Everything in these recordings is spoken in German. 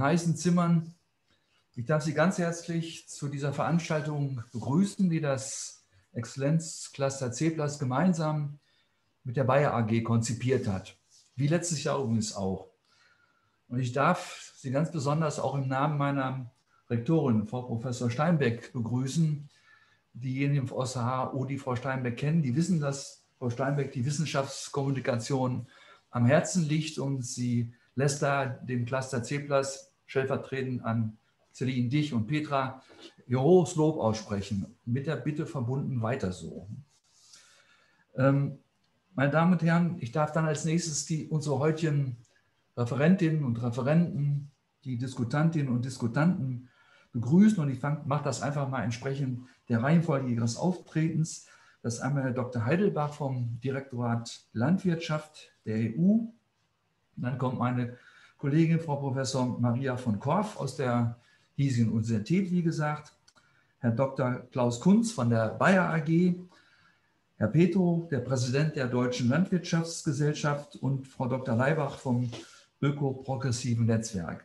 heißen Zimmern. Ich darf Sie ganz herzlich zu dieser Veranstaltung begrüßen, die das Exzellenzcluster CEPLAS gemeinsam mit der Bayer AG konzipiert hat, wie letztes Jahr übrigens auch. Und ich darf Sie ganz besonders auch im Namen meiner Rektorin, Frau Professor Steinbeck, begrüßen. Diejenigen vom OSHA, die Frau Steinbeck kennen, die wissen, dass Frau Steinbeck die Wissenschaftskommunikation am Herzen liegt, und sie lässt da dem Cluster CEPLAS stellvertretend an Celine Dich und Petra ihr hohes Lob aussprechen, mit der Bitte verbunden, weiter so. Meine Damen und Herren, ich darf dann als nächstes unsere heutigen Referentinnen und Referenten, die Diskutantinnen und Diskutanten begrüßen, und ich mache das einfach mal entsprechend der Reihenfolge ihres Auftretens. Das ist einmal Herr Dr. Heidelbach vom Direktorat Landwirtschaft der EU. Dann kommt meine Kollegin Frau Professor Maria von Korff aus der hiesigen Universität, wie gesagt. Herr Dr. Klaus Kunz von der Bayer AG. Herr Paetow, der Präsident der Deutschen Landwirtschaftsgesellschaft, und Frau Dr. Laibach vom Öko-Progressiven Netzwerk.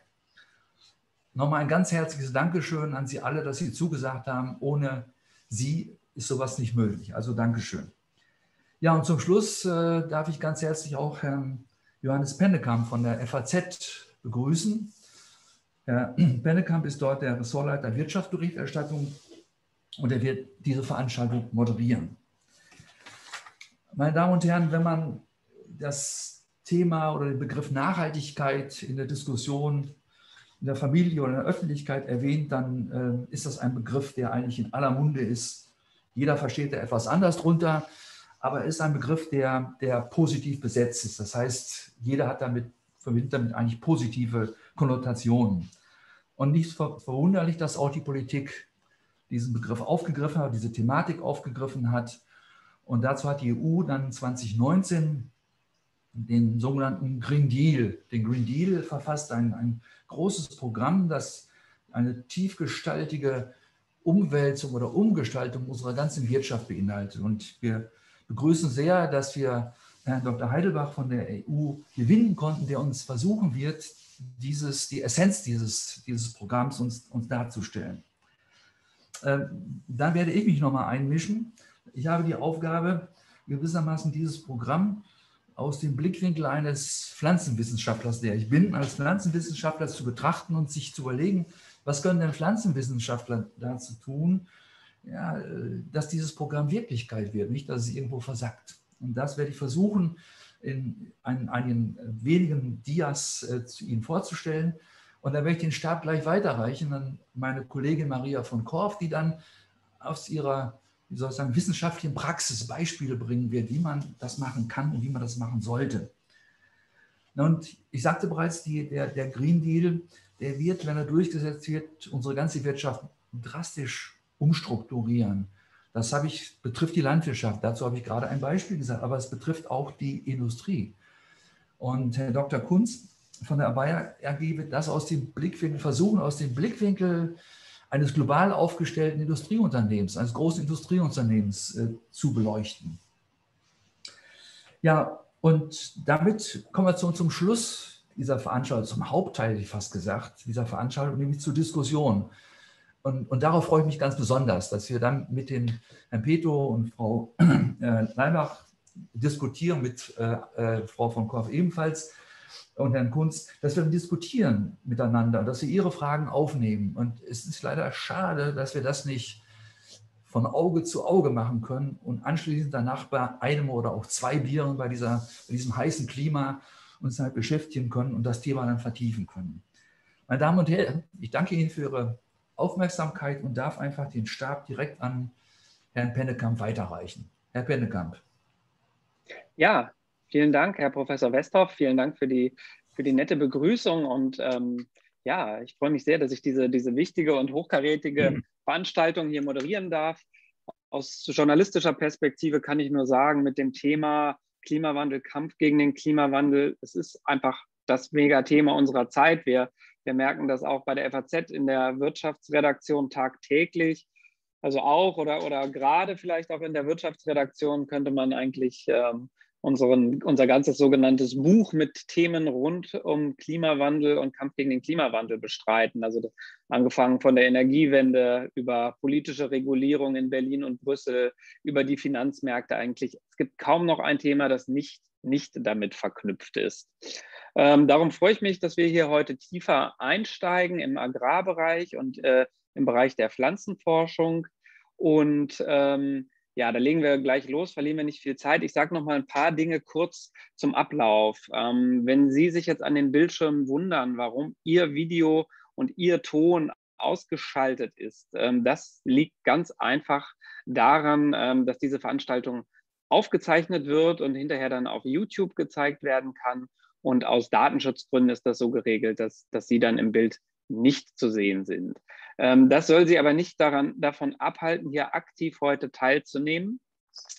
Nochmal ein ganz herzliches Dankeschön an Sie alle, dass Sie zugesagt haben. Ohne Sie ist sowas nicht möglich. Also Dankeschön. Ja, und zum Schluss darf ich ganz herzlich auch Herrn Johannes Pennekamp von der FAZ begrüßen. Herr Pennekamp ist dort der Ressortleiter Wirtschaftsberichterstattung, und er wird diese Veranstaltung moderieren. Meine Damen und Herren, wenn man das Thema oder den Begriff Nachhaltigkeit in der Diskussion in der Familie oder in der Öffentlichkeit erwähnt, dann ist das ein Begriff, der eigentlich in aller Munde ist. Jeder versteht da etwas anders drunter, aber er ist ein Begriff, der positiv besetzt ist. Das heißt, jeder hat verbindet damit eigentlich positive Konnotationen. Und nicht verwunderlich, dass auch die Politik diesen Begriff aufgegriffen hat, diese Thematik aufgegriffen hat. Und dazu hat die EU dann 2019 den sogenannten Green Deal, verfasst, ein großes Programm, das eine tiefgestaltige Umwälzung oder Umgestaltung unserer ganzen Wirtschaft beinhaltet. Und wir begrüßen sehr, dass wir Herrn Dr. Heidelbach von der EU gewinnen konnten, der uns versuchen wird, die Essenz dieses Programms uns darzustellen. Dann werde ich mich nochmal einmischen. Ich habe die Aufgabe, gewissermaßen dieses Programm aus dem Blickwinkel eines Pflanzenwissenschaftlers, der ich bin, als Pflanzenwissenschaftler zu betrachten und sich zu überlegen, was können denn Pflanzenwissenschaftler dazu tun, ja, dass dieses Programm Wirklichkeit wird, nicht, dass es irgendwo versackt. Und das werde ich versuchen, in einigen wenigen Dias zu Ihnen vorzustellen. Und dann werde ich den Stab gleich weiterreichen an meine Kollegin Maria von Korff, die dann aus ihrer wissenschaftlichen Praxis Beispiele bringen wird, wie man das machen kann und wie man das machen sollte. Und ich sagte bereits, der Green Deal, der wird, wenn er durchgesetzt wird, unsere ganze Wirtschaft drastisch umstrukturieren. Das betrifft die Landwirtschaft. Dazu habe ich gerade ein Beispiel gesagt, aber es betrifft auch die Industrie. Und Herr Dr. Kunz von der Bayer AG wird das aus dem Blickwinkel eines global aufgestellten Industrieunternehmens, eines großen Industrieunternehmens zu beleuchten. Ja, und damit kommen wir zum Schluss dieser Veranstaltung, zum Hauptteil, hätte ich fast gesagt, dieser Veranstaltung, nämlich zur Diskussion. Und darauf freue ich mich ganz besonders, dass wir dann mit dem Herrn Paetow und Frau Laibach diskutieren, mit Frau von Korff ebenfalls und Herrn Kunz, dass wir diskutieren miteinander, dass wir ihre Fragen aufnehmen. Und es ist leider schade, dass wir das nicht von Auge zu Auge machen können und anschließend danach bei einem oder auch zwei Bieren bei diesem heißen Klima uns halt beschäftigen können und das Thema dann vertiefen können. Meine Damen und Herren, ich danke Ihnen für Ihre Aufmerksamkeit und darf einfach den Stab direkt an Herrn Pennekamp weiterreichen. Herr Pennekamp. Ja, vielen Dank, Herr Professor Westhoff. Vielen Dank für die nette Begrüßung. Und ja, ich freue mich sehr, dass ich diese wichtige und hochkarätige Veranstaltung hier moderieren darf. Aus journalistischer Perspektive kann ich nur sagen, mit dem Thema Klimawandel, Kampf gegen den Klimawandel, es ist einfach das Megathema unserer Zeit. Wir merken das auch bei der FAZ in der Wirtschaftsredaktion tagtäglich. Also auch oder gerade vielleicht auch in der Wirtschaftsredaktion könnte man eigentlich unser ganzes sogenanntes Buch mit Themen rund um Klimawandel und Kampf gegen den Klimawandel bestreiten. Also angefangen von der Energiewende über politische Regulierung in Berlin und Brüssel, über die Finanzmärkte eigentlich. Es gibt kaum noch ein Thema, das nicht damit verknüpft ist. Darum freue ich mich, dass wir hier heute tiefer einsteigen im Agrarbereich und im Bereich der Pflanzenforschung. Und ja, da legen wir gleich los, verlieren wir nicht viel Zeit. Ich sage noch mal ein paar Dinge kurz zum Ablauf. Wenn Sie sich jetzt an den Bildschirmen wundern, warum Ihr Video und Ihr Ton ausgeschaltet ist, das liegt ganz einfach daran, dass diese Veranstaltung aufgezeichnet wird und hinterher dann auf YouTube gezeigt werden kann. Und aus Datenschutzgründen ist das so geregelt, dass Sie dann im Bild nicht zu sehen sind. Das soll Sie aber nicht davon abhalten, hier aktiv heute teilzunehmen.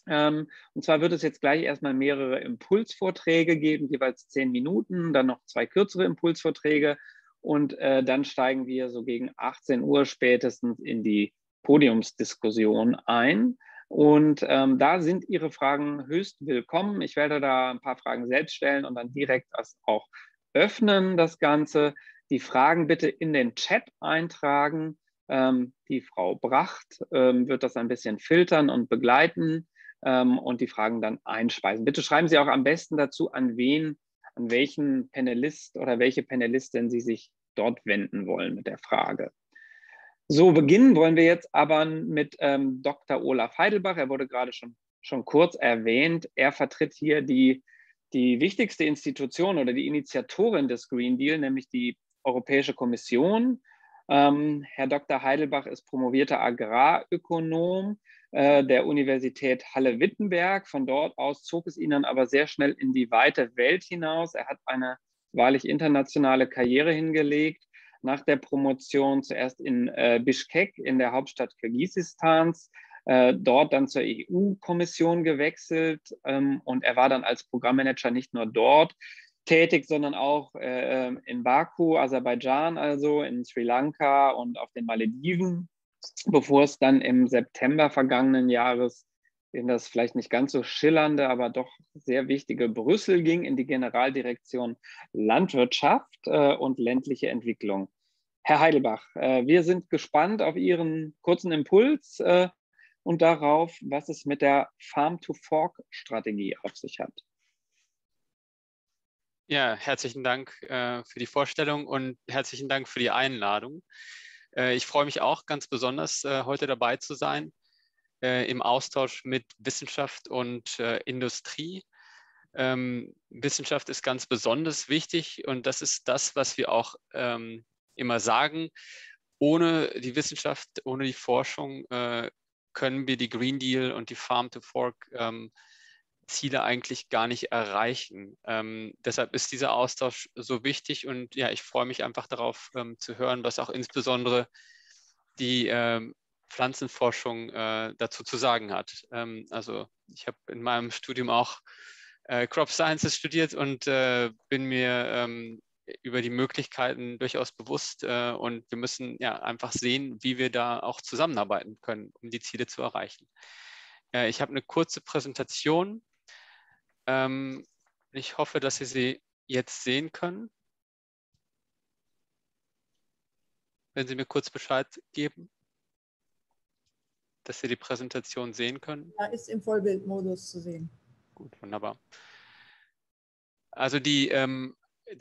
Und zwar wird es jetzt gleich erstmal mehrere Impulsvorträge geben, jeweils 10 Minuten, dann noch 2 kürzere Impulsvorträge und dann steigen wir so gegen 18 Uhr spätestens in die Podiumsdiskussion ein. Und da sind Ihre Fragen höchst willkommen. Ich werde da ein paar Fragen selbst stellen und dann direkt auch öffnen das Ganze. Die Fragen bitte in den Chat eintragen. Die Frau Bracht wird das ein bisschen filtern und begleiten und die Fragen dann einspeisen. Bitte schreiben Sie auch am besten dazu, an welchen Panelist oder welche Panelistin Sie sich dort wenden wollen mit der Frage. So, beginnen wollen wir jetzt aber mit Dr. Olaf Heidelbach. Er wurde gerade schon kurz erwähnt. Er vertritt hier die wichtigste Institution oder die Initiatorin des Green Deal, nämlich die Europäische Kommission. Herr Dr. Heidelbach ist promovierter Agrarökonom der Universität Halle-Wittenberg. Von dort aus zog es ihn dann aber sehr schnell in die weite Welt hinaus. Er hat eine wahrlich internationale Karriere hingelegt. Nach der Promotion zuerst in Bishkek in der Hauptstadt Kirgisistans, dort dann zur EU-Kommission gewechselt und er war dann als Programmmanager nicht nur dort tätig, sondern auch in Baku, Aserbaidschan, also in Sri Lanka und auf den Malediven, bevor es dann im September vergangenen Jahres in das vielleicht nicht ganz so schillernde, aber doch sehr wichtige Brüssel ging, in die Generaldirektion Landwirtschaft und ländliche Entwicklung. Herr Heidelbach, wir sind gespannt auf Ihren kurzen Impuls und darauf, was es mit der Farm-to-Fork-Strategie auf sich hat. Ja, herzlichen Dank für die Vorstellung und herzlichen Dank für die Einladung. Ich freue mich auch ganz besonders, heute dabei zu sein im Austausch mit Wissenschaft und Industrie. Wissenschaft ist ganz besonders wichtig und das ist das, was wir auch immer sagen. Ohne die Wissenschaft, ohne die Forschung können wir die Green Deal und die Farm-to-Fork-Ziele eigentlich gar nicht erreichen. Deshalb ist dieser Austausch so wichtig und ja, ich freue mich einfach darauf zu hören, was auch insbesondere die Pflanzenforschung dazu zu sagen hat. Also ich habe in meinem Studium auch Crop Sciences studiert und bin mir über die Möglichkeiten durchaus bewusst und wir müssen ja einfach sehen, wie wir da auch zusammenarbeiten können, um die Ziele zu erreichen. Ich habe eine kurze Präsentation. Ich hoffe, dass Sie sie jetzt sehen können. Wenn Sie mir kurz Bescheid geben, dass Sie die Präsentation sehen können. Ja, ist im Vollbildmodus zu sehen. Gut, wunderbar. Also der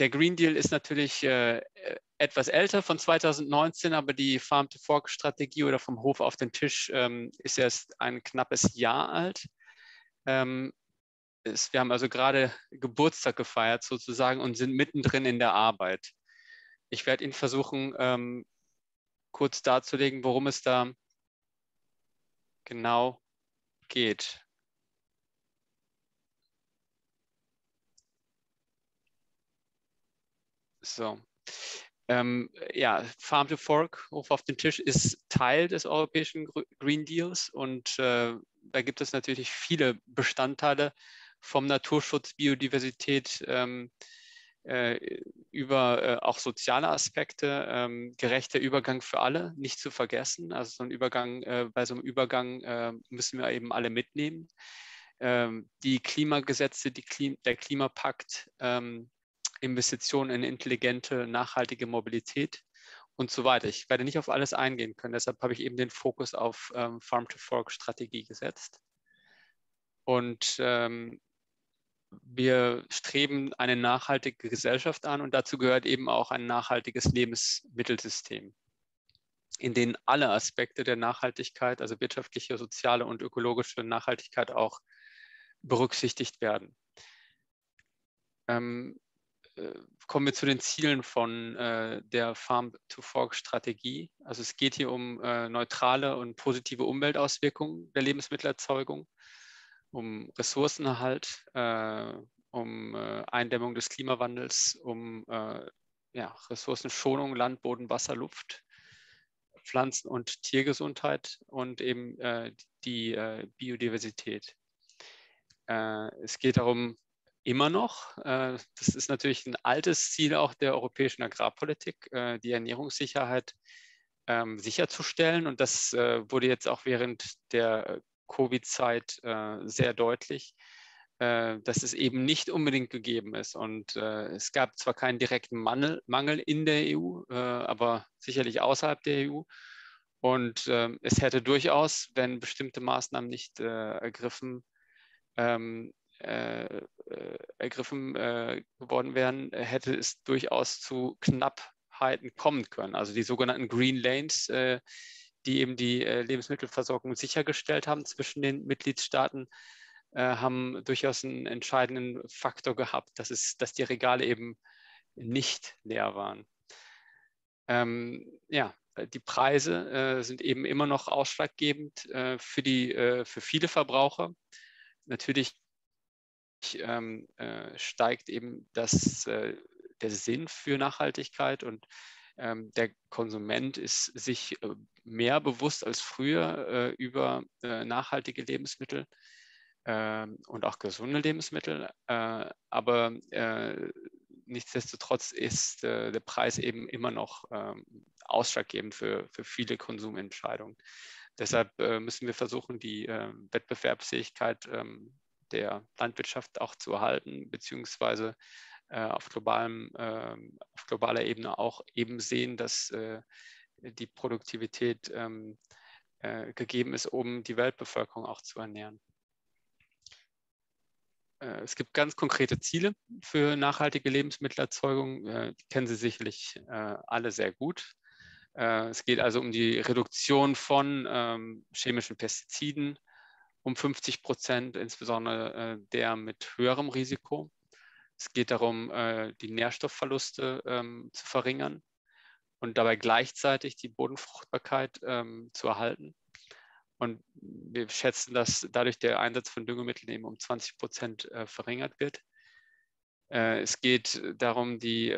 Green Deal ist natürlich etwas älter, von 2019, aber die Farm-to-Fork-Strategie oder vom Hof auf den Tisch ist erst ein knappes Jahr alt. Wir haben also gerade Geburtstag gefeiert sozusagen und sind mittendrin in der Arbeit. Ich werde Ihnen versuchen, kurz darzulegen, worum es da genau geht. So, ja, Farm-to-Fork, Hof auf den Tisch, ist Teil des europäischen Green Deals und da gibt es natürlich viele Bestandteile vom Naturschutz, Biodiversität, über auch soziale Aspekte, gerechter Übergang für alle, nicht zu vergessen. Also bei so einem Übergang müssen wir eben alle mitnehmen. die Klimagesetze, der Klimapakt, Investitionen in intelligente, nachhaltige Mobilität und so weiter. Ich werde nicht auf alles eingehen können, deshalb habe ich eben den Fokus auf Farm-to-Fork-Strategie gesetzt. Und wir streben eine nachhaltige Gesellschaft an und dazu gehört eben auch ein nachhaltiges Lebensmittelsystem, in denen alle Aspekte der Nachhaltigkeit, also wirtschaftliche, soziale und ökologische Nachhaltigkeit auch berücksichtigt werden. Kommen wir zu den Zielen von der Farm-to-Fork-Strategie. Also es geht hier um neutrale und positive Umweltauswirkungen der Lebensmittelerzeugung, um Ressourcenerhalt, um Eindämmung des Klimawandels, um Ressourcenschonung, Land, Boden, Wasser, Luft, Pflanzen- und Tiergesundheit und eben die Biodiversität. Es geht darum, immer noch, das ist natürlich ein altes Ziel auch der europäischen Agrarpolitik, die Ernährungssicherheit sicherzustellen. Und das wurde jetzt auch während der Covid-Zeit sehr deutlich, dass es eben nicht unbedingt gegeben ist. Und es gab zwar keinen direkten Mangel in der EU, aber sicherlich außerhalb der EU. Und es hätte durchaus, wenn bestimmte Maßnahmen nicht ergriffen geworden wären, hätte es durchaus zu Knappheiten kommen können. Also die sogenannten Green Lanes, die eben die Lebensmittelversorgung sichergestellt haben zwischen den Mitgliedstaaten, haben durchaus einen entscheidenden Faktor gehabt, dass die Regale eben nicht leer waren. Die Preise sind eben immer noch ausschlaggebend für viele Verbraucher. Natürlich steigt eben der Sinn für Nachhaltigkeit und der Konsument ist sich mehr bewusst als früher über nachhaltige Lebensmittel und auch gesunde Lebensmittel. Aber nichtsdestotrotz ist der Preis eben immer noch ausschlaggebend für viele Konsumentscheidungen. Deshalb müssen wir versuchen, die Wettbewerbsfähigkeit der Landwirtschaft auch zu erhalten, beziehungsweise auf globaler Ebene auch eben sehen, dass die Produktivität gegeben ist, um die Weltbevölkerung auch zu ernähren. Es gibt ganz konkrete Ziele für nachhaltige Lebensmittelerzeugung, die kennen Sie sicherlich alle sehr gut. Es geht also um die Reduktion von chemischen Pestiziden, um 50%, insbesondere der mit höherem Risiko. Es geht darum, die Nährstoffverluste zu verringern und dabei gleichzeitig die Bodenfruchtbarkeit zu erhalten. Und wir schätzen, dass dadurch der Einsatz von Düngemitteln eben um 20% verringert wird. Es geht darum, die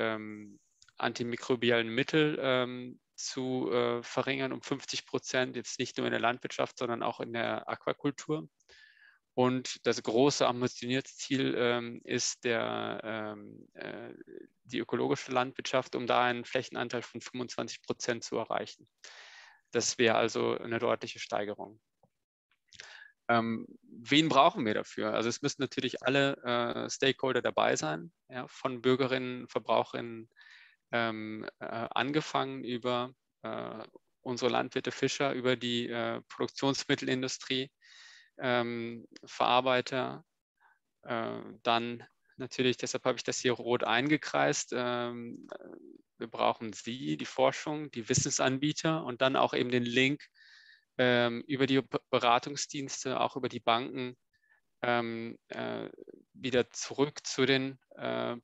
antimikrobiellen Mittel zu verringern um 50%, jetzt nicht nur in der Landwirtschaft, sondern auch in der Aquakultur. Und das große ambitionierte Ziel ist die ökologische Landwirtschaft, um da einen Flächenanteil von 25% zu erreichen. Das wäre also eine deutliche Steigerung. Wen brauchen wir dafür? Also es müssen natürlich alle Stakeholder dabei sein, ja, von Bürgerinnen, Verbraucherinnen, angefangen über unsere Landwirte, Fischer, über die Produktionsmittelindustrie, Verarbeiter, dann natürlich, deshalb habe ich das hier rot eingekreist, wir brauchen sie, die Forschung, die Wissensanbieter und dann auch eben den Link über die Beratungsdienste, auch über die Banken, wieder zurück zu den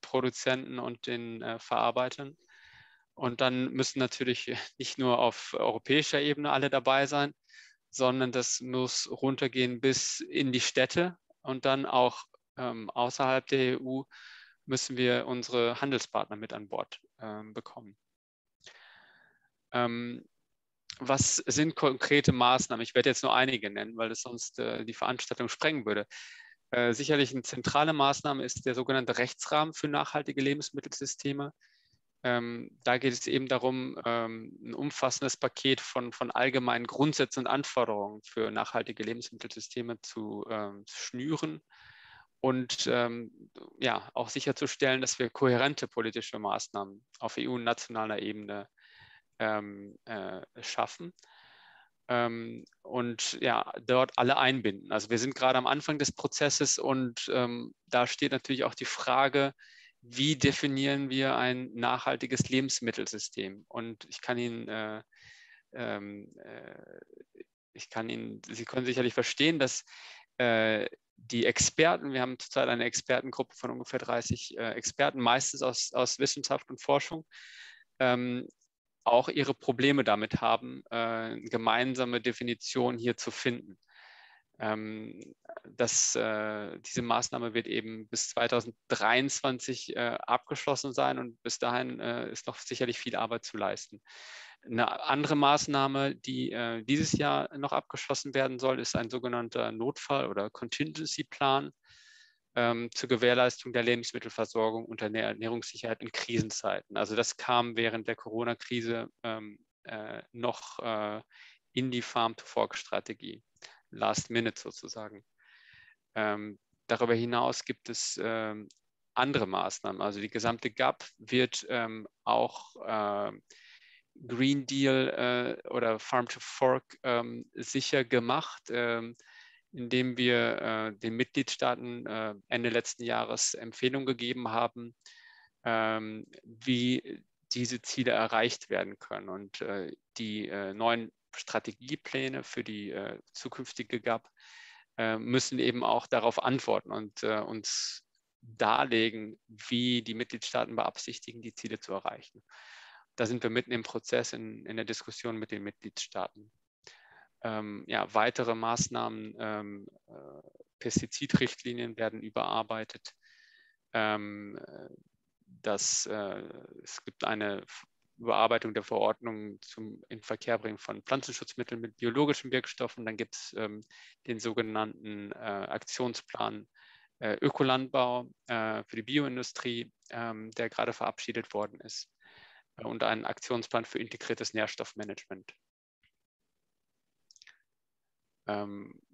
Produzenten und den Verarbeitern. Und dann müssen natürlich nicht nur auf europäischer Ebene alle dabei sein, sondern das muss runtergehen bis in die Städte. Und dann auch außerhalb der EU müssen wir unsere Handelspartner mit an Bord bekommen. Was sind konkrete Maßnahmen? Ich werde jetzt nur einige nennen, weil das sonst die Veranstaltung sprengen würde. Sicherlich eine zentrale Maßnahme ist der sogenannte Rechtsrahmen für nachhaltige Lebensmittelsysteme, Da geht es eben darum, ein umfassendes Paket von allgemeinen Grundsätzen und Anforderungen für nachhaltige Lebensmittelsysteme zu schnüren und ja, auch sicherzustellen, dass wir kohärente politische Maßnahmen auf EU- und nationaler Ebene schaffen und ja, dort alle einbinden. Also wir sind gerade am Anfang des Prozesses und da steht natürlich auch die Frage, wie definieren wir ein nachhaltiges Lebensmittelsystem? Und Sie können sicherlich verstehen, dass die Experten, wir haben zurzeit eine Expertengruppe von ungefähr 30 Experten, meistens aus Wissenschaft und Forschung, auch ihre Probleme damit haben, eine gemeinsame Definition hier zu finden. Diese Maßnahme wird eben bis 2023 abgeschlossen sein und bis dahin ist noch sicherlich viel Arbeit zu leisten. Eine andere Maßnahme, die dieses Jahr noch abgeschlossen werden soll, ist ein sogenannter Notfall- oder Contingency-Plan zur Gewährleistung der Lebensmittelversorgung und der Ernährungssicherheit in Krisenzeiten. Also das kam während der Corona-Krise in die Farm-to-Fork-Strategie. Last Minute sozusagen. Darüber hinaus gibt es andere Maßnahmen. Also die gesamte GAP wird auch Green Deal oder Farm-to-Fork sicher gemacht, indem wir den Mitgliedstaaten Ende letzten Jahres Empfehlungen gegeben haben, wie diese Ziele erreicht werden können. Und die neuen Strategiepläne für die zukünftige GAP müssen eben auch darauf antworten und uns darlegen, wie die Mitgliedstaaten beabsichtigen, die Ziele zu erreichen. Da sind wir mitten im Prozess in der Diskussion mit den Mitgliedstaaten. Ja, weitere Maßnahmen, Pestizidrichtlinien werden überarbeitet. Es gibt eine Überarbeitung der Verordnung zum Inverkehrbringen von Pflanzenschutzmitteln mit biologischen Wirkstoffen. Dann gibt es den sogenannten Aktionsplan Ökolandbau für die Bioindustrie, der gerade verabschiedet worden ist, und einen Aktionsplan für integriertes Nährstoffmanagement.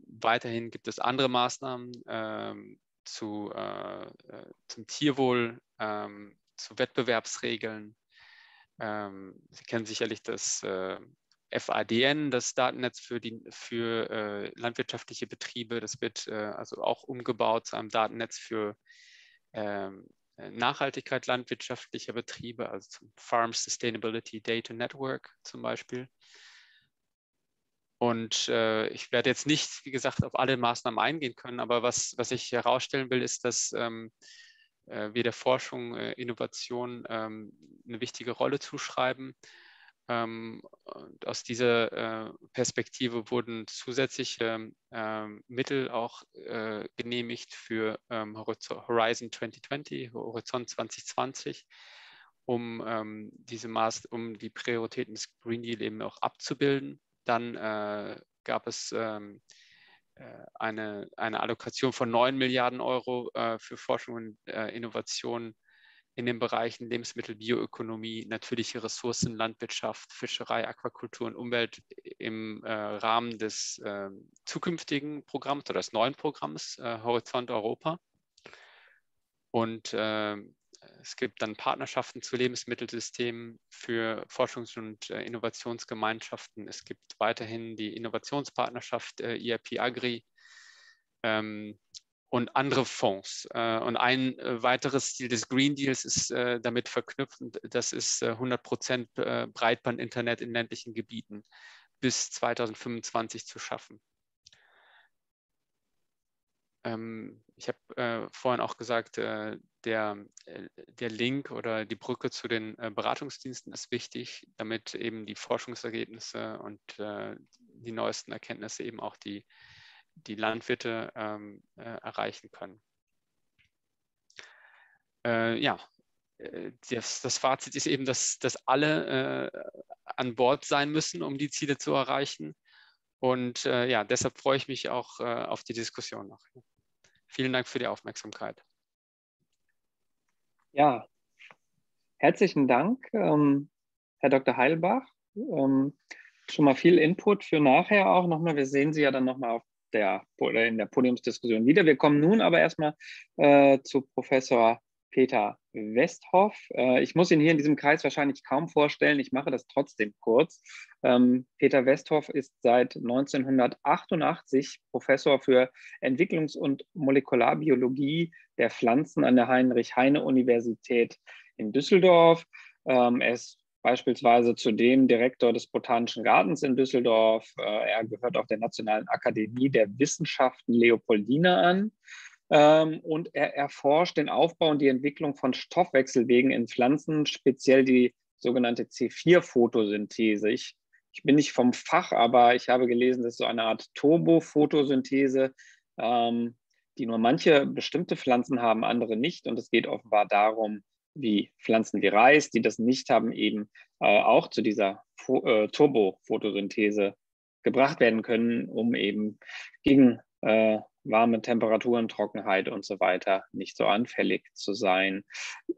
Weiterhin gibt es andere Maßnahmen zum Tierwohl, zu Wettbewerbsregeln. Sie kennen sicherlich das FADN, das Datennetz für landwirtschaftliche Betriebe. Das wird also auch umgebaut zu einem Datennetz für Nachhaltigkeit landwirtschaftlicher Betriebe, also zum Farm Sustainability Data Network zum Beispiel. Und ich werde jetzt nicht, wie gesagt, auf alle Maßnahmen eingehen können, aber was ich herausstellen will, ist, dass wir der Forschung, Innovation eine wichtige Rolle zuschreiben. Und aus dieser Perspektive wurden zusätzliche Mittel auch genehmigt für Horizon 2020, Horizont 2020, um die Prioritäten des Green Deal eben auch abzubilden. Dann gab es eine Allokation von 9 Milliarden € für Forschung und Innovation in den Bereichen Lebensmittel, Bioökonomie, natürliche Ressourcen, Landwirtschaft, Fischerei, Aquakultur und Umwelt im Rahmen des zukünftigen Programms oder des neuen Programms Horizont Europa. Und es gibt dann Partnerschaften zu Lebensmittelsystemen für Forschungs- und Innovationsgemeinschaften. Es gibt weiterhin die Innovationspartnerschaft IRP Agri und andere Fonds. Und ein weiteres Ziel des Green Deals ist damit verknüpft. Das ist 100% Breitbandinternet in ländlichen Gebieten bis 2025 zu schaffen. Ich habe vorhin auch gesagt, der Link oder die Brücke zu den Beratungsdiensten ist wichtig, damit eben die Forschungsergebnisse und die neuesten Erkenntnisse eben auch die Landwirte erreichen können. Ja, das Fazit ist eben, dass alle an Bord sein müssen, um die Ziele zu erreichen. Und ja, deshalb freue ich mich auch auf die Diskussion noch. Vielen Dank für die Aufmerksamkeit. Ja, Herzlichen Dank, Herr Dr. Heidelbach. Schon mal viel Input für nachher auch nochmal. Wir sehen Sie ja dann nochmal in der Podiumsdiskussion wieder. Wir kommen nun aber erstmal zu Professor Peter Westhoff. Ich muss ihn hier in diesem Kreis wahrscheinlich kaum vorstellen. Ich mache das trotzdem kurz. Peter Westhoff ist seit 1988 Professor für Entwicklungs- und Molekularbiologie der Pflanzen an der Heinrich-Heine-Universität in Düsseldorf. Er ist beispielsweise zudem Direktor des Botanischen Gartens in Düsseldorf. Er gehört auch der Nationalen Akademie der Wissenschaften Leopoldina an. Und er erforscht den Aufbau und die Entwicklung von Stoffwechselwegen in Pflanzen, speziell die sogenannte C4-Photosynthese. Ich bin nicht vom Fach, aber ich habe gelesen, das ist so eine Art Turbo-Photosynthese, die nur manche bestimmte Pflanzen haben, andere nicht. Und es geht offenbar darum, wie Pflanzen wie Reis, die das nicht haben, eben auch zu dieser Turbo-Photosynthese gebracht werden können, um eben gegen warme Temperaturen, Trockenheit und so weiter nicht so anfällig zu sein.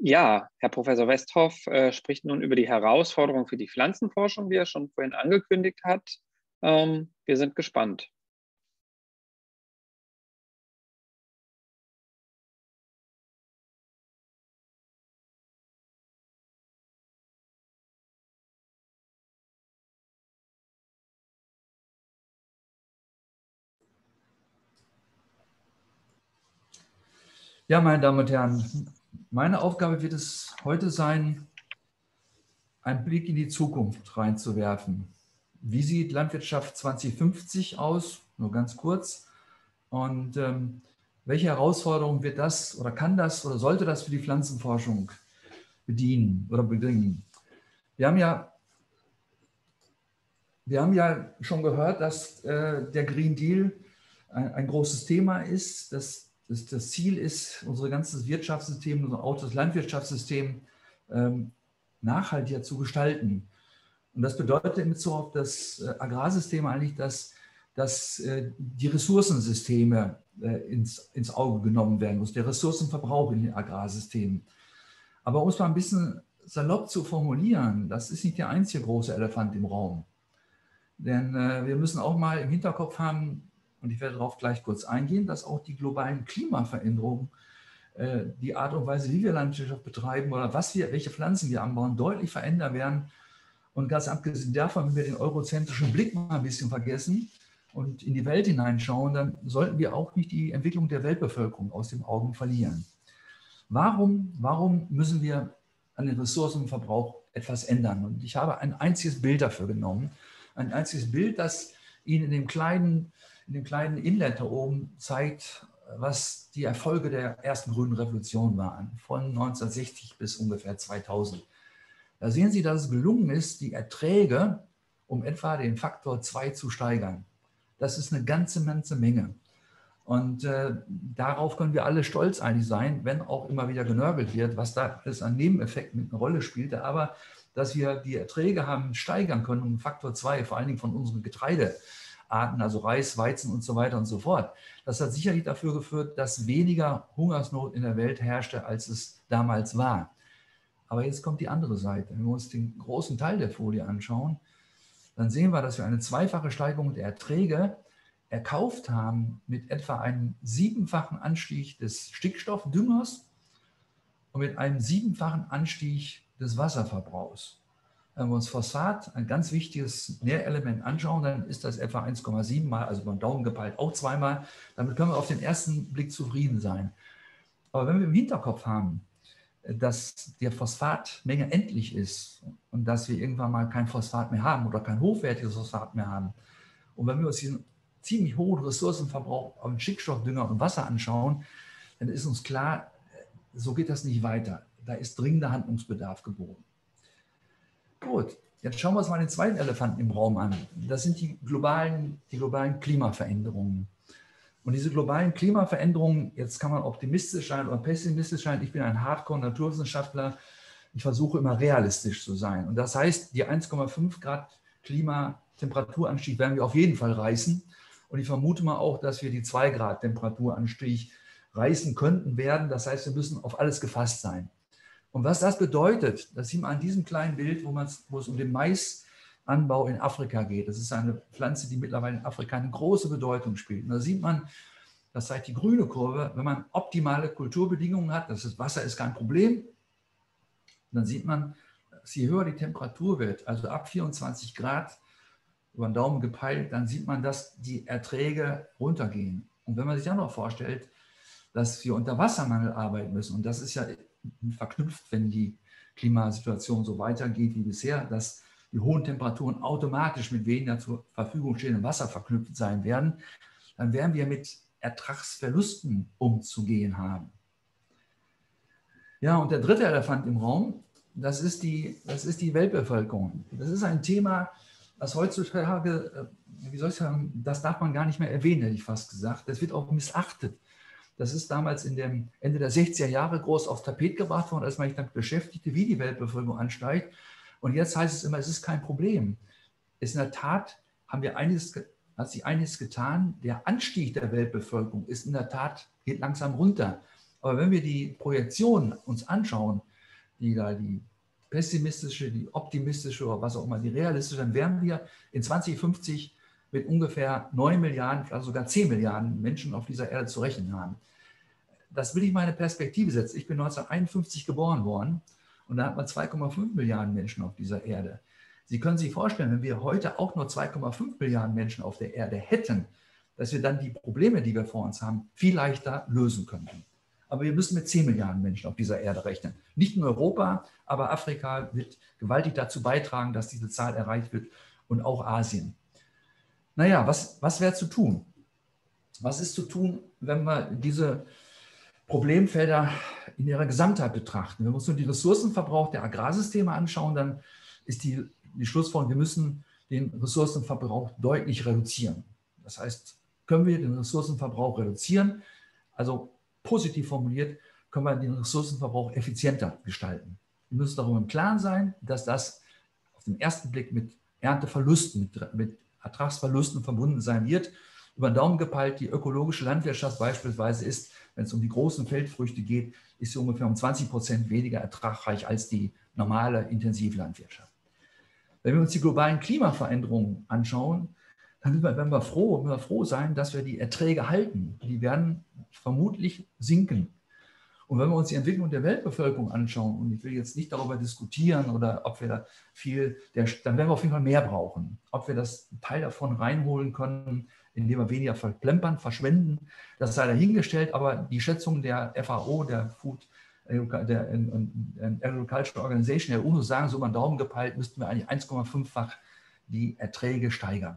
Ja, Herr Professor Westhoff spricht nun über die Herausforderung für die Pflanzenforschung, wie er schon vorhin angekündigt hat. Wir sind gespannt. Ja, meine Damen und Herren, meine Aufgabe wird es heute sein, einen Blick in die Zukunft reinzuwerfen. Wie sieht Landwirtschaft 2050 aus? Nur ganz kurz. Und welche Herausforderungen wird das oder kann das oder sollte das für die Pflanzenforschung bringen? Wir haben ja schon gehört, dass der Green Deal ein großes Thema ist, dass das Ziel ist, unser ganzes Wirtschaftssystem, unser auch das Landwirtschaftssystem nachhaltiger zu gestalten. Und das bedeutet in Bezug auf das Agrarsystem eigentlich, dass die Ressourcensysteme ins Auge genommen werden muss, der Ressourcenverbrauch in den Agrarsystemen. Aber um es mal ein bisschen salopp zu formulieren, das ist nicht der einzige große Elefant im Raum. Denn wir müssen auch mal im Hinterkopf haben, und ich werde darauf gleich kurz eingehen, dass auch die globalen Klimaveränderungen die Art und Weise, wie wir Landwirtschaft betreiben oder welche Pflanzen wir anbauen, deutlich verändern werden. Und ganz abgesehen davon, wenn wir den eurozentrischen Blick mal ein bisschen vergessen und in die Welt hineinschauen, dann sollten wir auch nicht die Entwicklung der Weltbevölkerung aus den Augen verlieren. Warum müssen wir an den Ressourcenverbrauch etwas ändern? Und ich habe ein einziges Bild dafür genommen. Ein einziges Bild, das Ihnen in dem kleinen Inlet da oben zeigt, was die Erfolge der ersten grünen Revolution waren, von 1960 bis ungefähr 2000. Da sehen Sie, dass es gelungen ist, die Erträge um etwa den Faktor 2 zu steigern. Das ist eine ganze Menge. Und darauf können wir alle stolz eigentlich sein, wenn auch immer wieder genörgelt wird, was da alles an Nebeneffekten mit einer Rolle spielte. Aber dass wir die Erträge haben steigern können um Faktor 2, vor allen Dingen von unserem Getreide. Arten, also Reis, Weizen und so weiter und so fort. Das hat sicherlich dafür geführt, dass weniger Hungersnot in der Welt herrschte, als es damals war. Aber jetzt kommt die andere Seite. Wenn wir uns den großen Teil der Folie anschauen, dann sehen wir, dass wir eine zweifache Steigerung der Erträge erkauft haben mit etwa einem 7-fachen Anstieg des Stickstoffdüngers und mit einem 7-fachen Anstieg des Wasserverbrauchs. Wenn wir uns Phosphat, ein ganz wichtiges Nährelement, anschauen, dann ist das etwa 1,7 Mal, also beim Daumen gepeilt auch 2 Mal. Damit können wir auf den ersten Blick zufrieden sein. Aber wenn wir im Hinterkopf haben, dass die Phosphatmenge endlich ist und dass wir irgendwann mal kein Phosphat mehr haben oder kein hochwertiges Phosphat mehr haben, und wenn wir uns diesen ziemlich hohen Ressourcenverbrauch an Stickstoffdünger und Wasser anschauen, dann ist uns klar, so geht das nicht weiter. Da ist dringender Handlungsbedarf geboten. Gut, jetzt schauen wir uns mal den zweiten Elefanten im Raum an. Das sind die globalen Klimaveränderungen. Und diese globalen Klimaveränderungen, jetzt kann man optimistisch sein oder pessimistisch sein. Ich bin ein Hardcore-Naturwissenschaftler. Ich versuche immer realistisch zu sein. Und das heißt, die 1,5 Grad Klimatemperaturanstieg werden wir auf jeden Fall reißen. Und ich vermute mal auch, dass wir die 2 Grad Temperaturanstieg reißen könnten werden. Das heißt, wir müssen auf alles gefasst sein. Und was das bedeutet, das sieht man an diesem kleinen Bild, wo es um den Maisanbau in Afrika geht. Das ist eine Pflanze, die mittlerweile in Afrika eine große Bedeutung spielt. Und da sieht man, das zeigt die grüne Kurve, wenn man optimale Kulturbedingungen hat, das Wasser ist kein Problem, dann sieht man, dass je höher die Temperatur wird, also ab 24 Grad über den Daumen gepeilt, dann sieht man, dass die Erträge runtergehen. Und wenn man sich dann noch vorstellt, dass wir unter Wassermangel arbeiten müssen, und das ist ja verknüpft, wenn die Klimasituation so weitergeht wie bisher, dass die hohen Temperaturen automatisch mit weniger zur Verfügung stehendem Wasser verknüpft sein werden, dann werden wir mit Ertragsverlusten umzugehen haben. Ja, und der dritte Elefant im Raum, das ist die Weltbevölkerung. Das ist ein Thema, das heutzutage, wie soll ich sagen, das darf man gar nicht mehr erwähnen, hätte ich fast gesagt. Das wird auch missachtet. Das ist damals in dem Ende der 60er Jahre groß aufs Tapet gebracht worden, als man sich damit beschäftigte, wie die Weltbevölkerung ansteigt. Und jetzt heißt es immer, es ist kein Problem. Es in der Tat hat sich einiges getan. Der Anstieg der Weltbevölkerung ist in der Tat, geht langsam runter. Aber wenn wir die Projektionen uns anschauen, die pessimistische, die optimistische oder was auch immer, die realistische, dann werden wir in 2050 mit ungefähr 9 Milliarden, also sogar 10 Milliarden Menschen auf dieser Erde zu rechnen haben. Das will ich mal in eine Perspektive setzen. Ich bin 1951 geboren worden und da hat man 2,5 Milliarden Menschen auf dieser Erde. Sie können sich vorstellen, wenn wir heute auch nur 2,5 Milliarden Menschen auf der Erde hätten, dass wir dann die Probleme, die wir vor uns haben, viel leichter lösen könnten. Aber wir müssen mit 10 Milliarden Menschen auf dieser Erde rechnen. Nicht nur Europa, aber Afrika wird gewaltig dazu beitragen, dass diese Zahl erreicht wird und auch Asien. Naja, was wäre zu tun? Was ist zu tun, wenn wir diese Problemfelder in ihrer Gesamtheit betrachten? Wenn wir uns nur den Ressourcenverbrauch der Agrarsysteme anschauen, dann ist die Schlussfolgerung, wir müssen den Ressourcenverbrauch deutlich reduzieren. Das heißt, können wir den Ressourcenverbrauch reduzieren? Also positiv formuliert, können wir den Ressourcenverbrauch effizienter gestalten. Wir müssen darüber im Klaren sein, dass das auf den ersten Blick mit Ernteverlusten, mit Ertragsverlusten verbunden sein wird. Über den Daumen gepeilt, die ökologische Landwirtschaft beispielsweise ist, wenn es um die großen Feldfrüchte geht, ist sie ungefähr um 20% weniger ertragreich als die normale Intensivlandwirtschaft. Wenn wir uns die globalen Klimaveränderungen anschauen, dann werden wir froh sein, dass wir die Erträge halten. Die werden vermutlich sinken. Und wenn wir uns die Entwicklung der Weltbevölkerung anschauen, und ich will jetzt nicht darüber diskutieren, oder ob wir da dann werden wir auf jeden Fall mehr brauchen. Ob wir das einen Teil davon reinholen können, indem wir weniger verplempern, verschwenden, das sei dahingestellt. Aber die Schätzungen der FAO, der Agricultural Organization, der UNO, sagen, so über den Daumen gepeilt, müssten wir eigentlich 1,5-fach die Erträge steigern.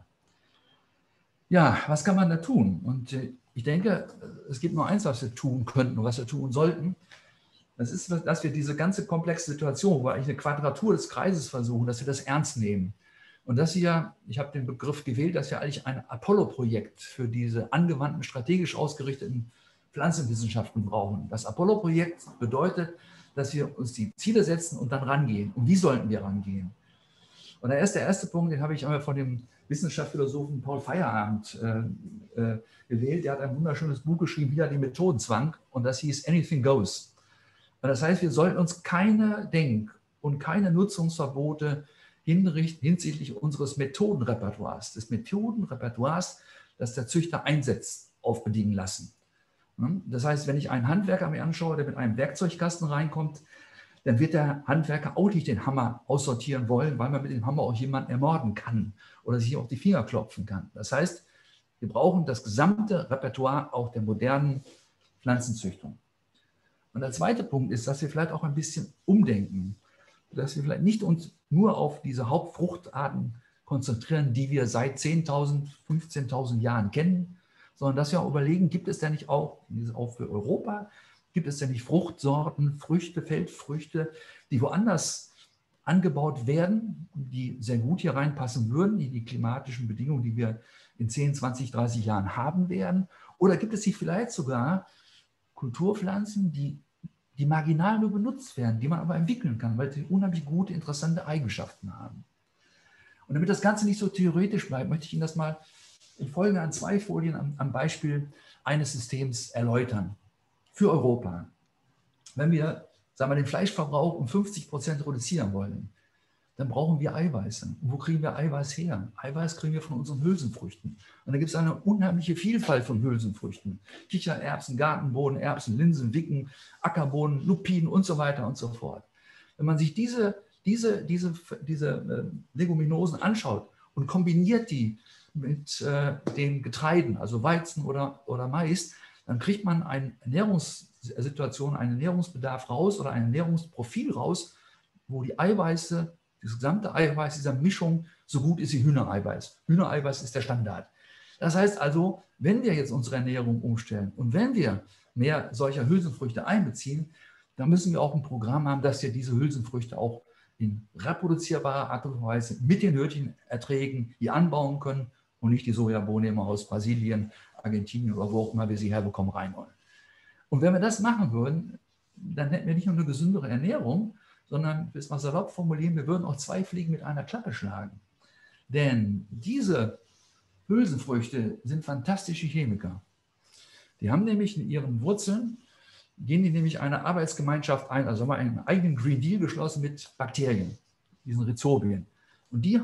Ja, was kann man da tun? Und ich denke, es gibt nur eins, was wir tun könnten und was wir tun sollten. Das ist, dass wir diese ganze komplexe Situation, wo wir eigentlich eine Quadratur des Kreises versuchen, dass wir das ernst nehmen. Und dass wir, ich habe den Begriff gewählt, dass wir eigentlich ein Apollo-Projekt für diese angewandten, strategisch ausgerichteten Pflanzenwissenschaften brauchen. Das Apollo-Projekt bedeutet, dass wir uns die Ziele setzen und dann rangehen. Und wie sollten wir rangehen? Und da ist der erste Punkt, den habe ich einmal von dem Wissenschaftsphilosophen Paul Feierabend gewählt. Der hat ein wunderschönes Buch geschrieben, wieder den Methodenzwang, und das hieß Anything Goes. Und das heißt, wir sollten uns keine Denk- und keine Nutzungsverbote hinrichten hinsichtlich unseres Methodenrepertoires, das der Züchter einsetzt, aufbedingen lassen. Das heißt, wenn ich einen Handwerker mir anschaue, der mit einem Werkzeugkasten reinkommt, dann wird der Handwerker auch nicht den Hammer aussortieren wollen, weil man mit dem Hammer auch jemanden ermorden kann oder sich auf die Finger klopfen kann. Das heißt, wir brauchen das gesamte Repertoire auch der modernen Pflanzenzüchtung. Und der zweite Punkt ist, dass wir vielleicht auch ein bisschen umdenken, dass wir vielleicht nicht uns nur auf diese Hauptfruchtarten konzentrieren, die wir seit 10.000, 15.000 Jahren kennen, sondern dass wir auch überlegen, gibt es da nicht auch für Europa, gibt es denn nicht Fruchtsorten, Früchte, Feldfrüchte, die woanders angebaut werden, die sehr gut hier reinpassen würden, in die klimatischen Bedingungen, die wir in 10, 20, 30 Jahren haben werden? Oder gibt es nicht vielleicht sogar Kulturpflanzen, die marginal nur benutzt werden, die man aber entwickeln kann, weil sie unheimlich gute, interessante Eigenschaften haben? Und damit das Ganze nicht so theoretisch bleibt, möchte ich Ihnen das mal in Folge an 2 Folien am Beispiel eines Systems erläutern. Für Europa. Wenn wir sagen wir, den Fleischverbrauch um 50% reduzieren wollen, dann brauchen wir Eiweiße. Und wo kriegen wir Eiweiß her? Eiweiß kriegen wir von unseren Hülsenfrüchten. Und da gibt es eine unheimliche Vielfalt von Hülsenfrüchten. Kichererbsen, Gartenbohnen, Erbsen, Linsen, Wicken, Ackerbohnen, Lupinen und so weiter und so fort. Wenn man sich diese Leguminosen anschaut und kombiniert die mit den Getreiden, also Weizen oder Mais, dann kriegt man eine Ernährungssituation, einen Ernährungsbedarf raus oder ein Ernährungsprofil raus, wo die Eiweiße, das gesamte Eiweiß dieser Mischung so gut ist wie Hühnereiweiß. Hühnereiweiß ist der Standard. Das heißt also, wenn wir jetzt unsere Ernährung umstellen und wenn wir mehr solcher Hülsenfrüchte einbeziehen, dann müssen wir auch ein Programm haben, dass wir diese Hülsenfrüchte auch in reproduzierbarer Art und Weise mit den nötigen Erträgen hier anbauen können und nicht die Sojabohnen immer aus Brasilien, Argentinien oder wo auch immer wir sie herbekommen reinholen. Und wenn wir das machen würden, dann hätten wir nicht nur eine gesündere Ernährung, sondern, bis wir es salopp formulieren, wir würden auch zwei Fliegen mit einer Klappe schlagen. Denn diese Hülsenfrüchte sind fantastische Chemiker. Die haben nämlich in ihren Wurzeln, gehen die nämlich eine Arbeitsgemeinschaft ein, also haben wir einen eigenen Green Deal geschlossen mit Bakterien, diesen Rhizobien. Und die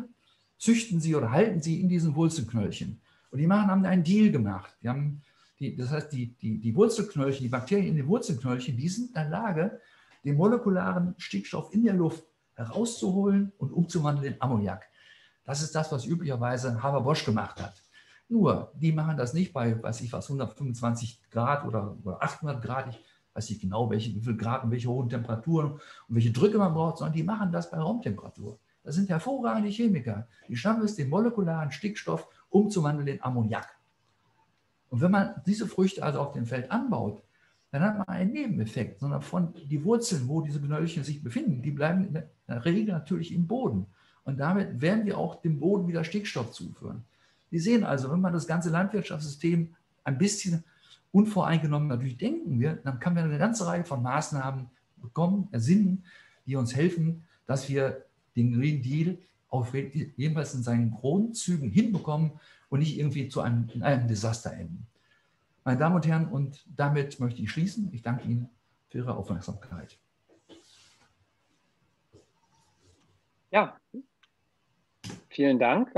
züchten sie oder halten sie in diesen Wurzelknöllchen. Und die haben einen Deal gemacht. Die haben die Wurzelknöllchen, die Bakterien in den Wurzelknöllchen, die sind in der Lage, den molekularen Stickstoff in der Luft herauszuholen und umzuwandeln in Ammoniak. Das ist das, was üblicherweise Haber Bosch gemacht hat. Nur, die machen das nicht bei, weiß ich was, 125 Grad oder 800 Grad, ich weiß nicht genau, wie viel Grad und welche hohen Temperaturen und welche Drücke man braucht, sondern die machen das bei Raumtemperatur. Das sind hervorragende Chemiker. Die schaffen es, den molekularen Stickstoff umzuwandeln in Ammoniak. Und wenn man diese Früchte also auf dem Feld anbaut, dann hat man einen Nebeneffekt, sondern von die Wurzeln, wo diese Knöllchen sich befinden, die bleiben in der Regel natürlich im Boden. Und damit werden wir auch dem Boden wieder Stickstoff zuführen. Wir sehen also, wenn man das ganze Landwirtschaftssystem ein bisschen unvoreingenommen natürlich denken wird, dann kann man eine ganze Reihe von Maßnahmen bekommen, ersinnen, die uns helfen, dass wir den Green Deal auf jedenfalls in seinen Grundzügen hinbekommen und nicht irgendwie in einem Desaster enden. Meine Damen und Herren, und damit möchte ich schließen. Ich danke Ihnen für Ihre Aufmerksamkeit. Ja, vielen Dank.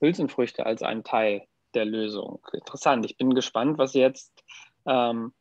Hülsenfrüchte als ein Teil der Lösung. Interessant. Ich bin gespannt, was jetzt Frau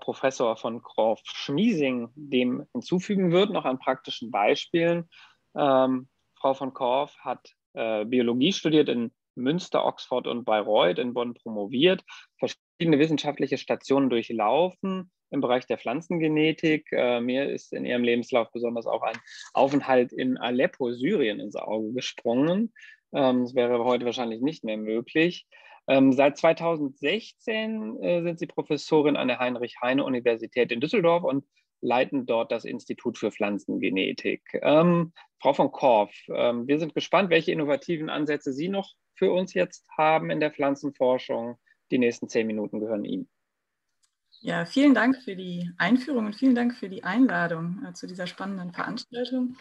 Professor von Korff-Schmiesing dem hinzufügen wird, noch an praktischen Beispielen. Frau von Korff hat Biologie studiert in Münster, Oxford und Bayreuth, in Bonn promoviert, verschiedene wissenschaftliche Stationen durchlaufen im Bereich der Pflanzengenetik. Mir ist in ihrem Lebenslauf besonders auch ein Aufenthalt in Aleppo, Syrien, ins Auge gesprungen. Das wäre heute wahrscheinlich nicht mehr möglich. Seit 2016 sind Sie Professorin an der Heinrich-Heine-Universität in Düsseldorf und leiten dort das Institut für Pflanzengenetik. Frau von Korff, wir sind gespannt, welche innovativen Ansätze Sie noch für uns jetzt haben in der Pflanzenforschung. Die nächsten 10 Minuten gehören Ihnen. Ja, vielen Dank für die Einführung und vielen Dank für die Einladung zu dieser spannenden Veranstaltung.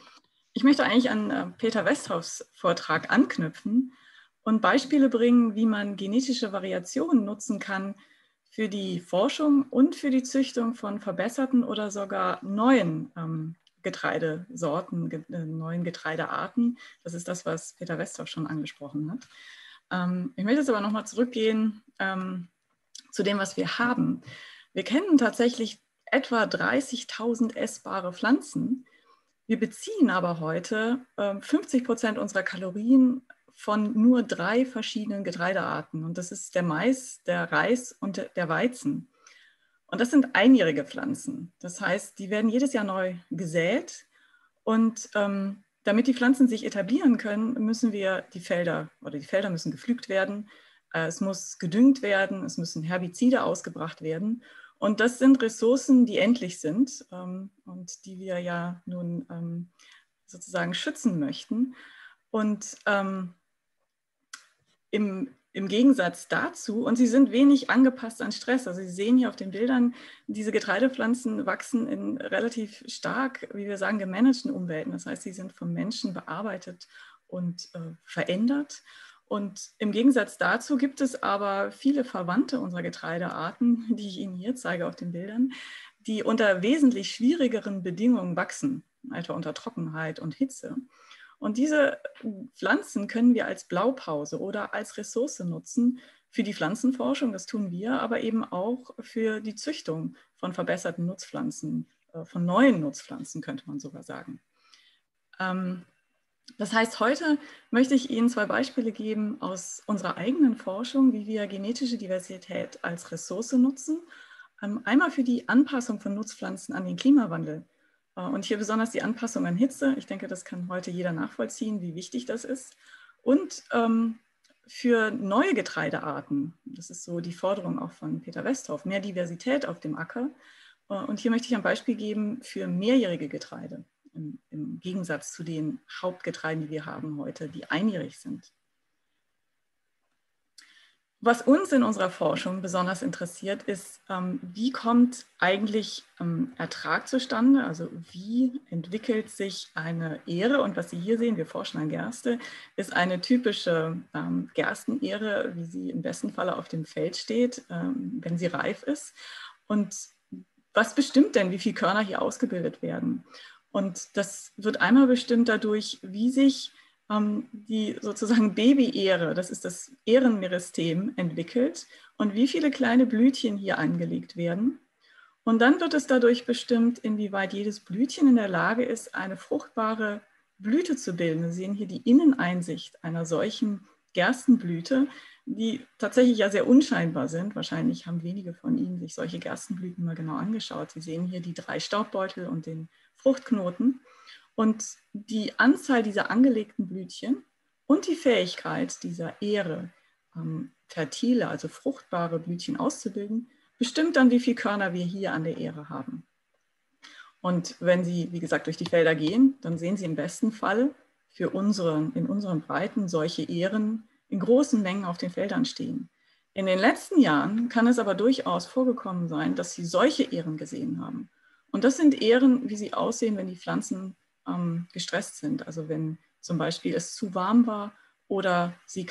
Ich möchte eigentlich an Peter Westhoffs Vortrag anknüpfen und Beispiele bringen, wie man genetische Variationen nutzen kann für die Forschung und für die Züchtung von verbesserten oder sogar neuen Getreidesorten, neuen Getreidearten. Das ist das, was Peter Westhoff schon angesprochen hat. Ich möchte jetzt aber nochmal zurückgehen zu dem, was wir haben. Wir kennen tatsächlich etwa 30.000 essbare Pflanzen. Wir beziehen aber heute 50% unserer Kalorien von nur 3 verschiedenen Getreidearten. Und das ist der Mais, der Reis und der Weizen. Und das sind einjährige Pflanzen. Das heißt, die werden jedes Jahr neu gesät. Und damit die Pflanzen sich etablieren können, müssen wir die Felder müssen gepflügt werden. Es muss gedüngt werden. Es müssen Herbizide ausgebracht werden. Und das sind Ressourcen, die endlich sind und die wir ja nun sozusagen schützen möchten. Und im Gegensatz dazu, und sie sind wenig angepasst an Stress. Also Sie sehen hier auf den Bildern, diese Getreidepflanzen wachsen in relativ stark, wie wir sagen, gemanagten Umwelten. Das heißt, sie sind vom Menschen bearbeitet und verändert. Und im Gegensatz dazu gibt es aber viele Verwandte unserer Getreidearten, die ich Ihnen hier zeige auf den Bildern, die unter wesentlich schwierigeren Bedingungen wachsen, also unter Trockenheit und Hitze. Und diese Pflanzen können wir als Blaupause oder als Ressource nutzen für die Pflanzenforschung, das tun wir, aber eben auch für die Züchtung von verbesserten Nutzpflanzen, von neuen Nutzpflanzen könnte man sogar sagen. Das heißt, heute möchte ich Ihnen zwei Beispiele geben aus unserer eigenen Forschung, wie wir genetische Diversität als Ressource nutzen. Einmal für die Anpassung von Nutzpflanzen an den Klimawandel und hier besonders die Anpassung an Hitze. Ich denke, das kann heute jeder nachvollziehen, wie wichtig das ist. Und für neue Getreidearten, das ist so die Forderung auch von Peter Westhoff, mehr Diversität auf dem Acker. Und hier möchte ich ein Beispiel geben für mehrjährige Getreide. Im Gegensatz zu den Hauptgetreiden, die wir haben heute, die einjährig sind. Was uns in unserer Forschung besonders interessiert, ist, wie kommt eigentlich Ertrag zustande? Also wie entwickelt sich eine Ähre? Und was Sie hier sehen, wir forschen an Gerste, ist eine typische Gerstenähre, wie sie im besten Falle auf dem Feld steht, wenn sie reif ist. Und was bestimmt denn, wie viele Körner hier ausgebildet werden? Und das wird einmal bestimmt dadurch, wie sich die sozusagen Babyähre, das ist das Ährenmeristem, entwickelt und wie viele kleine Blütchen hier angelegt werden. Und dann wird es dadurch bestimmt, inwieweit jedes Blütchen in der Lage ist, eine fruchtbare Blüte zu bilden. Sie sehen hier die Inneneinsicht einer solchen Gerstenblüte, die tatsächlich ja sehr unscheinbar sind. Wahrscheinlich haben wenige von Ihnen sich solche Gerstenblüten mal genau angeschaut. Sie sehen hier die 3 Staubbeutel und den Fruchtknoten und die Anzahl dieser angelegten Blütchen und die Fähigkeit dieser Ähre, fertile, also fruchtbare Blütchen auszubilden, bestimmt dann, wie viele Körner wir hier an der Ähre haben. Und wenn Sie, wie gesagt, durch die Felder gehen, dann sehen Sie im besten Fall für in unseren Breiten solche Ähren in großen Mengen auf den Feldern stehen. In den letzten Jahren kann es aber durchaus vorgekommen sein, dass Sie solche Ähren gesehen haben. Und das sind Ähren, wie sie aussehen, wenn die Pflanzen gestresst sind. Also wenn zum Beispiel es zu warm war oder sie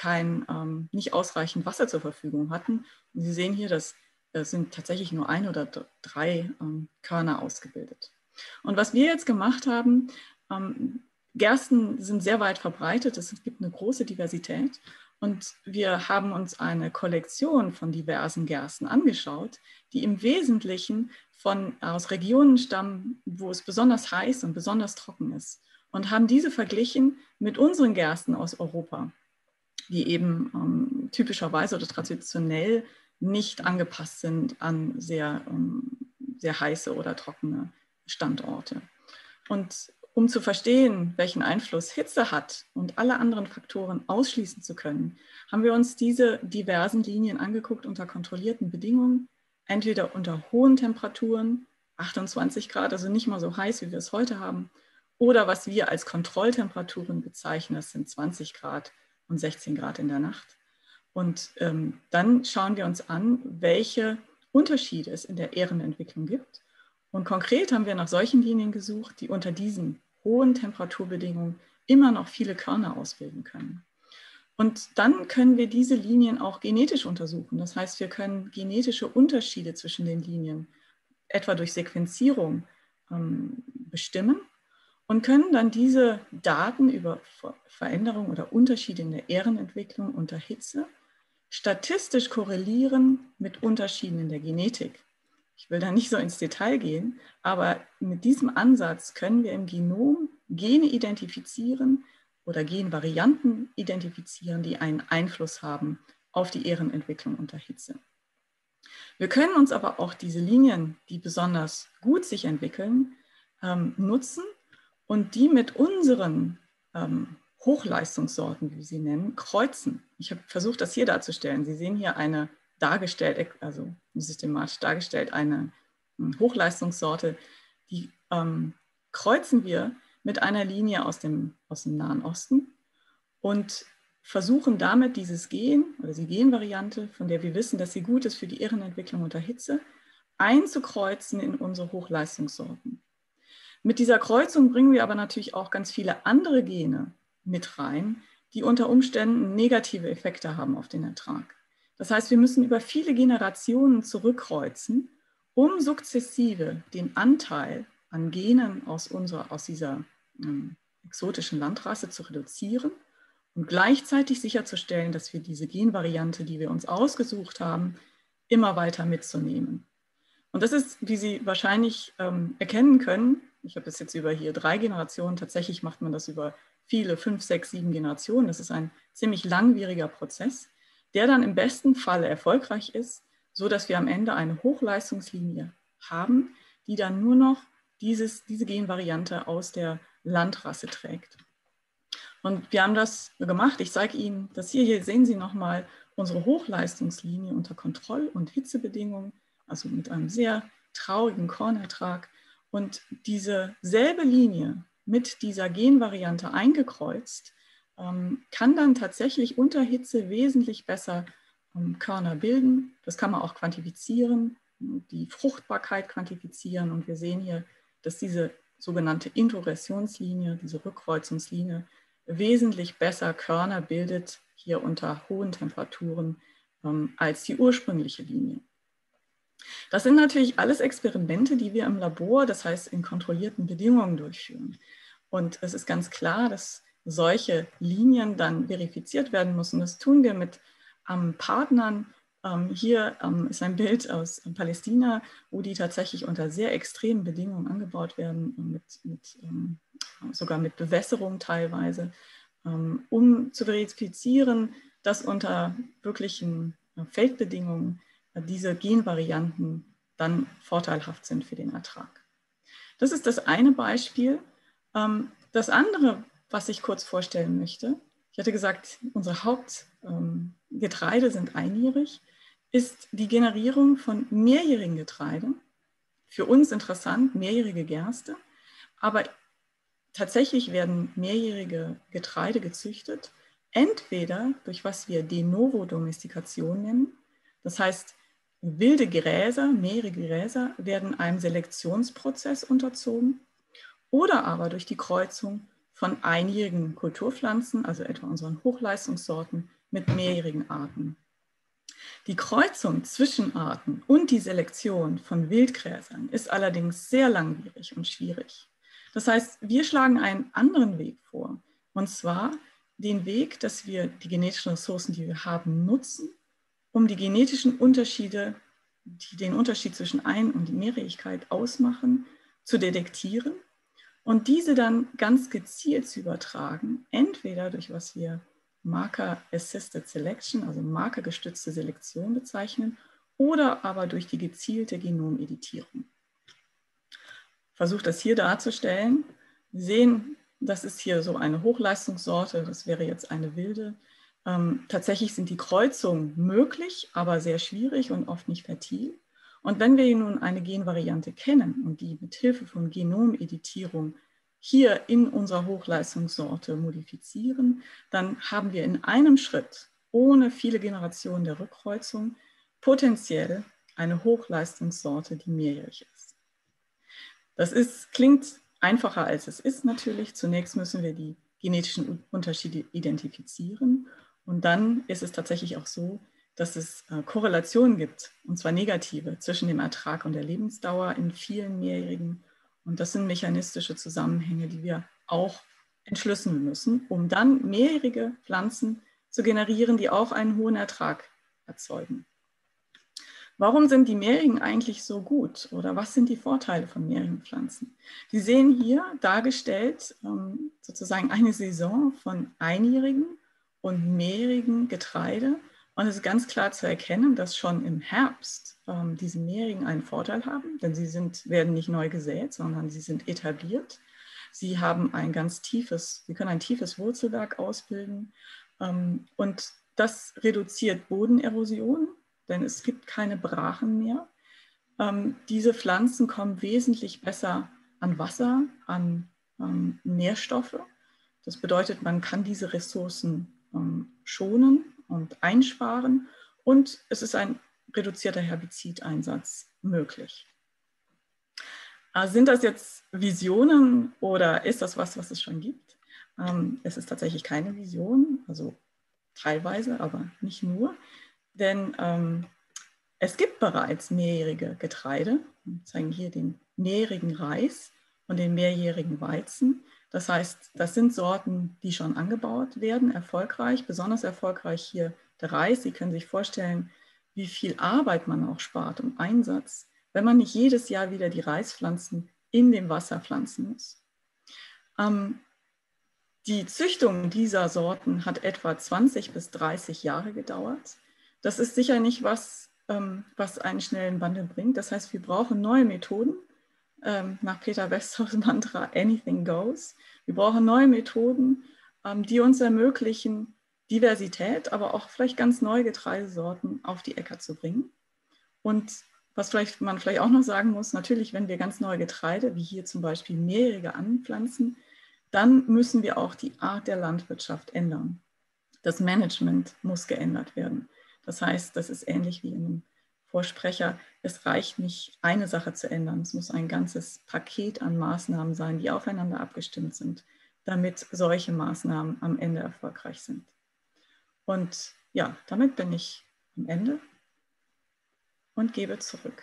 nicht ausreichend Wasser zur Verfügung hatten. Und Sie sehen hier, das sind tatsächlich nur 1 oder 3 Körner ausgebildet. Und was wir jetzt gemacht haben, Gersten sind sehr weit verbreitet, es gibt eine große Diversität. Und wir haben uns eine Kollektion von diversen Gersten angeschaut, die im Wesentlichen aus Regionen stammen, wo es besonders heiß und besonders trocken ist. Und haben diese verglichen mit unseren Gersten aus Europa, die eben typischerweise oder traditionell nicht angepasst sind an sehr heiße oder trockene Standorte. Und um zu verstehen, welchen Einfluss Hitze hat und alle anderen Faktoren ausschließen zu können, haben wir uns diese diversen Linien angeguckt unter kontrollierten Bedingungen, entweder unter hohen Temperaturen, 28 Grad, also nicht mal so heiß, wie wir es heute haben, oder was wir als Kontrolltemperaturen bezeichnen, das sind 20 Grad und 16 Grad in der Nacht. Und dann schauen wir uns an, welche Unterschiede es in der Ährenentwicklung gibt. Und konkret haben wir nach solchen Linien gesucht, die unter diesen hohen Temperaturbedingungen immer noch viele Körner ausbilden können. Und dann können wir diese Linien auch genetisch untersuchen. Das heißt, wir können genetische Unterschiede zwischen den Linien, etwa durch Sequenzierung, bestimmen und können dann diese Daten über Veränderungen oder Unterschiede in der Ährenentwicklung unter Hitze statistisch korrelieren mit Unterschieden in der Genetik. Ich will da nicht so ins Detail gehen, aber mit diesem Ansatz können wir im Genom Gene identifizieren oder Genvarianten identifizieren, die einen Einfluss haben auf die Ährenentwicklung unter Hitze. Wir können uns aber auch diese Linien, die besonders gut sich entwickeln, nutzen und die mit unseren Hochleistungssorten, wie wir sie nennen, kreuzen. Ich habe versucht, das hier darzustellen. Sie sehen hier eine dargestellt, also systematisch dargestellt, eine Hochleistungssorte, die kreuzen wir mit einer Linie aus dem Nahen Osten und versuchen damit dieses Gen oder die Genvariante, von der wir wissen, dass sie gut ist für die Ährenentwicklung unter Hitze, einzukreuzen in unsere Hochleistungssorten. Mit dieser Kreuzung bringen wir aber natürlich auch ganz viele andere Gene mit rein, die unter Umständen negative Effekte haben auf den Ertrag. Das heißt, wir müssen über viele Generationen zurückkreuzen, um sukzessive den Anteil an Genen aus dieser exotischen Landrasse zu reduzieren und gleichzeitig sicherzustellen, dass wir diese Genvariante, die wir uns ausgesucht haben, immer weiter mitzunehmen. Und das ist, wie Sie wahrscheinlich erkennen können, ich habe das jetzt über hier 3 Generationen, tatsächlich macht man das über viele, 5, 6, 7 Generationen. Das ist ein ziemlich langwieriger Prozess, der dann im besten Fall erfolgreich ist, sodass wir am Ende eine Hochleistungslinie haben, die dann nur noch diese Genvariante aus der Landrasse trägt. Und wir haben das gemacht. Ich zeige Ihnen das hier sehen Sie nochmal unsere Hochleistungslinie unter Kontroll- und Hitzebedingungen, also mit einem sehr traurigen Kornertrag. Und diese selbe Linie mit dieser Genvariante eingekreuzt, kann dann tatsächlich unter Hitze wesentlich besser Körner bilden. Das kann man auch quantifizieren, die Fruchtbarkeit quantifizieren. Und wir sehen hier, dass diese sogenannte Intoressionslinie, diese Rückkreuzungslinie, wesentlich besser Körner bildet, hier unter hohen Temperaturen, als die ursprüngliche Linie. Das sind natürlich alles Experimente, die wir im Labor, das heißt in kontrollierten Bedingungen, durchführen. Und es ist ganz klar, dass solche Linien dann verifiziert werden müssen. Das tun wir mit Partnern. Hier ist ein Bild aus Palästina, wo die tatsächlich unter sehr extremen Bedingungen angebaut werden, sogar mit Bewässerung teilweise, um zu verifizieren, dass unter wirklichen Feldbedingungen diese Genvarianten dann vorteilhaft sind für den Ertrag. Das ist das eine Beispiel. Das andere, was ich kurz vorstellen möchte, ich hatte gesagt, unsere Hauptgetreide sind einjährig, ist die Generierung von mehrjährigen Getreide. Für uns interessant, mehrjährige Gerste, aber tatsächlich werden mehrjährige Getreide gezüchtet, entweder durch was wir de novo Domestikation nennen, das heißt, wilde Gräser, mehrjährige Gräser werden einem Selektionsprozess unterzogen oder aber durch die Kreuzung von einjährigen Kulturpflanzen, also etwa unseren Hochleistungssorten, mit mehrjährigen Arten. Die Kreuzung zwischen Arten und die Selektion von Wildgräsern ist allerdings sehr langwierig und schwierig. Das heißt, wir schlagen einen anderen Weg vor, und zwar den Weg, dass wir die genetischen Ressourcen, die wir haben, nutzen, um die genetischen Unterschiede, die den Unterschied zwischen Ein- und Mehrjährigkeit ausmachen, zu detektieren und diese dann ganz gezielt zu übertragen, entweder durch was wir Marker-Assisted Selection, also markergestützte Selektion bezeichnen, oder aber durch die gezielte Genomeditierung. Ich versuche das hier darzustellen. Sie sehen, das ist hier so eine Hochleistungssorte, das wäre jetzt eine wilde. Tatsächlich sind die Kreuzungen möglich, aber sehr schwierig und oft nicht fertil. Und wenn wir nun eine Genvariante kennen und die mit Hilfe von Genomeditierung hier in unserer Hochleistungssorte modifizieren, dann haben wir in einem Schritt, ohne viele Generationen der Rückkreuzung, potenziell eine Hochleistungssorte, die mehrjährig ist. Das klingt einfacher, als es ist natürlich. Zunächst müssen wir die genetischen Unterschiede identifizieren. Und dann ist es tatsächlich auch so, dass es Korrelationen gibt, und zwar negative, zwischen dem Ertrag und der Lebensdauer in vielen Mehrjährigen. Und das sind mechanistische Zusammenhänge, die wir auch entschlüsseln müssen, um dann mehrjährige Pflanzen zu generieren, die auch einen hohen Ertrag erzeugen. Warum sind die mehrjährigen eigentlich so gut? Oder was sind die Vorteile von mehrjährigen Pflanzen? Sie sehen hier dargestellt sozusagen eine Saison von einjährigen und mehrjährigen Getreide. Und es ist ganz klar zu erkennen, dass schon im Herbst diese mehrjährigen einen Vorteil haben, denn sie werden nicht neu gesät, sondern sie sind etabliert. Sie haben sie können ein tiefes Wurzelwerk ausbilden. Und das reduziert Bodenerosion, denn es gibt keine Brachen mehr. Diese Pflanzen kommen wesentlich besser an Wasser, an Nährstoffe. Das bedeutet, man kann diese Ressourcen schonen und einsparen und es ist ein reduzierter Herbizideinsatz möglich. Sind das jetzt Visionen oder ist das was es schon gibt? Es ist tatsächlich keine Vision, also teilweise, aber nicht nur. Denn Es gibt bereits mehrjährige Getreide, wir zeigen hier den mehrjährigen Reis und den mehrjährigen Weizen. Das heißt, das sind Sorten, die schon angebaut werden, erfolgreich, besonders erfolgreich hier der Reis. Sie können sich vorstellen, wie viel Arbeit man auch spart und Einsatz, wenn man nicht jedes Jahr wieder die Reispflanzen in dem Wasser pflanzen muss. Die Züchtung dieser Sorten hat etwa 20 bis 30 Jahre gedauert. Das ist sicher nicht was, was einen schnellen Wandel bringt. Das heißt, wir brauchen neue Methoden. Nach Peter Westhoffs Mantra Anything Goes. Wir brauchen neue Methoden, die uns ermöglichen, Diversität, aber auch vielleicht ganz neue Getreidesorten auf die Äcker zu bringen. Und was man vielleicht auch noch sagen muss, natürlich, wenn wir ganz neue Getreide, wie hier zum Beispiel mehrjährige anpflanzen, dann müssen wir auch die Art der Landwirtschaft ändern. Das Management muss geändert werden. Das heißt, das ist ähnlich wie in einem Vorsprecher. Es reicht nicht, eine Sache zu ändern. Es muss ein ganzes Paket an Maßnahmen sein, die aufeinander abgestimmt sind, damit solche Maßnahmen am Ende erfolgreich sind. Und ja, damit bin ich am Ende und gebe zurück.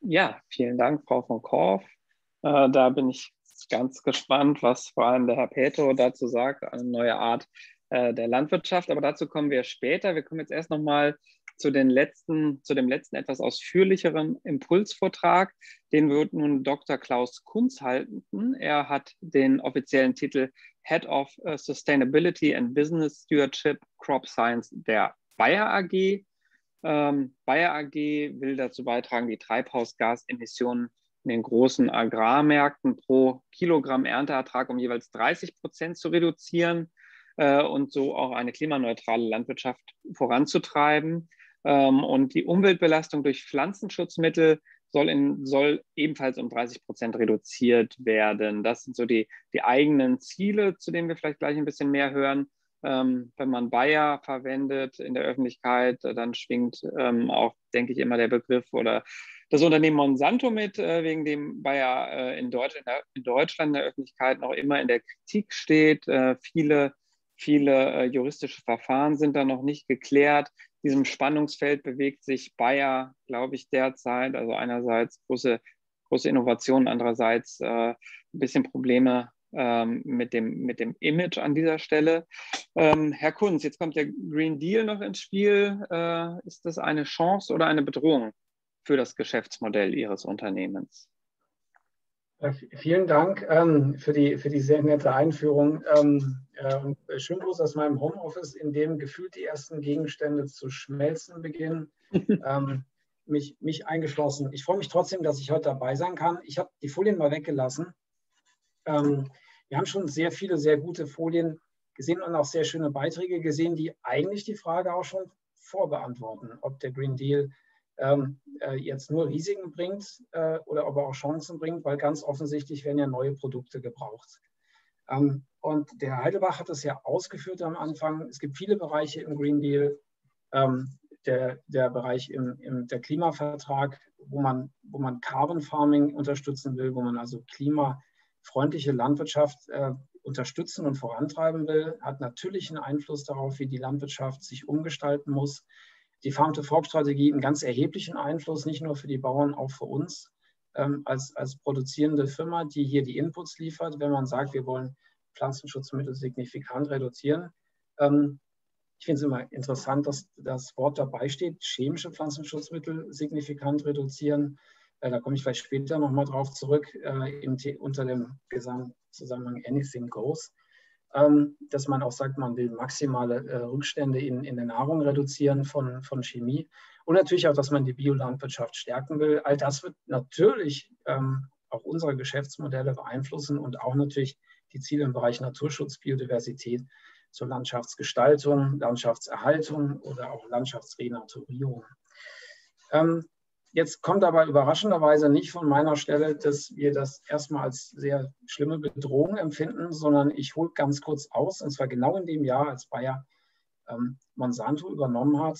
Ja, vielen Dank, Frau von Korff. Da bin ich ganz gespannt, was vor allem der Herr Paetow dazu sagt, eine neue Art der Landwirtschaft. Aber dazu kommen wir später. Wir kommen jetzt erst nochmal zu dem letzten etwas ausführlicheren Impulsvortrag. Den wird nun Dr. Klaus Kunz halten. Er hat den offiziellen Titel Head of Sustainability and Business Stewardship Crop Science der Bayer AG. Bayer AG will dazu beitragen, die Treibhausgasemissionen in den großen Agrarmärkten pro Kilogramm Ernteertrag um jeweils 30% zu reduzieren und so auch eine klimaneutrale Landwirtschaft voranzutreiben. Und die Umweltbelastung durch Pflanzenschutzmittel soll ebenfalls um 30% reduziert werden. Das sind so die eigenen Ziele, zu denen wir vielleicht gleich ein bisschen mehr hören. Wenn man Bayer verwendet in der Öffentlichkeit, dann schwingt auch, denke ich, immer der Begriff oder das Unternehmen Monsanto mit, wegen dem Bayer in Deutschland in der Öffentlichkeit noch immer in der Kritik steht. Viele juristische Verfahren sind da noch nicht geklärt. In diesem Spannungsfeld bewegt sich Bayer, glaube ich, derzeit. Also einerseits große Innovationen, andererseits ein bisschen Probleme mit dem Image an dieser Stelle. Herr Kunz, jetzt kommt der Green Deal noch ins Spiel. Ist das eine Chance oder eine Bedrohung für das Geschäftsmodell Ihres Unternehmens? Vielen Dank für die sehr nette Einführung. Und schönen Gruß aus meinem Homeoffice, in dem gefühlt die ersten Gegenstände zu schmelzen beginnen, mich eingeschlossen. Ich freue mich trotzdem, dass ich heute dabei sein kann. Ich habe die Folien mal weggelassen. Wir haben schon sehr viele, sehr gute Folien gesehen und auch sehr schöne Beiträge gesehen, die eigentlich die Frage auch schon vorbeantworten, ob der Green Deal jetzt nur Risiken bringt oder ob er auch Chancen bringt, weil ganz offensichtlich werden ja neue Produkte gebraucht. Und der Herr Heidelbach hat das ja ausgeführt am Anfang. Es gibt viele Bereiche im Green Deal, der Bereich der Klimavertrag, wo man Carbon Farming unterstützen will, wo man also klimafreundliche Landwirtschaft unterstützen und vorantreiben will, hat natürlich einen Einfluss darauf, wie die Landwirtschaft sich umgestalten muss. Die Farm-to-Fork-Strategie einen ganz erheblichen Einfluss, nicht nur für die Bauern, auch für uns als produzierende Firma, die hier die Inputs liefert. Wenn man sagt, wir wollen Pflanzenschutzmittel signifikant reduzieren. Ich finde es immer interessant, dass das Wort dabei steht, chemische Pflanzenschutzmittel signifikant reduzieren. Da komme ich vielleicht später nochmal drauf zurück, unter dem Gesamtzusammenhang Anything Goes. Dass man auch sagt, man will maximale Rückstände in der Nahrung reduzieren von Chemie und natürlich auch, dass man die Biolandwirtschaft stärken will. All das wird natürlich auch unsere Geschäftsmodelle beeinflussen und auch natürlich die Ziele im Bereich Naturschutz, Biodiversität zur Landschaftsgestaltung, Landschaftserhaltung oder auch Landschaftsrenaturierung. Jetzt kommt aber überraschenderweise nicht von meiner Stelle, dass wir das erstmal als sehr schlimme Bedrohung empfinden, sondern ich hole ganz kurz aus, und zwar genau in dem Jahr, als Bayer Monsanto übernommen hat,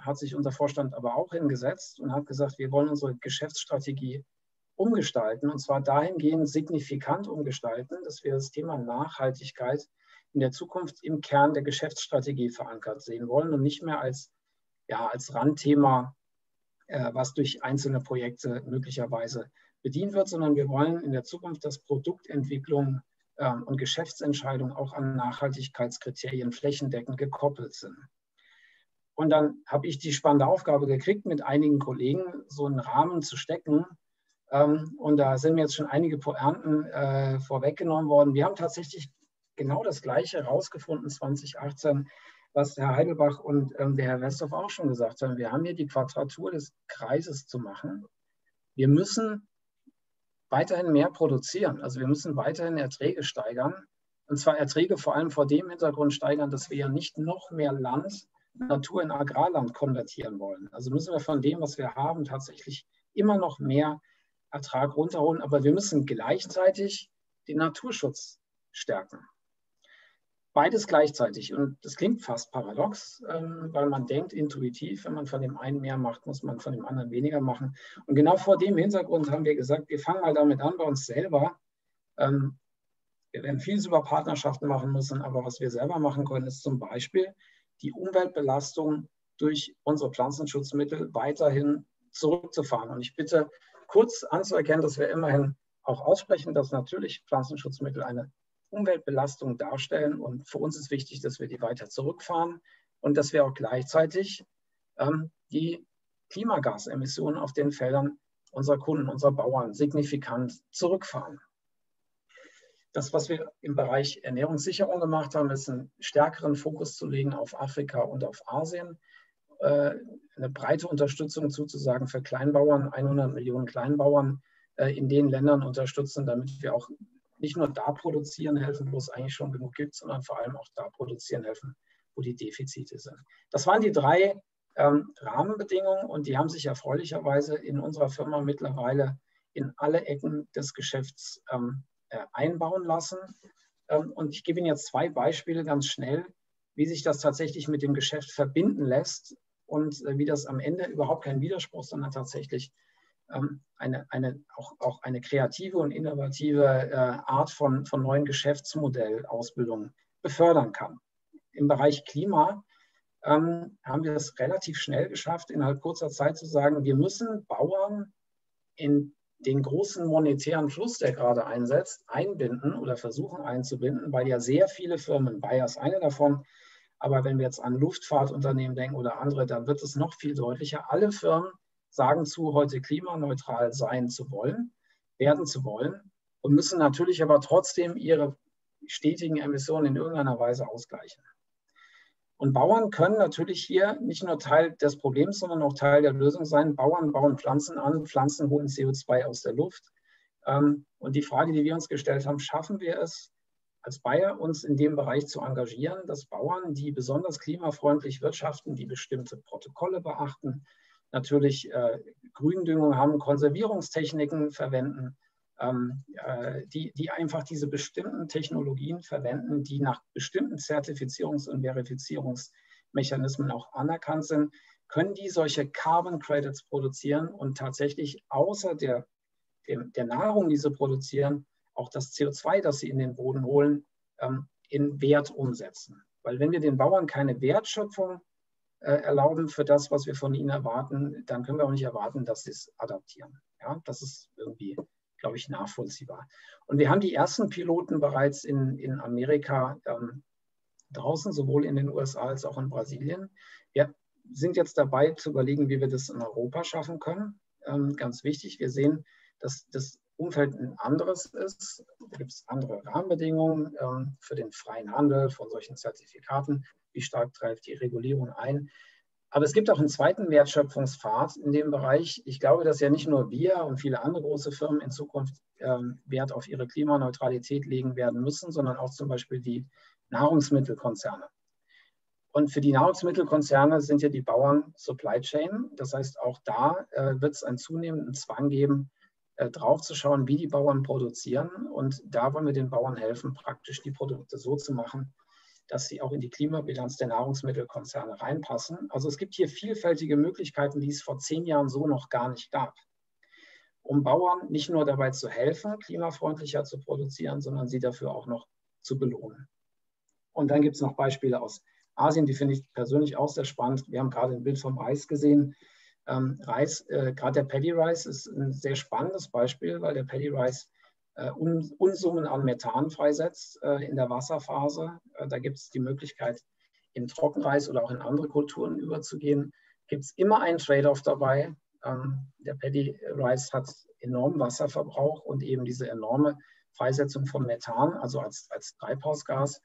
hat sich unser Vorstand aber auch hingesetzt und hat gesagt, wir wollen unsere Geschäftsstrategie umgestalten, und zwar dahingehend signifikant umgestalten, dass wir das Thema Nachhaltigkeit in der Zukunft im Kern der Geschäftsstrategie verankert sehen wollen und nicht mehr als ja, als Randthema, was durch einzelne Projekte möglicherweise bedient wird, sondern wir wollen in der Zukunft, dass Produktentwicklung und Geschäftsentscheidungen auch an Nachhaltigkeitskriterien flächendeckend gekoppelt sind. Und dann habe ich die spannende Aufgabe gekriegt, mit einigen Kollegen so einen Rahmen zu stecken. Und da sind mir jetzt schon einige Pointen vorweggenommen worden. Wir haben tatsächlich genau das Gleiche herausgefunden 2018, was Herr Heidelbach und der Herr Westhoff auch schon gesagt haben. Wir haben hier die Quadratur des Kreises zu machen. Wir müssen weiterhin mehr produzieren. Also wir müssen weiterhin Erträge steigern. Und zwar Erträge vor allem vor dem Hintergrund steigern, dass wir ja nicht noch mehr Land, Natur in Agrarland konvertieren wollen. Also müssen wir von dem, was wir haben, tatsächlich immer noch mehr Ertrag runterholen. Aber wir müssen gleichzeitig den Naturschutz stärken. Beides gleichzeitig. Und das klingt fast paradox, weil man denkt intuitiv, wenn man von dem einen mehr macht, muss man von dem anderen weniger machen. Und genau vor dem Hintergrund haben wir gesagt, wir fangen mal damit an bei uns selber. Wir werden vieles über Partnerschaften machen müssen, aber was wir selber machen können, ist zum Beispiel die Umweltbelastung durch unsere Pflanzenschutzmittel weiterhin zurückzufahren. Und ich bitte kurz anzuerkennen, dass wir immerhin auch aussprechen, dass natürlich Pflanzenschutzmittel eine Umweltbelastung darstellen. Und für uns ist wichtig, dass wir die weiter zurückfahren und dass wir auch gleichzeitig die Klimagasemissionen auf den Feldern unserer Kunden, unserer Bauern signifikant zurückfahren. Das, was wir im Bereich Ernährungssicherung gemacht haben, ist einen stärkeren Fokus zu legen auf Afrika und auf Asien. Eine breite Unterstützung zuzusagen für Kleinbauern, 100 Millionen Kleinbauern in den Ländern unterstützen, damit wir auch nicht nur da produzieren helfen, wo es eigentlich schon genug gibt, sondern vor allem auch da produzieren helfen, wo die Defizite sind. Das waren die drei Rahmenbedingungen und die haben sich erfreulicherweise in unserer Firma mittlerweile in alle Ecken des Geschäfts einbauen lassen. Und ich gebe Ihnen jetzt zwei Beispiele ganz schnell, wie sich das tatsächlich mit dem Geschäft verbinden lässt und wie das am Ende überhaupt kein Widerspruch, sondern tatsächlich eine kreative und innovative Art von neuen Geschäftsmodellausbildung befördern kann. Im Bereich Klima haben wir es relativ schnell geschafft, innerhalb kurzer Zeit zu sagen, wir müssen Bauern in den großen monetären Fluss, der gerade einsetzt, einbinden oder versuchen einzubinden, weil ja sehr viele Firmen, Bayer ist eine davon, aber wenn wir jetzt an Luftfahrtunternehmen denken oder andere, dann wird es noch viel deutlicher. Alle Firmen sagen zu, heute klimaneutral sein zu wollen, und müssen natürlich aber trotzdem ihre stetigen Emissionen in irgendeiner Weise ausgleichen. Und Bauern können natürlich hier nicht nur Teil des Problems, sondern auch Teil der Lösung sein. Bauern bauen Pflanzen an, Pflanzen holen CO2 aus der Luft. Und die Frage, die wir uns gestellt haben, schaffen wir es, als Bayer uns in dem Bereich zu engagieren, dass Bauern, die besonders klimafreundlich wirtschaften, die bestimmte Protokolle beachten, natürlich Gründüngung haben, Konservierungstechniken verwenden, die einfach diese bestimmten Technologien verwenden, die nach bestimmten Zertifizierungs- und Verifizierungsmechanismen auch anerkannt sind, können die solche Carbon Credits produzieren und tatsächlich außer der Nahrung, die sie produzieren, auch das CO2, das sie in den Boden holen, in Wert umsetzen. Weil wenn wir den Bauern keine Wertschöpfung erlauben für das, was wir von ihnen erwarten, dann können wir auch nicht erwarten, dass sie es adaptieren. Ja, das ist irgendwie, glaube ich, nachvollziehbar. Und wir haben die ersten Piloten bereits in Amerika draußen, sowohl in den USA als auch in Brasilien. Wir sind jetzt dabei zu überlegen, wie wir das in Europa schaffen können. Ganz wichtig, wir sehen, dass das Umfeld ein anderes ist. Da gibt es andere Rahmenbedingungen für den freien Handel von solchen Zertifikaten. Wie stark treibt die Regulierung ein? Aber es gibt auch einen zweiten Wertschöpfungspfad in dem Bereich. Ich glaube, dass ja nicht nur wir und viele andere große Firmen in Zukunft Wert auf ihre Klimaneutralität legen werden müssen, sondern auch zum Beispiel die Nahrungsmittelkonzerne. Und für die Nahrungsmittelkonzerne sind ja die Bauern Supply Chain. Das heißt, auch da wird es einen zunehmenden Zwang geben, drauf zu schauen, wie die Bauern produzieren. Und da wollen wir den Bauern helfen, praktisch die Produkte so zu machen, dass sie auch in die Klimabilanz der Nahrungsmittelkonzerne reinpassen. Also es gibt hier vielfältige Möglichkeiten, die es vor 10 Jahren so noch gar nicht gab, um Bauern nicht nur dabei zu helfen, klimafreundlicher zu produzieren, sondern sie dafür auch noch zu belohnen. Und dann gibt es noch Beispiele aus Asien, die finde ich persönlich auch sehr spannend. Wir haben gerade ein Bild vom Reis gesehen. Reis, gerade der Paddy Rice ist ein sehr spannendes Beispiel, weil der Paddy Rice Unsummen an Methan freisetzt in der Wasserphase. Da gibt es die Möglichkeit, in Trockenreis oder auch in andere Kulturen überzugehen. Gibt es immer einen Trade-off dabei. Der Paddy Rice hat enormen Wasserverbrauch und eben diese enorme Freisetzung von Methan, also als Treibhausgas.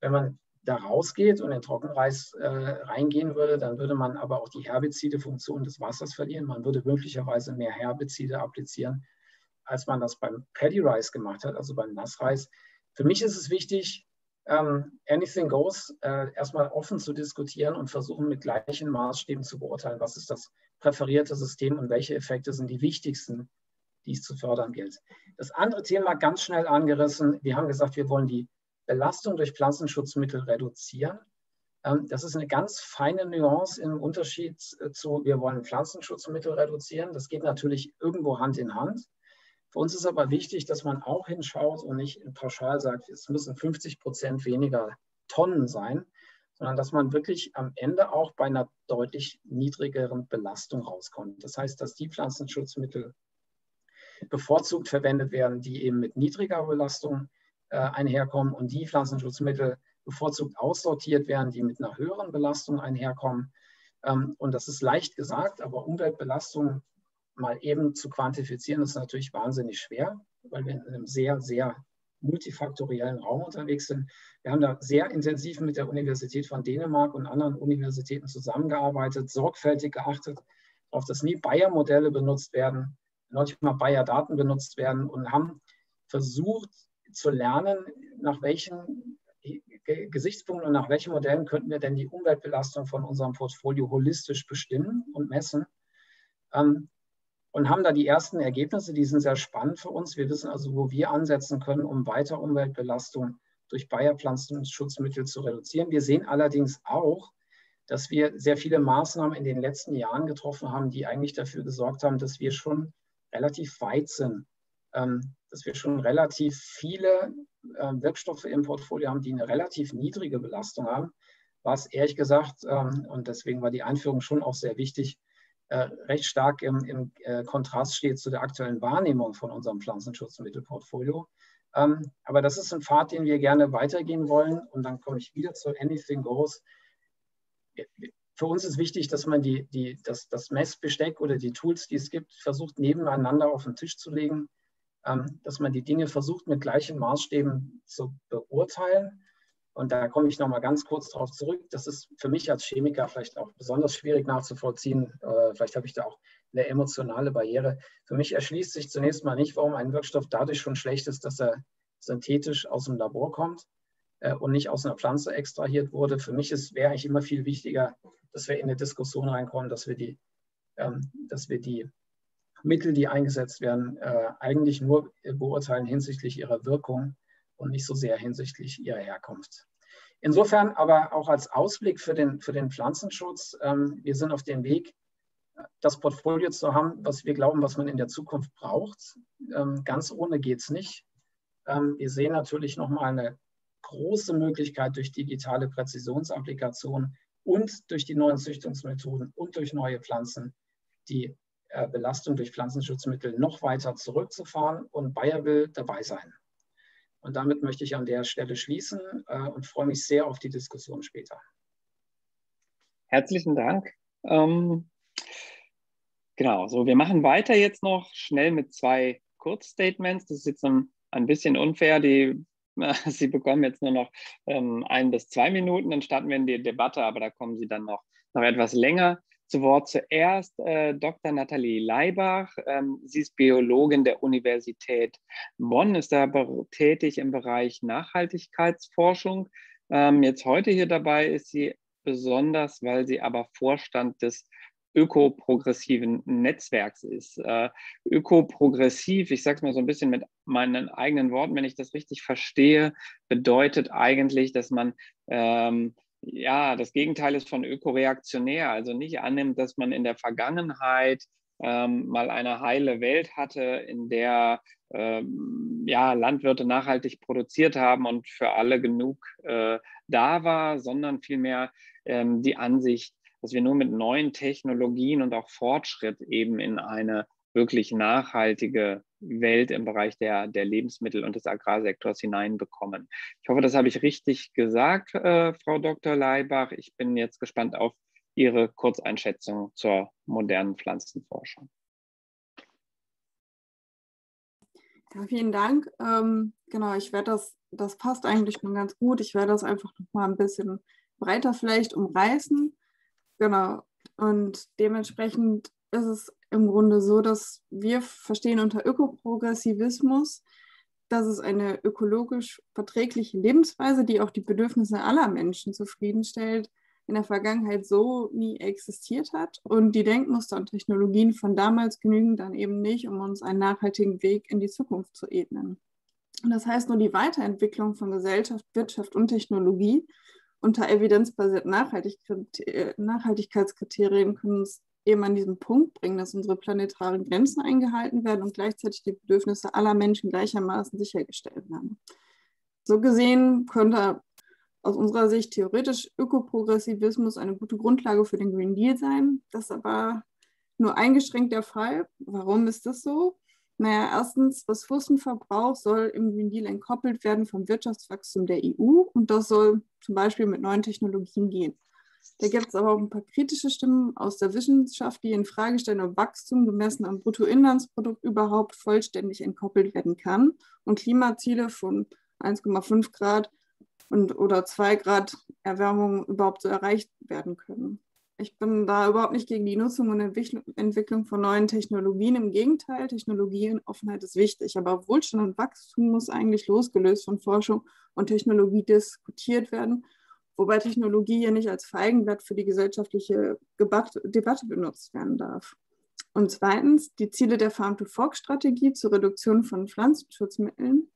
Wenn man da rausgeht und in Trockenreis reingehen würde, dann würde man aber auch die Herbizide-Funktion des Wassers verlieren. Man würde möglicherweise mehr Herbizide applizieren, als man das beim Paddy Rice gemacht hat, also beim Nassreis. Für mich ist es wichtig, anything goes, erstmal offen zu diskutieren und versuchen, mit gleichen Maßstäben zu beurteilen, was ist das präferierte System und welche Effekte sind die wichtigsten, die es zu fördern gilt. Das andere Thema ganz schnell angerissen. Wir haben gesagt, wir wollen die Belastung durch Pflanzenschutzmittel reduzieren. Das ist eine ganz feine Nuance im Unterschied zu, wir wollen Pflanzenschutzmittel reduzieren. Das geht natürlich irgendwo Hand in Hand. Für uns ist aber wichtig, dass man auch hinschaut und nicht pauschal sagt, es müssen 50% weniger Tonnen sein, sondern dass man wirklich am Ende auch bei einer deutlich niedrigeren Belastung rauskommt. Das heißt, dass die Pflanzenschutzmittel bevorzugt verwendet werden, die eben mit niedriger Belastung einherkommen und die Pflanzenschutzmittel bevorzugt aussortiert werden, die mit einer höheren Belastung einherkommen. Und das ist leicht gesagt, aber Umweltbelastung mal eben zu quantifizieren, ist natürlich wahnsinnig schwer, weil wir in einem sehr, sehr multifaktoriellen Raum unterwegs sind. Wir haben da sehr intensiv mit der Universität von Dänemark und anderen Universitäten zusammengearbeitet, sorgfältig geachtet darauf, dass nie Bayer-Modelle benutzt werden, noch nicht mal Bayer-Daten benutzt werden und haben versucht zu lernen, nach welchen Gesichtspunkten und nach welchen Modellen könnten wir denn die Umweltbelastung von unserem Portfolio holistisch bestimmen und messen. Und haben da die ersten Ergebnisse, die sind sehr spannend für uns. Wir wissen also, wo wir ansetzen können, um weiter Umweltbelastung durch Bayer-Pflanzenschutzmittel zu reduzieren. Wir sehen allerdings auch, dass wir sehr viele Maßnahmen in den letzten Jahren getroffen haben, die eigentlich dafür gesorgt haben, dass wir schon relativ weit sind, dass wir schon relativ viele Wirkstoffe im Portfolio haben, die eine relativ niedrige Belastung haben, was ehrlich gesagt, und deswegen war die Einführung schon auch sehr wichtig, recht stark im Kontrast steht zu der aktuellen Wahrnehmung von unserem Pflanzenschutzmittelportfolio. Aber das ist ein Pfad, den wir gerne weitergehen wollen. Und dann komme ich wieder zu Anything Goes. Für uns ist wichtig, dass man das Messbesteck oder die Tools, die es gibt, versucht nebeneinander auf den Tisch zu legen, dass man die Dinge versucht, mit gleichen Maßstäben zu beurteilen. Und da komme ich nochmal ganz kurz darauf zurück. Das ist für mich als Chemiker vielleicht auch besonders schwierig nachzuvollziehen. Vielleicht habe ich da auch eine emotionale Barriere. Für mich erschließt sich zunächst mal nicht, warum ein Wirkstoff dadurch schon schlecht ist, dass er synthetisch aus dem Labor kommt und nicht aus einer Pflanze extrahiert wurde. Für mich wäre eigentlich immer viel wichtiger, dass wir in eine Diskussion reinkommen, dass wir die Mittel, die eingesetzt werden, eigentlich nur beurteilen hinsichtlich ihrer Wirkung und nicht so sehr hinsichtlich ihrer Herkunft. Insofern aber auch als Ausblick für den Pflanzenschutz, wir sind auf dem Weg, das Portfolio zu haben, was wir glauben, was man in der Zukunft braucht. Ganz ohne geht es nicht. Wir sehen natürlich nochmal eine große Möglichkeit durch digitale Präzisionsapplikationen und durch die neuen Züchtungsmethoden und durch neue Pflanzen, die Belastung durch Pflanzenschutzmittel noch weiter zurückzufahren, und Bayer will dabei sein. Und damit möchte ich an der Stelle schließen und freue mich sehr auf die Diskussion später. Herzlichen Dank. Genau, so wir machen weiter jetzt noch schnell mit zwei Kurzstatements. Das ist jetzt ein bisschen unfair. Sie bekommen jetzt nur noch 1 bis 2 Minuten, dann starten wir in die Debatte, aber da kommen Sie dann noch etwas länger zu Wort. Zuerst Dr. Nathalie Laibach. Sie ist Biologin der Universität Bonn, ist da tätig im Bereich Nachhaltigkeitsforschung. Jetzt heute hier dabei ist sie besonders, weil sie aber Vorstand des Öko-Progressiven Netzwerks ist. Öko-Progressiv, ich sage es mal so ein bisschen mit meinen eigenen Worten, wenn ich das richtig verstehe, bedeutet eigentlich, dass man ja, das Gegenteil ist von ökoreaktionär, also nicht annimmt, dass man in der Vergangenheit mal eine heile Welt hatte, in der ja, Landwirte nachhaltig produziert haben und für alle genug da war, sondern vielmehr die Ansicht, dass wir nur mit neuen Technologien und auch Fortschritt eben in eine wirklich nachhaltige Welt im Bereich der Lebensmittel und des Agrarsektors hineinbekommen. Ich hoffe, das habe ich richtig gesagt, Frau Dr. Laibach. Ich bin jetzt gespannt auf Ihre Kurzeinschätzung zur modernen Pflanzenforschung. Ja, vielen Dank. Genau, ich werde das passt eigentlich schon ganz gut. Ich werde das einfach noch mal ein bisschen breiter vielleicht umreißen. Genau, und dementsprechend ist es im Grunde so, dass wir verstehen unter Öko-Progressivismus, dass es eine ökologisch verträgliche Lebensweise, die auch die Bedürfnisse aller Menschen zufriedenstellt, in der Vergangenheit so nie existiert hat und die Denkmuster und Technologien von damals genügen dann eben nicht, um uns einen nachhaltigen Weg in die Zukunft zu ebnen. Und das heißt, nur die Weiterentwicklung von Gesellschaft, Wirtschaft und Technologie unter evidenzbasierten Nachhaltigkeitskriterien können uns eben an diesen Punkt bringen, dass unsere planetaren Grenzen eingehalten werden und gleichzeitig die Bedürfnisse aller Menschen gleichermaßen sichergestellt werden. So gesehen könnte aus unserer Sicht theoretisch Ökoprogressivismus eine gute Grundlage für den Green Deal sein. Das ist aber nur eingeschränkt der Fall. Warum ist das so? Naja, erstens, Ressourcenverbrauch soll im Green Deal entkoppelt werden vom Wirtschaftswachstum der EU und das soll zum Beispiel mit neuen Technologien gehen. Da gibt es aber auch ein paar kritische Stimmen aus der Wissenschaft, die in Frage stellen, ob Wachstum gemessen am Bruttoinlandsprodukt überhaupt vollständig entkoppelt werden kann und Klimaziele von 1,5 Grad oder 2 Grad Erwärmung überhaupt so erreicht werden können. Ich bin da überhaupt nicht gegen die Nutzung und Entwicklung von neuen Technologien. Im Gegenteil, Technologienoffenheit ist wichtig, aber Wohlstand und Wachstum muss eigentlich losgelöst von Forschung und Technologie diskutiert werden, wobei Technologie hier nicht als Feigenblatt für die gesellschaftliche Debatte benutzt werden darf. Und zweitens, die Ziele der Farm-to-Fork-Strategie zur Reduktion von Pflanzenschutzmitteln,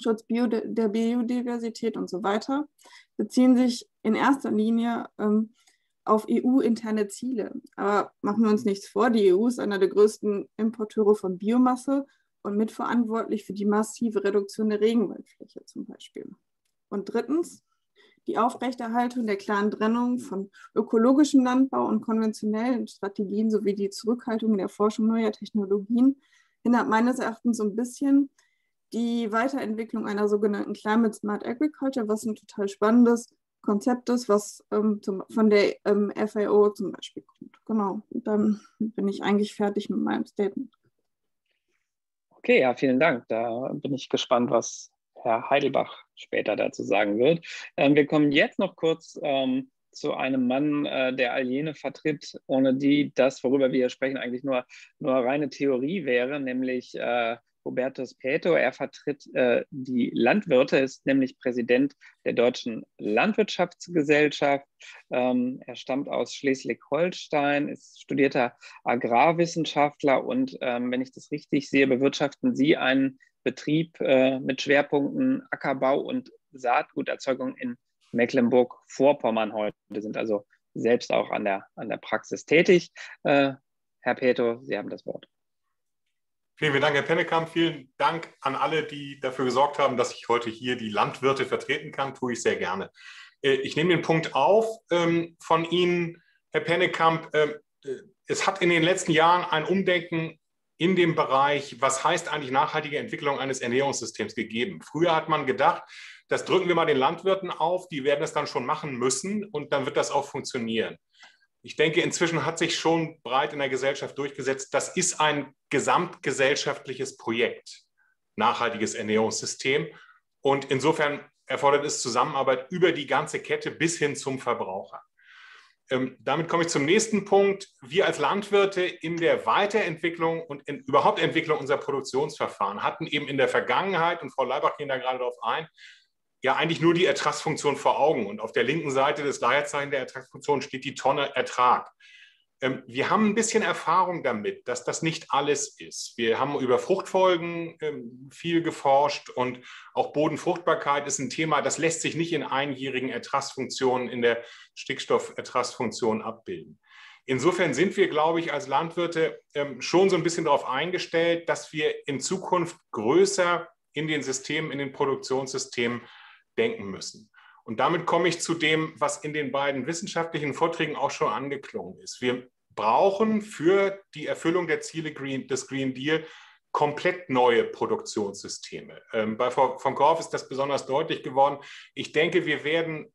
Schutz der Biodiversität und so weiter, beziehen sich in erster Linie auf EU-interne Ziele. Aber machen wir uns nichts vor, die EU ist einer der größten Importeure von Biomasse und mitverantwortlich für die massive Reduktion der Regenwaldfläche zum Beispiel. Und drittens, die Aufrechterhaltung der klaren Trennung von ökologischem Landbau und konventionellen Strategien sowie die Zurückhaltung in der Forschung neuer Technologien hindert meines Erachtens so ein bisschen die Weiterentwicklung einer sogenannten Climate Smart Agriculture, was ein total spannendes Konzept ist, was von der FAO zum Beispiel kommt. Genau, dann bin ich eigentlich fertig mit meinem Statement. Okay, ja, vielen Dank. Da bin ich gespannt, was Herr Heidelbach später dazu sagen wird. Wir kommen jetzt noch kurz zu einem Mann, der all jene vertritt, ohne die das, worüber wir hier sprechen, eigentlich nur reine Theorie wäre, nämlich Hubertus Paetow. Er vertritt die Landwirte, ist nämlich Präsident der Deutschen Landwirtschaftsgesellschaft. Er stammt aus Schleswig-Holstein, ist studierter Agrarwissenschaftler und wenn ich das richtig sehe, bewirtschaften Sie einen Betrieb mit Schwerpunkten Ackerbau und Saatguterzeugung in Mecklenburg-Vorpommern heute. Wir sind also selbst auch an der Praxis tätig. Herr Paetow, Sie haben das Wort. Vielen Dank, Herr Pennekamp. Vielen Dank an alle, die dafür gesorgt haben, dass ich heute hier die Landwirte vertreten kann. Tue ich sehr gerne. Ich nehme den Punkt auf von Ihnen, Herr Pennekamp. Es hat in den letzten Jahren ein Umdenken in dem Bereich, was heißt eigentlich nachhaltige Entwicklung eines Ernährungssystems gegeben. Früher hat man gedacht, das drücken wir mal den Landwirten auf, die werden das dann schon machen müssen und dann wird das auch funktionieren. Ich denke, inzwischen hat sich schon breit in der Gesellschaft durchgesetzt, das ist ein gesamtgesellschaftliches Projekt, nachhaltiges Ernährungssystem. Und insofern erfordert es Zusammenarbeit über die ganze Kette bis hin zum Verbraucher. Damit komme ich zum nächsten Punkt. Wir als Landwirte in der Weiterentwicklung und in überhaupt Entwicklung unserer Produktionsverfahren hatten eben in der Vergangenheit, und Frau Laibach ging da gerade darauf ein, ja eigentlich nur die Ertragsfunktion vor Augen. Und auf der linken Seite des Leerzeichen der Ertragsfunktion steht die Tonne Ertrag. Wir haben ein bisschen Erfahrung damit, dass das nicht alles ist. Wir haben über Fruchtfolgen viel geforscht und auch Bodenfruchtbarkeit ist ein Thema, das lässt sich nicht in einjährigen Ertragsfunktionen, in der Stickstoffertragsfunktion abbilden. Insofern sind wir, glaube ich, als Landwirte schon so ein bisschen darauf eingestellt, dass wir in Zukunft größer in den Systemen, in den Produktionssystemen denken müssen. Und damit komme ich zu dem, was in den beiden wissenschaftlichen Vorträgen auch schon angeklungen ist. Wir brauchen für die Erfüllung der Ziele des Green Deal komplett neue Produktionssysteme. Bei Frau von Korff ist das besonders deutlich geworden. Ich denke, wir werden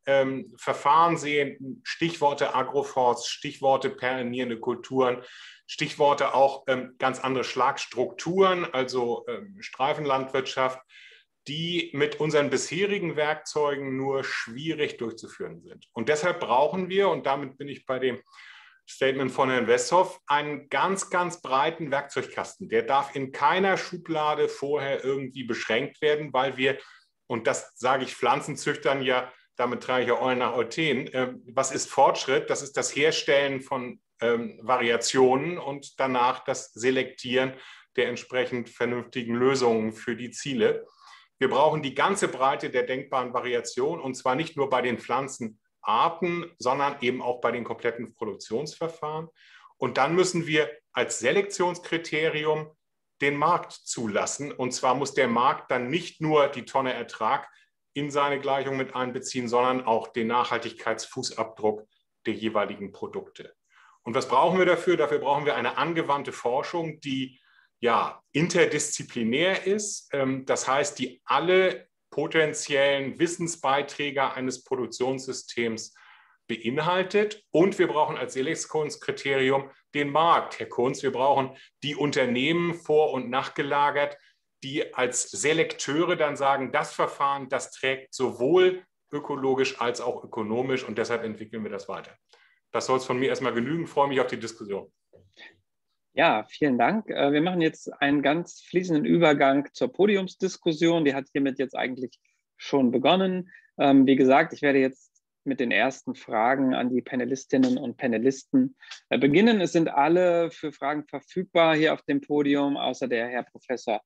Verfahren sehen, Stichworte Agroforst, Stichworte perennierende Kulturen, Stichworte auch ganz andere Schlagstrukturen, also Streifenlandwirtschaft, die mit unseren bisherigen Werkzeugen nur schwierig durchzuführen sind. Und deshalb brauchen wir, und damit bin ich bei dem Statement von Herrn Westhoff, einen ganz, ganz breiten Werkzeugkasten. Der darf in keiner Schublade vorher irgendwie beschränkt werden, weil wir, und das sage ich Pflanzenzüchtern ja, damit trage ich ja Eulen nach Eutin, was ist Fortschritt? Das ist das Herstellen von Variationen und danach das Selektieren der entsprechend vernünftigen Lösungen für die Ziele. Wir brauchen die ganze Breite der denkbaren Variation, und zwar nicht nur bei den Pflanzen, Arten, sondern eben auch bei den kompletten Produktionsverfahren. Und dann müssen wir als Selektionskriterium den Markt zulassen. Und zwar muss der Markt dann nicht nur die Tonne Ertrag in seine Gleichung mit einbeziehen, sondern auch den Nachhaltigkeitsfußabdruck der jeweiligen Produkte. Und was brauchen wir dafür? Dafür brauchen wir eine angewandte Forschung, die ja interdisziplinär ist. Das heißt, die alle potenziellen Wissensbeiträger eines Produktionssystems beinhaltet. Und wir brauchen als Selektionskriterium den Markt, Herr Kunz. Wir brauchen die Unternehmen vor- und nachgelagert, die als Selekteure dann sagen, das Verfahren, das trägt sowohl ökologisch als auch ökonomisch, und deshalb entwickeln wir das weiter. Das soll es von mir erstmal genügen. Ich freue mich auf die Diskussion. Ja, vielen Dank. Wir machen jetzt einen ganz fließenden Übergang zur Podiumsdiskussion. Die hat hiermit jetzt eigentlich schon begonnen. Wie gesagt, ich werde jetzt mit den ersten Fragen an die Panelistinnen und Panelisten beginnen. Es sind alle für Fragen verfügbar hier auf dem Podium, außer der Herr Professor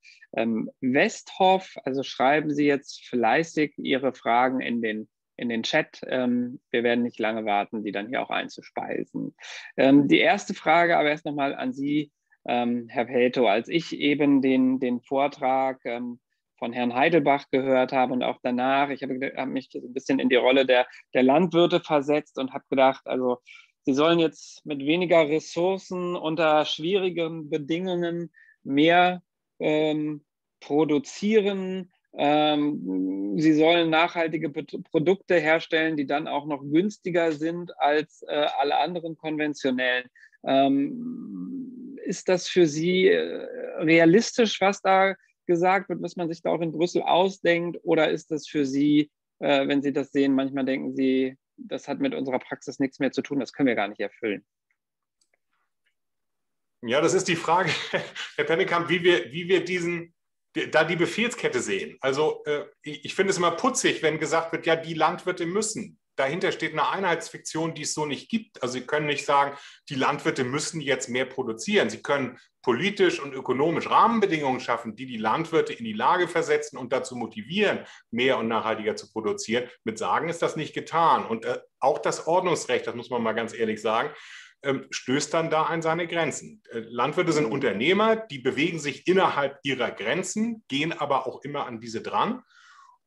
Westhoff. Also schreiben Sie jetzt fleißig Ihre Fragen in den Chat. Wir werden nicht lange warten, die dann hier auch einzuspeisen. Die erste Frage aber erst nochmal an Sie, Herr Paetow. Als ich eben den Vortrag von Herrn Heidelbach gehört habe und auch danach, ich habe mich ein bisschen in die Rolle der Landwirte versetzt und habe gedacht, also Sie sollen jetzt mit weniger Ressourcen unter schwierigen Bedingungen mehr produzieren. Sie sollen nachhaltige Produkte herstellen, die dann auch noch günstiger sind als alle anderen konventionellen. Ist das für Sie realistisch, was da gesagt wird, was man sich da auch in Brüssel ausdenkt? Oder ist das für Sie, wenn Sie das sehen, manchmal denken Sie, das hat mit unserer Praxis nichts mehr zu tun, das können wir gar nicht erfüllen? Ja, das ist die Frage, Herr Pennekamp, wie wir diesen... da die Befehlskette sehen. Also ich finde es immer putzig, wenn gesagt wird, ja, die Landwirte müssen. Dahinter steht eine Einheitsfiktion, die es so nicht gibt. Also Sie können nicht sagen, die Landwirte müssen jetzt mehr produzieren. Sie können politisch und ökonomisch Rahmenbedingungen schaffen, die Landwirte in die Lage versetzen und dazu motivieren, mehr und nachhaltiger zu produzieren. Mit Sagen ist das nicht getan. Und auch das Ordnungsrecht, das muss man mal ganz ehrlich sagen, stößt dann da an seine Grenzen. Landwirte sind Unternehmer, die bewegen sich innerhalb ihrer Grenzen, gehen aber auch immer an diese dran.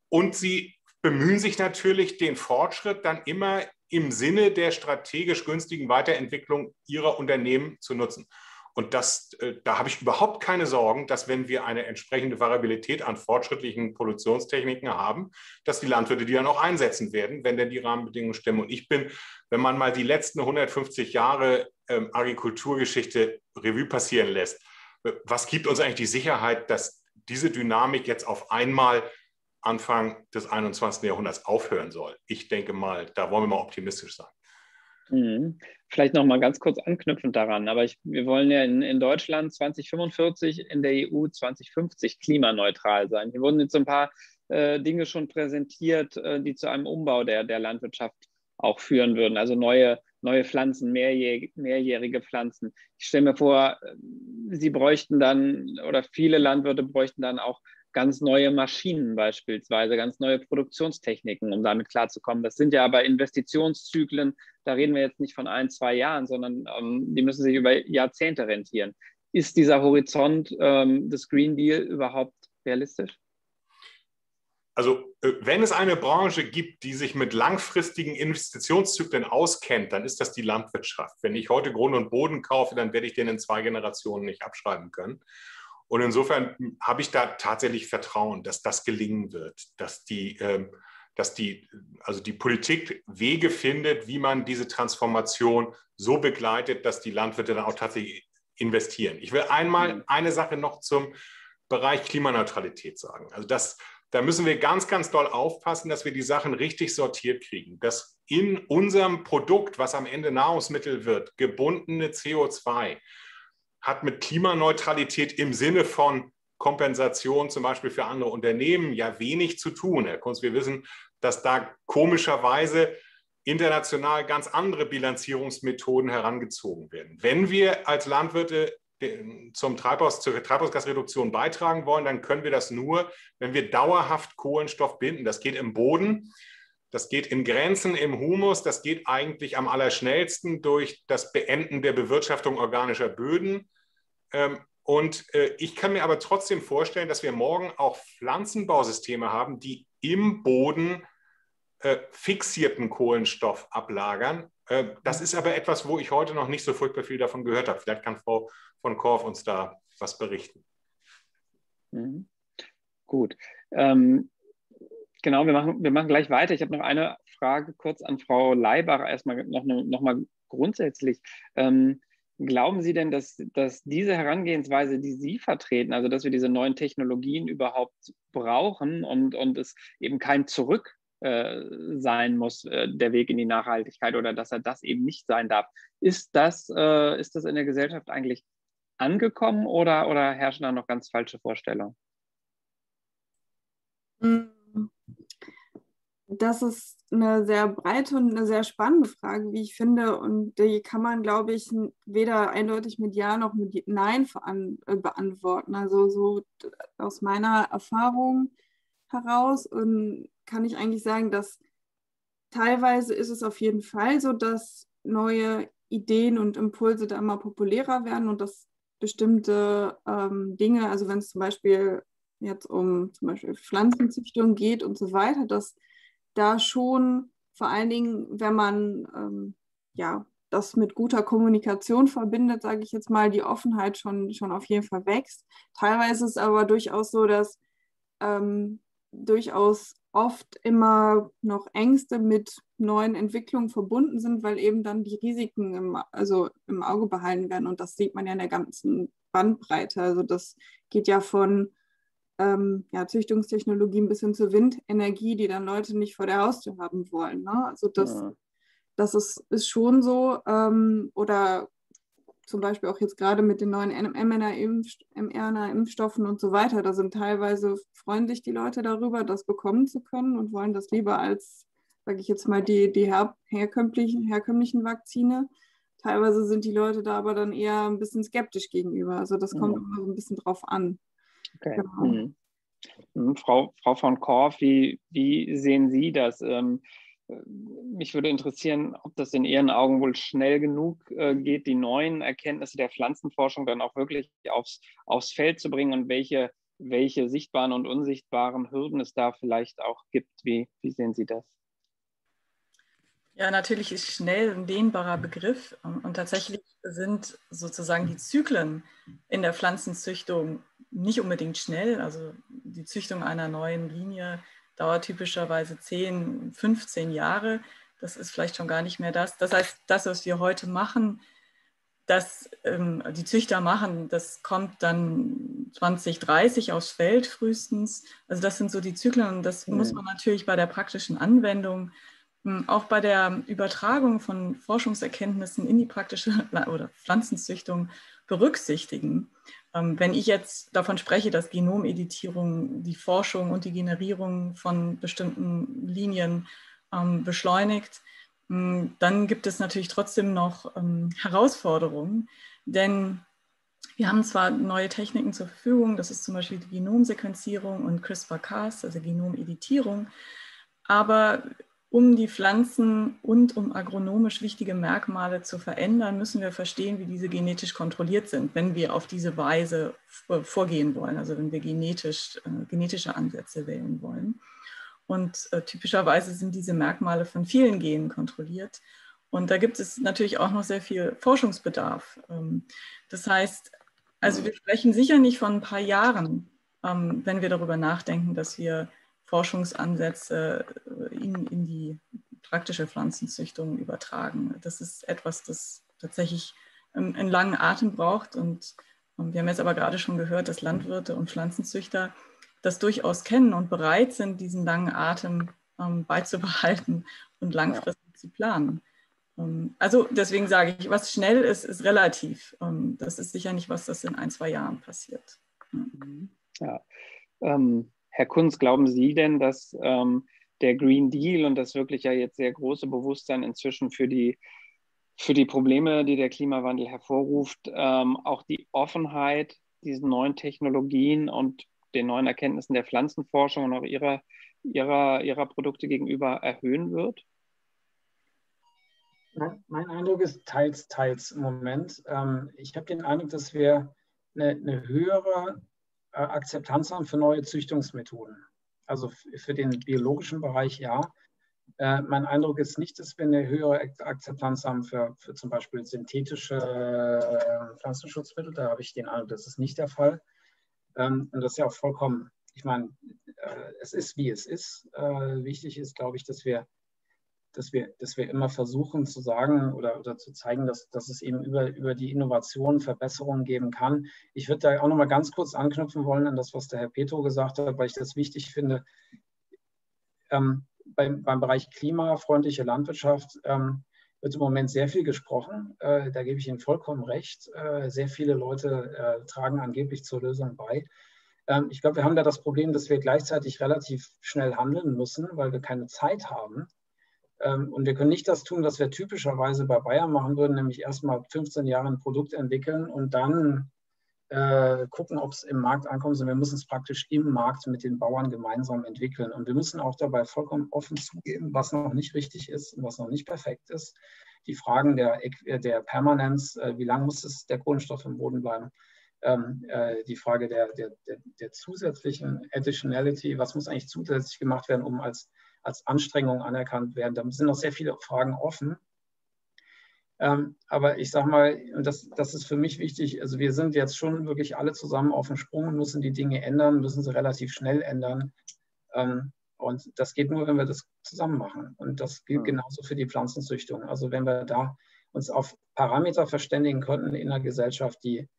Und sie bemühen sich natürlich, den Fortschritt dann immer im Sinne der strategisch günstigen Weiterentwicklung ihrer Unternehmen zu nutzen. Und da habe ich überhaupt keine Sorgen, dass, wenn wir eine entsprechende Variabilität an fortschrittlichen Produktionstechniken haben, dass die Landwirte die dann auch einsetzen werden, wenn denn die Rahmenbedingungen stimmen. Und ich bin, wenn man mal die letzten 150 Jahre Agrikulturgeschichte Revue passieren lässt, was gibt uns eigentlich die Sicherheit, dass diese Dynamik jetzt auf einmal Anfang des 21. Jahrhunderts aufhören soll? Ich denke mal, da wollen wir mal optimistisch sein. Vielleicht noch mal ganz kurz anknüpfend daran, aber wir wollen ja in Deutschland 2045, in der EU 2050 klimaneutral sein. Hier wurden jetzt so ein paar Dinge schon präsentiert, die zu einem Umbau der Landwirtschaft auch führen würden, also neue Pflanzen, mehrjährige Pflanzen. Ich stelle mir vor, Sie bräuchten dann, oder viele Landwirte bräuchten dann auch ganz neue Maschinen beispielsweise, ganz neue Produktionstechniken, um damit klarzukommen. Das sind ja aber Investitionszyklen, da reden wir jetzt nicht von 1, 2 Jahren, sondern die müssen sich über Jahrzehnte rentieren. Ist dieser Horizont des Green Deal überhaupt realistisch? Also wenn es eine Branche gibt, die sich mit langfristigen Investitionszyklen auskennt, dann ist das die Landwirtschaft. Wenn ich heute Grund und Boden kaufe, dann werde ich den in 2 Generationen nicht abschreiben können. Und insofern habe ich da tatsächlich Vertrauen, dass das gelingen wird, dass die Politik Wege findet, wie man diese Transformation so begleitet, dass die Landwirte dann auch tatsächlich investieren. Ich will einmal eine Sache noch zum Bereich Klimaneutralität sagen. Also da müssen wir ganz, ganz doll aufpassen, dass wir die Sachen richtig sortiert kriegen, dass in unserem Produkt, was am Ende Nahrungsmittel wird, gebundene CO2 hat mit Klimaneutralität im Sinne von Kompensation zum Beispiel für andere Unternehmen ja wenig zu tun. Herr Kunz, wir wissen, dass da komischerweise international ganz andere Bilanzierungsmethoden herangezogen werden. Wenn wir als Landwirte zur Treibhausgasreduktion beitragen wollen, dann können wir das nur, wenn wir dauerhaft Kohlenstoff binden. Das geht im Boden, das geht in Grenzen im Humus, das geht eigentlich am allerschnellsten durch das Beenden der Bewirtschaftung organischer Böden. Und ich kann mir aber trotzdem vorstellen, dass wir morgen auch Pflanzenbausysteme haben, die im Boden fixierten Kohlenstoff ablagern. Das ist aber etwas, wo ich heute noch nicht so furchtbar viel davon gehört habe. Vielleicht kann Frau von Korff uns da was berichten. Mhm. Gut. Genau, wir machen gleich weiter. Ich habe noch eine Frage kurz an Frau Laibach, erstmal noch mal grundsätzlich. Glauben Sie denn, dass diese Herangehensweise, die Sie vertreten, also dass wir diese neuen Technologien überhaupt brauchen und es eben kein Zurück sein muss, der Weg in die Nachhaltigkeit, oder dass er das eben nicht sein darf. Ist das in der Gesellschaft eigentlich angekommen oder herrschen da noch ganz falsche Vorstellungen? Das ist eine sehr breite und eine sehr spannende Frage, wie ich finde, und die kann man, glaube ich, weder eindeutig mit Ja noch mit Nein beantworten. Also so aus meiner Erfahrung heraus und kann ich eigentlich sagen, dass teilweise ist es auf jeden Fall so, dass neue Ideen und Impulse da immer populärer werden und dass bestimmte Dinge, also wenn es zum Beispiel jetzt um zum Beispiel Pflanzenzüchtung geht und so weiter, dass da schon vor allen Dingen, wenn man das mit guter Kommunikation verbindet, sage ich jetzt mal, die Offenheit schon auf jeden Fall wächst. Teilweise ist es aber durchaus so, dass durchaus oft immer noch Ängste mit neuen Entwicklungen verbunden sind, weil eben dann die Risiken im Auge behalten werden. Und das sieht man ja in der ganzen Bandbreite. Also das geht ja von Züchtungstechnologien bis hin zur Windenergie, die dann Leute nicht vor der Haustür haben wollen. Ne? Also das ist schon so. Oder zum Beispiel auch jetzt gerade mit den neuen mRNA-Impfstoffen und so weiter. Da sind teilweise, freuen sich die Leute darüber, das bekommen zu können und wollen das lieber als, sage ich jetzt mal, die herkömmlichen Vakzine. Teilweise sind die Leute da aber dann eher ein bisschen skeptisch gegenüber. Also das kommt immer so ein bisschen drauf an. Okay. Genau. Mhm. Frau von Korff, wie sehen Sie das? Mich würde interessieren, ob das in Ihren Augen wohl schnell genug geht, die neuen Erkenntnisse der Pflanzenforschung dann auch wirklich aufs Feld zu bringen und welche sichtbaren und unsichtbaren Hürden es da vielleicht auch gibt. Wie sehen Sie das? Ja, natürlich ist schnell ein dehnbarer Begriff und tatsächlich sind sozusagen die Zyklen in der Pflanzenzüchtung nicht unbedingt schnell. Also die Züchtung einer neuen Linie dauert typischerweise 10, 15 Jahre. Das ist vielleicht schon gar nicht mehr das. Das heißt, das, was wir heute machen, das die Züchter machen, das kommt dann 2030 aufs Feld frühestens. Also das sind so die Zyklen und das muss man natürlich bei der praktischen Anwendung, auch bei der Übertragung von Forschungserkenntnissen in die praktische oder Pflanzenzüchtung berücksichtigen. Wenn ich jetzt davon spreche, dass Genomeditierung die Forschung und die Generierung von bestimmten Linien beschleunigt, dann gibt es natürlich trotzdem noch Herausforderungen, denn Wir haben zwar neue Techniken zur Verfügung, das ist zum Beispiel die Genomsequenzierung und CRISPR-Cas, also Genomeditierung, aber um die Pflanzen und um agronomisch wichtige Merkmale zu verändern, müssen wir verstehen, wie diese genetisch kontrolliert sind, wenn wir auf diese Weise vorgehen wollen, also wenn wir genetische Ansätze wählen wollen. Und typischerweise sind diese Merkmale von vielen Genen kontrolliert. Und da gibt es natürlich auch noch sehr viel Forschungsbedarf. Das heißt, also wir sprechen sicher nicht von ein paar Jahren, wenn wir darüber nachdenken, dass wir Forschungsansätze in die praktische Pflanzenzüchtung übertragen. Das ist etwas, das tatsächlich einen langen Atem braucht. Und wir haben jetzt aber gerade schon gehört, dass Landwirte und Pflanzenzüchter das durchaus kennen und bereit sind, diesen langen Atem beizubehalten und langfristig zu planen. Also deswegen sage ich, was schnell ist, ist relativ. Das ist sicher nicht was, das in 1, 2 Jahren passiert. Ja. Herr Kunz, glauben Sie denn, dass der Green Deal und das wirklich ja jetzt sehr große Bewusstsein inzwischen für die Probleme, die der Klimawandel hervorruft, auch die Offenheit diesen neuen Technologien und den neuen Erkenntnissen der Pflanzenforschung und auch ihrer Produkte gegenüber erhöhen wird? Mein Eindruck ist teils, teils im Moment. Ich habe den Eindruck, dass wir eine höhere Akzeptanz haben für neue Züchtungsmethoden. Also für den biologischen Bereich ja. Mein Eindruck ist nicht, dass wir eine höhere Akzeptanz haben für zum Beispiel synthetische Pflanzenschutzmittel. Da habe ich den Eindruck, das ist nicht der Fall. Und das ist ja auch vollkommen, ich meine, es ist, wie es ist. Wichtig ist, glaube ich, dass wir immer versuchen zu sagen oder zu zeigen, dass es eben über die Innovation Verbesserungen geben kann. Ich würde da auch noch mal ganz kurz anknüpfen wollen an das, was der Herr Paetow gesagt hat, weil ich das wichtig finde. Beim Bereich klimafreundliche Landwirtschaft wird im Moment sehr viel gesprochen. Da gebe ich Ihnen vollkommen recht. Sehr viele Leute tragen angeblich zur Lösung bei. Ich glaube, wir haben da das Problem, dass wir gleichzeitig relativ schnell handeln müssen, weil wir keine Zeit haben. Und wir können nicht das tun, was wir typischerweise bei Bayer machen würden, nämlich erstmal 15 Jahre ein Produkt entwickeln und dann gucken, ob es im Markt ankommt. Und wir müssen es praktisch im Markt mit den Bauern gemeinsam entwickeln. Und wir müssen auch dabei vollkommen offen zugeben, was noch nicht richtig ist und was noch nicht perfekt ist. Die Fragen der Permanenz, wie lange muss es der Kohlenstoff im Boden bleiben? Die Frage der zusätzlichen Additionality, was muss eigentlich zusätzlich gemacht werden, um als Anstrengung anerkannt werden. Da sind noch sehr viele Fragen offen. Aber ich sage mal, und das ist für mich wichtig, also wir sind jetzt schon wirklich alle zusammen auf dem Sprung und müssen die Dinge ändern, müssen sie relativ schnell ändern. Und das geht nur, wenn wir das zusammen machen. Und das gilt genauso für die Pflanzenzüchtung. Also wenn wir da uns auf Parameter verständigen könnten in einer Gesellschaft, die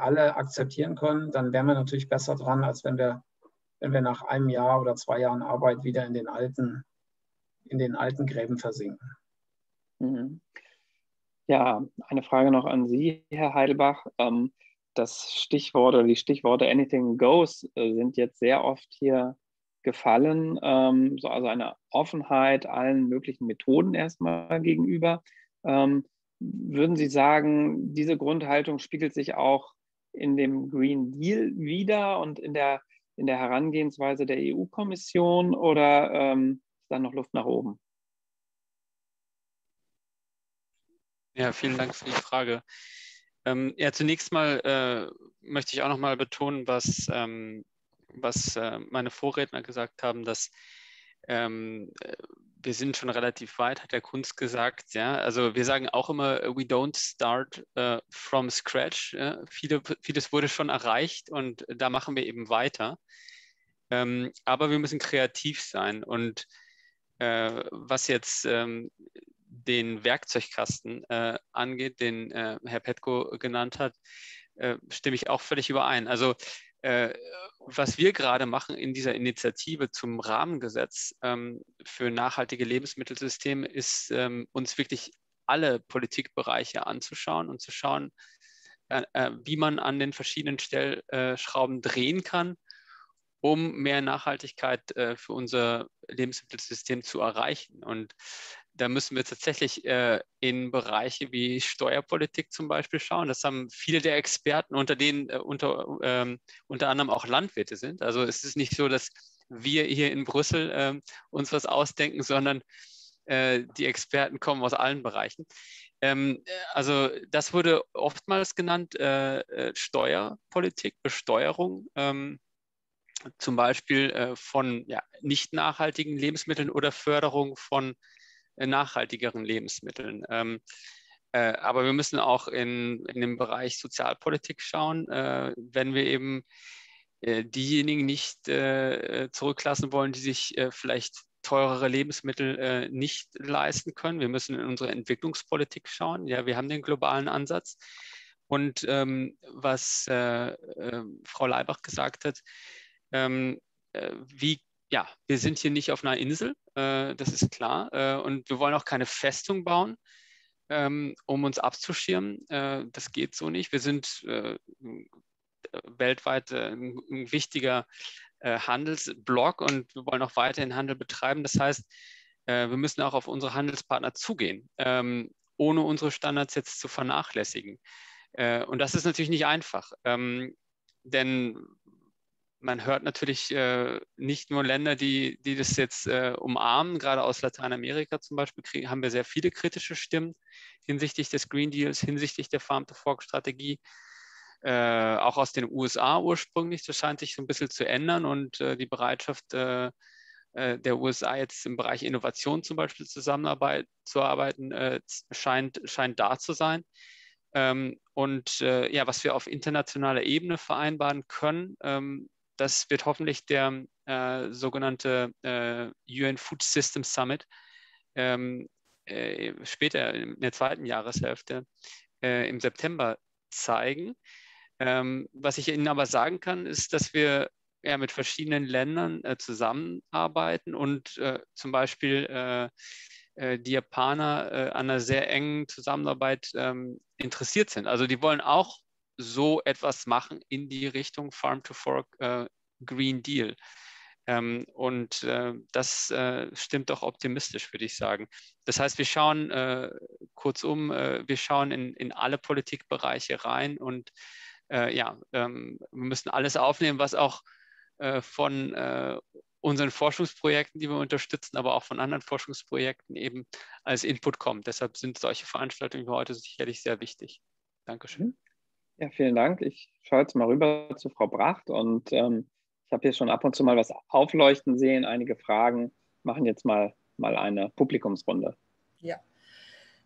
alle akzeptieren können, dann wären wir natürlich besser dran, als wenn wir nach einem Jahr oder 2 Jahren Arbeit wieder in den alten Gräben versinken. Ja, eine Frage noch an Sie, Herr Heidelbach. Das Stichwort oder die Stichworte Anything Goes sind jetzt sehr oft hier gefallen. Also eine Offenheit allen möglichen Methoden erstmal gegenüber. Würden Sie sagen, diese Grundhaltung spiegelt sich auch in dem Green Deal wider und in der Herangehensweise der EU-Kommission oder ist da noch Luft nach oben? Ja, vielen Dank für die Frage. Ja, zunächst mal möchte ich auch noch mal betonen, was meine Vorredner gesagt haben, dass wir sind schon relativ weit, hat der Kunz gesagt. Ja? Also wir sagen auch immer, we don't start from scratch. Ja? Vieles wurde schon erreicht und da machen wir eben weiter. Aber wir müssen kreativ sein. Und was jetzt den Werkzeugkasten angeht, den Herr Paetow genannt hat, stimme ich auch völlig überein. Also was wir gerade machen in dieser Initiative zum Rahmengesetz für nachhaltige Lebensmittelsysteme, ist uns wirklich alle Politikbereiche anzuschauen und zu schauen, wie man an den verschiedenen Stellschrauben drehen kann, um mehr Nachhaltigkeit für unser Lebensmittelsystem zu erreichen. Und Da müssen wir tatsächlich in Bereiche wie Steuerpolitik zum Beispiel schauen. Das haben viele der Experten, unter denen unter anderem auch Landwirte sind. Also es ist nicht so, dass wir hier in Brüssel uns was ausdenken, sondern die Experten kommen aus allen Bereichen. Also das wurde oftmals genannt, Steuerpolitik, Besteuerung. Zum Beispiel von nicht nachhaltigen Lebensmitteln oder Förderung von nachhaltigeren Lebensmitteln. Aber wir müssen auch in dem Bereich Sozialpolitik schauen, wenn wir eben diejenigen nicht zurücklassen wollen, die sich vielleicht teurere Lebensmittel nicht leisten können. Wir müssen in unsere Entwicklungspolitik schauen. Ja, wir haben den globalen Ansatz. Und was Frau Laibach gesagt hat, wir sind hier nicht auf einer Insel, das ist klar, und wir wollen auch keine Festung bauen, um uns abzuschirmen, das geht so nicht. Wir sind weltweit ein wichtiger Handelsblock und wir wollen auch weiterhin Handel betreiben, das heißt, wir müssen auch auf unsere Handelspartner zugehen, ohne unsere Standards jetzt zu vernachlässigen, und das ist natürlich nicht einfach, denn man hört natürlich nicht nur Länder, die das jetzt umarmen, gerade aus Lateinamerika zum Beispiel haben wir sehr viele kritische Stimmen hinsichtlich des Green Deals, hinsichtlich der Farm-to-Fork-Strategie, auch aus den USA ursprünglich. Das scheint sich so ein bisschen zu ändern und die Bereitschaft der USA jetzt im Bereich Innovation zum Beispiel zusammenzuarbeiten scheint da zu sein. Und was wir auf internationaler Ebene vereinbaren können, das wird hoffentlich der sogenannte UN Food System Summit später in der zweiten Jahreshälfte im September zeigen. Was ich Ihnen aber sagen kann, ist, dass wir mit verschiedenen Ländern zusammenarbeiten und zum Beispiel die Japaner an einer sehr engen Zusammenarbeit interessiert sind. Also die wollen auch so etwas machen in die Richtung Farm-to-Fork, Green Deal. Das stimmt doch optimistisch, würde ich sagen. Das heißt, wir schauen wir schauen in alle Politikbereiche rein und wir müssen alles aufnehmen, was auch von unseren Forschungsprojekten, die wir unterstützen, aber auch von anderen Forschungsprojekten eben als Input kommt. Deshalb sind solche Veranstaltungen wie heute sicherlich sehr wichtig. Dankeschön. Ja, vielen Dank. Ich schaue jetzt mal rüber zu Frau Bracht und ich habe hier schon ab und zu mal was aufleuchten sehen. Einige Fragen machen jetzt mal eine Publikumsrunde. Ja,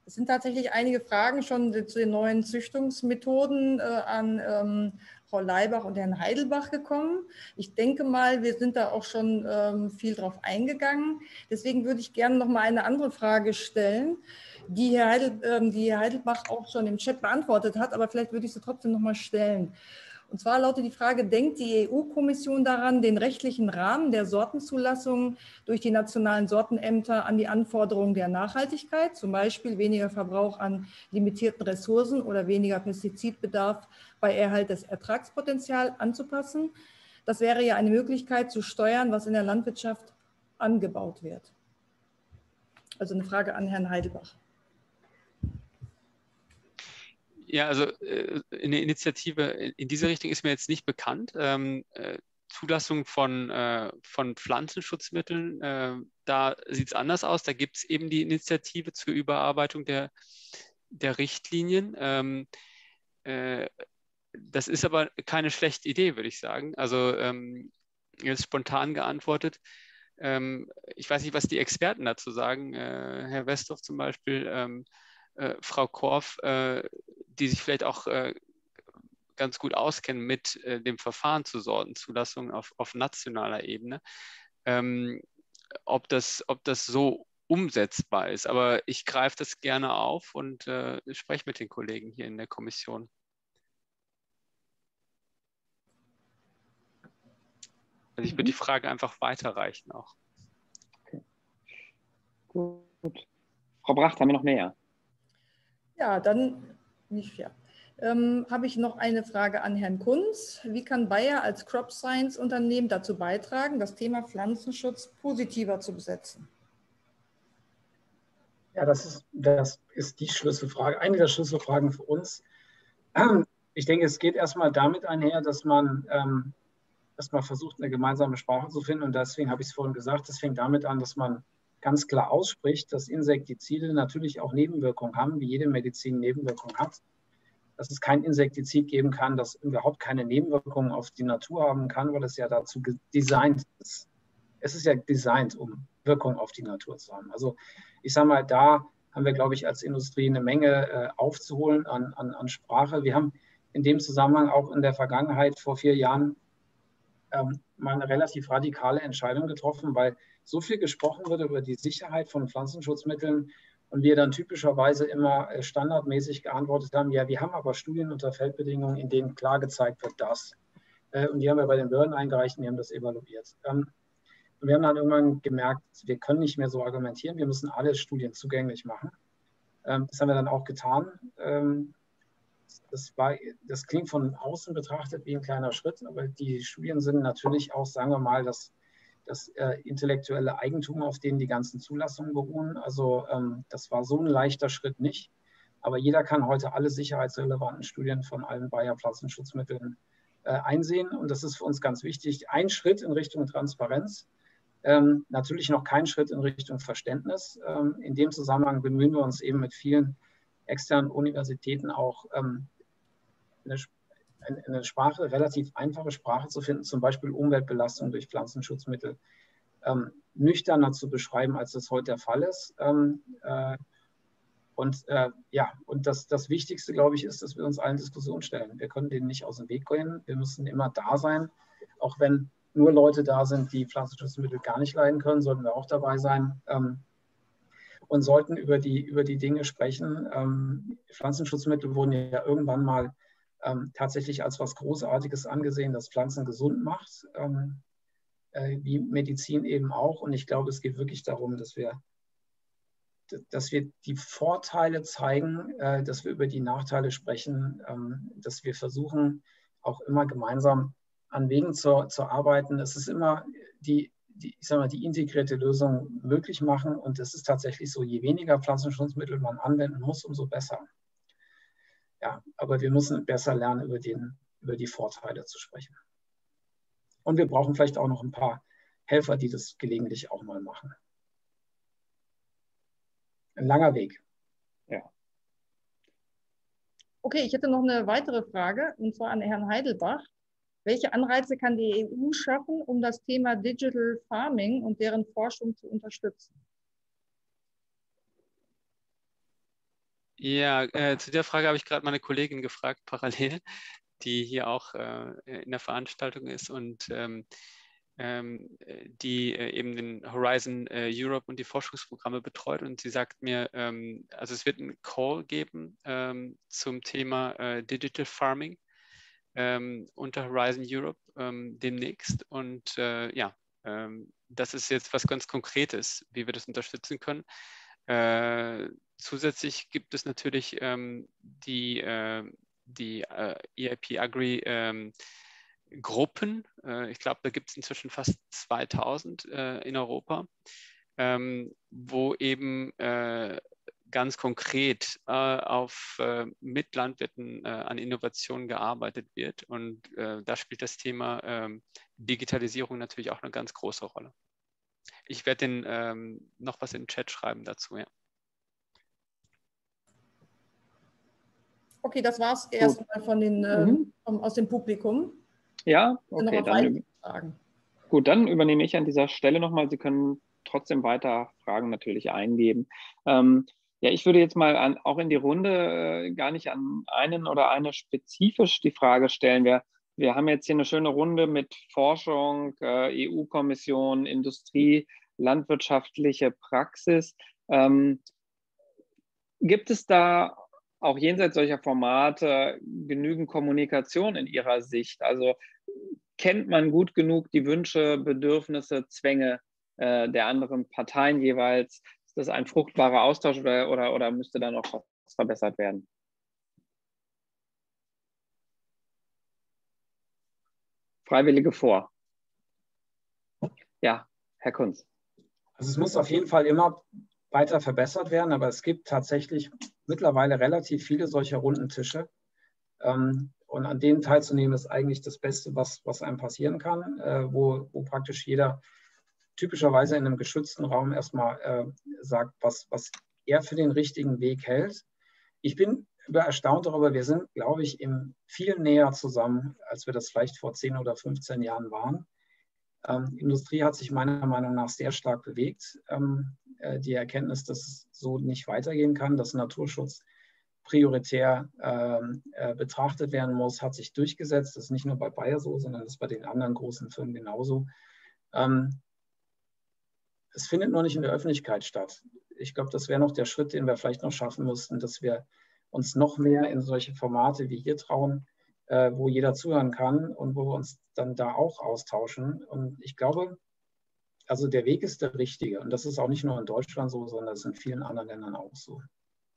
es sind tatsächlich einige Fragen schon zu den neuen Züchtungsmethoden an Frau Laibach und Herrn Heidelbach gekommen. Ich denke mal, wir sind da auch schon viel drauf eingegangen. Deswegen würde ich gerne noch mal eine andere Frage stellen, die Herr Heidelbach auch schon im Chat beantwortet hat, aber vielleicht würde ich sie trotzdem noch mal stellen. Und zwar lautet die Frage, denkt die EU-Kommission daran, den rechtlichen Rahmen der Sortenzulassung durch die nationalen Sortenämter an die Anforderungen der Nachhaltigkeit, zum Beispiel weniger Verbrauch an limitierten Ressourcen oder weniger Pestizidbedarf bei Erhalt des Ertragspotenzials anzupassen? Das wäre ja eine Möglichkeit zu steuern, was in der Landwirtschaft angebaut wird. Also eine Frage an Herrn Heidelbach. Ja, also eine Initiative in diese Richtung ist mir jetzt nicht bekannt. Zulassung von Pflanzenschutzmitteln, da sieht es anders aus. Da gibt es eben die Initiative zur Überarbeitung der Richtlinien. Das ist aber keine schlechte Idee, würde ich sagen. Also jetzt spontan geantwortet. Ich weiß nicht, was die Experten dazu sagen. Herr Westhoff zum Beispiel, Frau Korff, die sich vielleicht auch ganz gut auskennen mit dem Verfahren zur Sortenzulassung auf nationaler Ebene, ob das so umsetzbar ist. Aber ich greife das gerne auf und spreche mit den Kollegen hier in der Kommission. Also ich würde die Frage einfach weiterreichen auch. Okay. Gut. Frau Bracht, haben wir noch mehr? Ja, dann nicht fair. Habe ich noch eine Frage an Herrn Kunz. Wie kann Bayer als Crop Science Unternehmen dazu beitragen, das Thema Pflanzenschutz positiver zu besetzen? Ja, das ist die Schlüsselfrage, eine der Schlüsselfragen für uns. Ich denke, es geht erstmal damit einher, dass man versucht, eine gemeinsame Sprache zu finden. Und deswegen habe ich es vorhin gesagt, das fängt damit an, dass man ganz klar ausspricht, dass Insektizide natürlich auch Nebenwirkungen haben, wie jede Medizin Nebenwirkungen hat. Dass es kein Insektizid geben kann, das überhaupt keine Nebenwirkungen auf die Natur haben kann, weil es ja dazu designt ist. Es ist ja designt, um Wirkung auf die Natur zu haben. Also ich sage mal, da haben wir, glaube ich, als Industrie eine Menge aufzuholen an Sprache. Wir haben in dem Zusammenhang auch in der Vergangenheit vor 4 Jahren mal eine relativ radikale Entscheidung getroffen, weil so viel gesprochen wird über die Sicherheit von Pflanzenschutzmitteln und wir dann typischerweise immer standardmäßig geantwortet haben, ja, wir haben aber Studien unter Feldbedingungen, in denen klar gezeigt wird, dass. Und die haben wir bei den Behörden eingereicht und die haben das evaluiert. Und wir haben dann irgendwann gemerkt, wir können nicht mehr so argumentieren, wir müssen alle Studien zugänglich machen. Das haben wir dann auch getan. Das klingt von außen betrachtet wie ein kleiner Schritt, aber die Studien sind natürlich auch, sagen wir mal, das intellektuelle Eigentum, auf denen die ganzen Zulassungen beruhen. Also das war so ein leichter Schritt nicht. Aber jeder kann heute alle sicherheitsrelevanten Studien von allen Bayer Pflanzenschutzmitteln einsehen. Und das ist für uns ganz wichtig. Ein Schritt in Richtung Transparenz. Natürlich noch kein Schritt in Richtung Verständnis. In dem Zusammenhang bemühen wir uns eben mit vielen externen Universitäten auch eine Sprache, relativ einfache Sprache zu finden, zum Beispiel Umweltbelastung durch Pflanzenschutzmittel nüchterner zu beschreiben, als das heute der Fall ist. Das Wichtigste, glaube ich, ist, dass wir uns allen Diskussionen stellen. Wir können denen nicht aus dem Weg gehen. Wir müssen immer da sein, auch wenn nur Leute da sind, die Pflanzenschutzmittel gar nicht leiden können, sollten wir auch dabei sein und sollten über die Dinge sprechen. Pflanzenschutzmittel wurden ja irgendwann mal tatsächlich als was Großartiges angesehen, das Pflanzen gesund macht, wie Medizin eben auch. Und ich glaube, es geht wirklich darum, dass wir die Vorteile zeigen, dass wir über die Nachteile sprechen, dass wir versuchen, auch immer gemeinsam an Wegen zu arbeiten. Es ist immer die integrierte Lösung möglich machen. Und es ist tatsächlich so, je weniger Pflanzenschutzmittel man anwenden muss, umso besser. Ja, aber wir müssen besser lernen, über die Vorteile zu sprechen. Und wir brauchen vielleicht auch noch ein paar Helfer, die das gelegentlich auch mal machen. Ein langer Weg. Ja. Okay, ich hätte noch eine weitere Frage, und zwar an Herrn Heidelbach. Welche Anreize kann die EU schaffen, um das Thema Digital Farming und deren Forschung zu unterstützen? Ja, zu der Frage habe ich gerade meine Kollegin gefragt, parallel, die hier auch in der Veranstaltung ist und die eben den Horizon Europe und die Forschungsprogramme betreut. Und sie sagt mir, also es wird einen Call geben zum Thema Digital Farming unter Horizon Europe demnächst. Und das ist jetzt was ganz Konkretes, wie wir das unterstützen können. Zusätzlich gibt es natürlich die EIP Agri Gruppen. Ich glaube, da gibt es inzwischen fast 2000 in Europa, wo eben ganz konkret mit Landwirten an Innovationen gearbeitet wird. Und da spielt das Thema Digitalisierung natürlich auch eine ganz große Rolle. Ich werde den noch was in den Chat schreiben dazu. Ja. Okay, das war es erstmal aus dem Publikum. Ja, okay. Dann übernehme ich an dieser Stelle nochmal. Sie können trotzdem weiter Fragen natürlich eingeben. Ich würde jetzt mal auch in die Runde gar nicht an einen oder eine spezifisch die Frage stellen. Wir haben jetzt hier eine schöne Runde mit Forschung, EU-Kommission, Industrie, landwirtschaftliche Praxis. Gibt es da auch jenseits solcher Formate genügend Kommunikation in Ihrer Sicht? Also kennt man gut genug die Wünsche, Bedürfnisse, Zwänge der anderen Parteien jeweils? Ist das ein fruchtbarer Austausch oder müsste da noch was verbessert werden? Freiwillige vor. Ja, Herr Kunz. Also es muss auf jeden Fall immer weiter verbessert werden, aber es gibt tatsächlich mittlerweile relativ viele solcher runden Tische. Und an denen teilzunehmen ist eigentlich das Beste, was einem passieren kann, wo praktisch jeder typischerweise in einem geschützten Raum erstmal sagt, was er für den richtigen Weg hält. Ich bin erstaunt darüber, wir sind, glaube ich, viel näher zusammen, als wir das vielleicht vor 10 oder 15 Jahren waren. Die Industrie hat sich meiner Meinung nach sehr stark bewegt. Die Erkenntnis, dass es so nicht weitergehen kann, dass Naturschutz prioritär betrachtet werden muss, hat sich durchgesetzt. Das ist nicht nur bei Bayer so, sondern das ist bei den anderen großen Firmen genauso. Es findet nur nicht in der Öffentlichkeit statt. Ich glaube, das wäre noch der Schritt, den wir vielleicht noch schaffen müssten, dass wir uns noch mehr in solche Formate wie hier trauen, wo jeder zuhören kann und wo wir uns dann da auch austauschen. Und ich glaube, also der Weg ist der richtige. Und das ist auch nicht nur in Deutschland so, sondern das ist in vielen anderen Ländern auch so.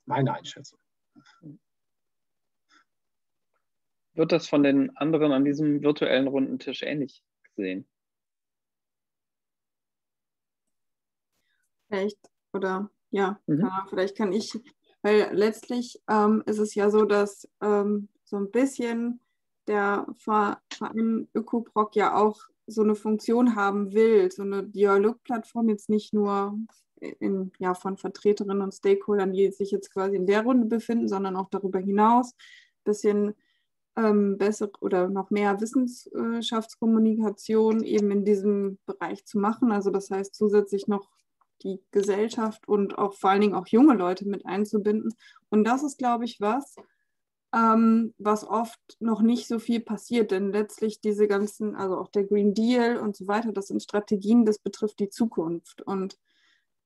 Meine Einschätzung. Wird das von den anderen an diesem virtuellen runden Tisch ähnlich gesehen? Vielleicht, oder ja, vielleicht kann ich, weil letztlich ist es ja so, dass so ein bisschen der Verein Öko-Prog ja auch so eine Funktion haben will, so eine Dialogplattform, jetzt nicht nur von Vertreterinnen und Stakeholdern, die sich jetzt quasi in der Runde befinden, sondern auch darüber hinaus ein bisschen bessere oder noch mehr Wissenschaftskommunikation eben in diesem Bereich zu machen. Also das heißt zusätzlich noch die Gesellschaft und auch vor allen Dingen auch junge Leute mit einzubinden. Und das ist, glaube ich, was oft noch nicht so viel passiert, denn letztlich diese ganzen, also auch der Green Deal und so weiter, das sind Strategien, das betrifft die Zukunft und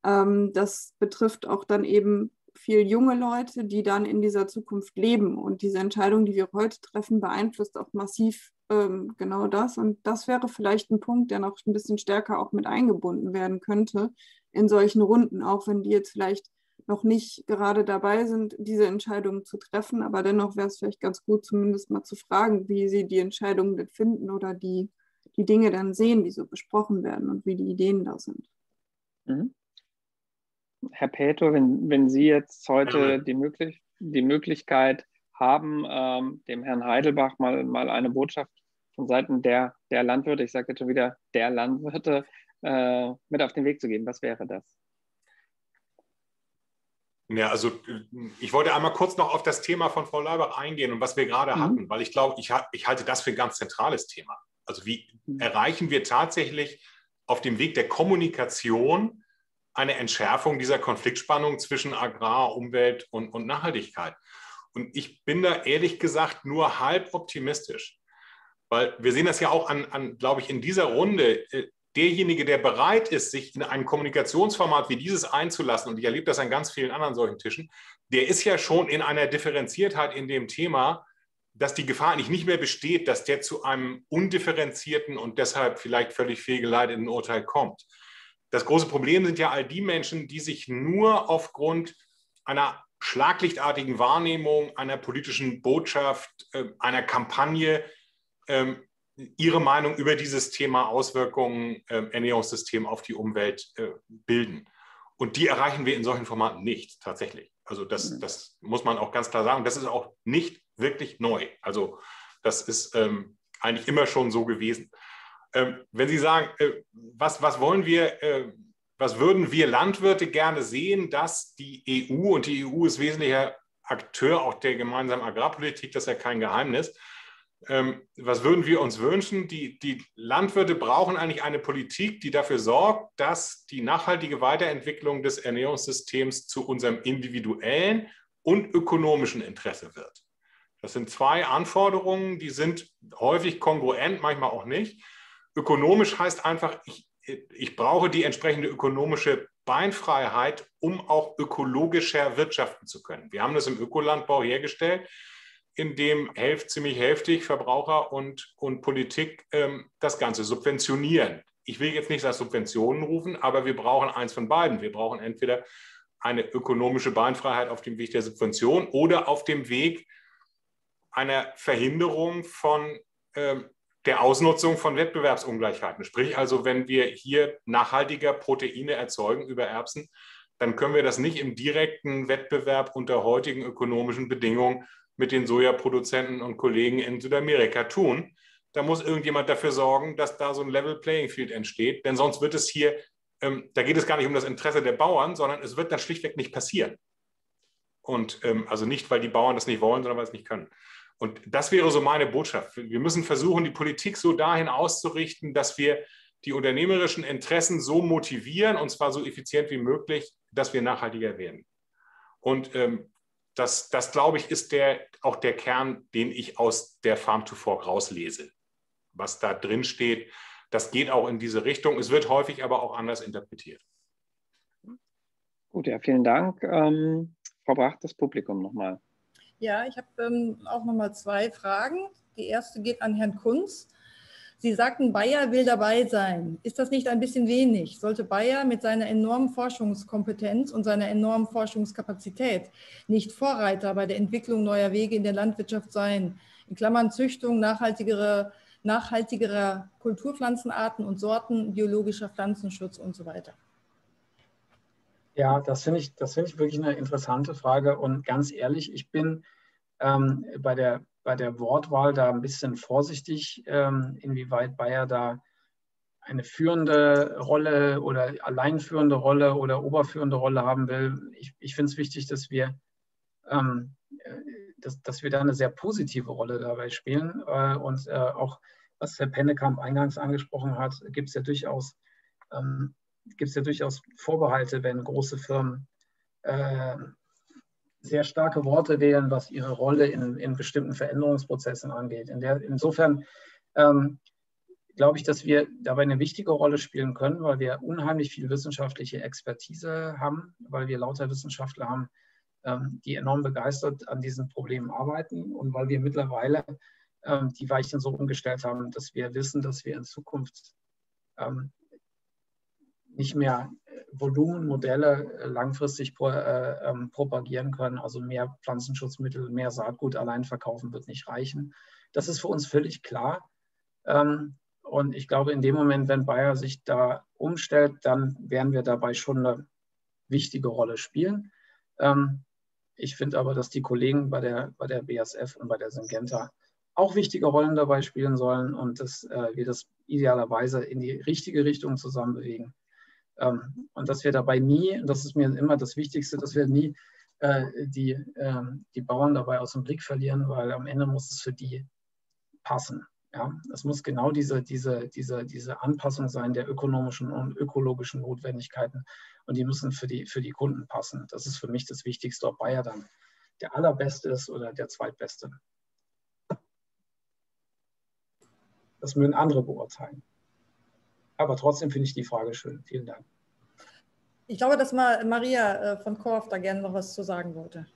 das betrifft auch dann eben viel junge Leute, die dann in dieser Zukunft leben und diese Entscheidung, die wir heute treffen, beeinflusst auch massiv genau das und das wäre vielleicht ein Punkt, der noch ein bisschen stärker auch mit eingebunden werden könnte in solchen Runden, auch wenn die jetzt vielleicht noch nicht gerade dabei sind, diese Entscheidungen zu treffen, aber dennoch wäre es vielleicht ganz gut, zumindest mal zu fragen, wie sie die Entscheidungen denn finden oder die Dinge dann sehen, die so besprochen werden und wie die Ideen da sind. Mhm. Herr Paetow, wenn Sie jetzt heute die Möglichkeit haben, dem Herrn Heidelbach mal eine Botschaft von Seiten der Landwirte, ich sage jetzt schon wieder der Landwirte, mit auf den Weg zu geben, was wäre das? Ja, also ich wollte einmal kurz noch auf das Thema von Frau Laibach eingehen und was wir gerade hatten, weil ich glaube, ich halte das für ein ganz zentrales Thema. Also wie erreichen wir tatsächlich auf dem Weg der Kommunikation eine Entschärfung dieser Konfliktspannung zwischen Agrar, Umwelt und Nachhaltigkeit? Und ich bin da ehrlich gesagt nur halb optimistisch, weil wir sehen das ja auch an glaube ich, in dieser Runde. Derjenige, der bereit ist, sich in ein Kommunikationsformat wie dieses einzulassen, und ich erlebe das an ganz vielen anderen solchen Tischen, der ist ja schon in einer Differenziertheit in dem Thema, dass die Gefahr eigentlich nicht mehr besteht, dass der zu einem undifferenzierten und deshalb vielleicht völlig fehlgeleiteten Urteil kommt. Das große Problem sind ja all die Menschen, die sich nur aufgrund einer schlaglichtartigen Wahrnehmung, einer politischen Botschaft, einer Kampagne ihre Meinung über dieses Thema Auswirkungen, Ernährungssystem auf die Umwelt bilden. Und die erreichen wir in solchen Formaten nicht, tatsächlich. Also das muss man auch ganz klar sagen. Das ist auch nicht wirklich neu. Also das ist eigentlich immer schon so gewesen. Wenn Sie sagen, was würden wir Landwirte gerne sehen, dass die EU, und die EU ist wesentlicher Akteur auch der gemeinsamen Agrarpolitik, das ist ja kein Geheimnis, was würden wir uns wünschen? Die Landwirte brauchen eigentlich eine Politik, die dafür sorgt, dass die nachhaltige Weiterentwicklung des Ernährungssystems zu unserem individuellen und ökonomischen Interesse wird. Das sind zwei Anforderungen, die sind häufig kongruent, manchmal auch nicht. Ökonomisch heißt einfach, ich brauche die entsprechende ökonomische Beinfreiheit, um auch ökologischer wirtschaften zu können. Wir haben das im Ökolandbau hergestellt, in dem ziemlich heftig Verbraucher und Politik das Ganze subventionieren. Ich will jetzt nicht nach Subventionen rufen, aber wir brauchen eins von beiden. Wir brauchen entweder eine ökonomische Beinfreiheit auf dem Weg der Subvention oder auf dem Weg einer Verhinderung von der Ausnutzung von Wettbewerbsungleichheiten. Sprich also, wenn wir hier nachhaltiger Proteine erzeugen über Erbsen, dann können wir das nicht im direkten Wettbewerb unter heutigen ökonomischen Bedingungen mit den Sojaproduzenten und Kollegen in Südamerika tun. Da muss irgendjemand dafür sorgen, dass da so ein Level Playing Field entsteht, denn sonst wird es hier, da geht es gar nicht um das Interesse der Bauern, sondern es wird dann schlichtweg nicht passieren. Und also nicht, weil die Bauern das nicht wollen, sondern weil sie es nicht können. Und das wäre so meine Botschaft. Wir müssen versuchen, die Politik so dahin auszurichten, dass wir die unternehmerischen Interessen so motivieren, und zwar so effizient wie möglich, dass wir nachhaltiger werden. Und das glaube ich, ist auch der Kern, den ich aus der Farm-to-Fork rauslese. Was da drin steht, das geht auch in diese Richtung. Es wird häufig aber auch anders interpretiert. Gut, ja, vielen Dank. Frau Brach, das Publikum nochmal. Ja, ich habe auch nochmal zwei Fragen. Die erste geht an Herrn Kunz. Sie sagten, Bayer will dabei sein. Ist das nicht ein bisschen wenig? Sollte Bayer mit seiner enormen Forschungskompetenz und seiner enormen Forschungskapazität nicht Vorreiter bei der Entwicklung neuer Wege in der Landwirtschaft sein? In Klammern Züchtung nachhaltigerer Kulturpflanzenarten und Sorten, biologischer Pflanzenschutz und so weiter. Ja, das finde ich wirklich eine interessante Frage. Und ganz ehrlich, ich bin bei der Wortwahl da ein bisschen vorsichtig, inwieweit Bayer da eine führende Rolle oder alleinführende Rolle oder oberführende Rolle haben will. Ich finde es wichtig, dass wir, dass wir da eine sehr positive Rolle dabei spielen. Und auch, was Herr Pennekamp eingangs angesprochen hat, gibt es ja durchaus Vorbehalte, wenn große Firmen sehr starke Worte wählen, was ihre Rolle in bestimmten Veränderungsprozessen angeht. Insofern glaube ich, dass wir dabei eine wichtige Rolle spielen können, weil wir unheimlich viel wissenschaftliche Expertise haben, weil wir lauter Wissenschaftler haben, die enorm begeistert an diesen Problemen arbeiten und weil wir mittlerweile die Weichen so umgestellt haben, dass wir wissen, dass wir in Zukunft nicht mehr Volumenmodelle langfristig propagieren können, also mehr Pflanzenschutzmittel, mehr Saatgut allein verkaufen wird nicht reichen. Das ist für uns völlig klar. Und ich glaube, in dem Moment, wenn Bayer sich da umstellt, dann werden wir dabei schon eine wichtige Rolle spielen. Ich finde aber, dass die Kollegen bei der BASF und bei der Syngenta auch wichtige Rollen dabei spielen sollen und dass wir das idealerweise in die richtige Richtung zusammen bewegen. Und dass wir dabei nie, das ist mir immer das Wichtigste, dass wir nie die Bauern dabei aus dem Blick verlieren, weil am Ende muss es für die passen. Ja? Es muss genau diese Anpassung sein der ökonomischen und ökologischen Notwendigkeiten und die müssen für die Kunden passen. Das ist für mich das Wichtigste, ob Bayer dann der Allerbeste ist oder der Zweitbeste. Das mögen andere beurteilen. Aber trotzdem finde ich die Frage schön. Vielen Dank. Ich glaube, dass Maria von Korff da gerne noch was zu sagen wollte.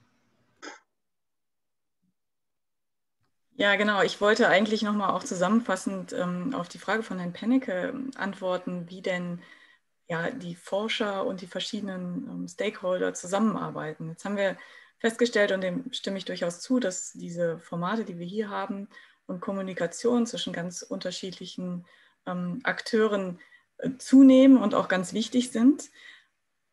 Ja, genau. Ich wollte eigentlich nochmal auch zusammenfassend auf die Frage von Herrn Pennecke antworten, wie denn ja, die Forscher und die verschiedenen Stakeholder zusammenarbeiten. Jetzt haben wir festgestellt, und dem stimme ich durchaus zu, dass diese Formate, die wir hier haben, und Kommunikation zwischen ganz unterschiedlichen Akteuren zunehmen und auch ganz wichtig sind.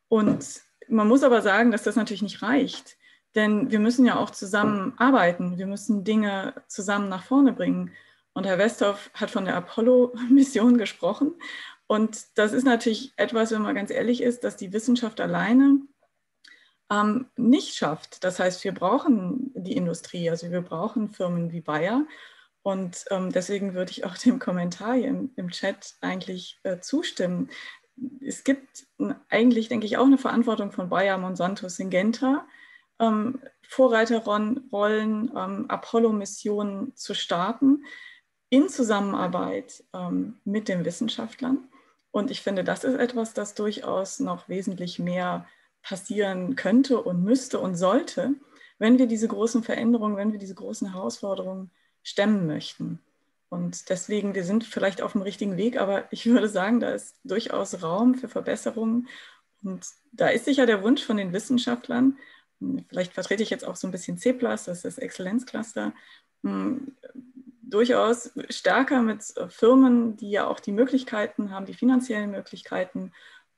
Und man muss aber sagen, dass das natürlich nicht reicht, denn wir müssen ja auch zusammen arbeiten. Wir müssen Dinge zusammen nach vorne bringen. Und Herr Westhoff hat von der Apollo-Mission gesprochen. Und das ist natürlich etwas, wenn man ganz ehrlich ist, dass die Wissenschaft alleine nicht schafft. Das heißt, wir brauchen die Industrie, also wir brauchen Firmen wie Bayer. Und deswegen würde ich auch dem Kommentar hier im Chat eigentlich zustimmen. Es gibt eigentlich, denke ich, auch eine Verantwortung von Bayer, Monsanto, Syngenta, Vorreiterrollen, Apollo-Missionen zu starten, in Zusammenarbeit mit den Wissenschaftlern. Und ich finde, das ist etwas, das durchaus noch wesentlich mehr passieren könnte und müsste und sollte, wenn wir diese großen Veränderungen, wenn wir diese großen Herausforderungen stemmen möchten. Und deswegen, wir sind vielleicht auf dem richtigen Weg, aber ich würde sagen, da ist durchaus Raum für Verbesserungen. Und da ist sicher der Wunsch von den Wissenschaftlern, vielleicht vertrete ich jetzt auch so ein bisschen CEPLAS, das ist das Exzellenzcluster, durchaus stärker mit Firmen, die ja auch die Möglichkeiten haben, die finanziellen Möglichkeiten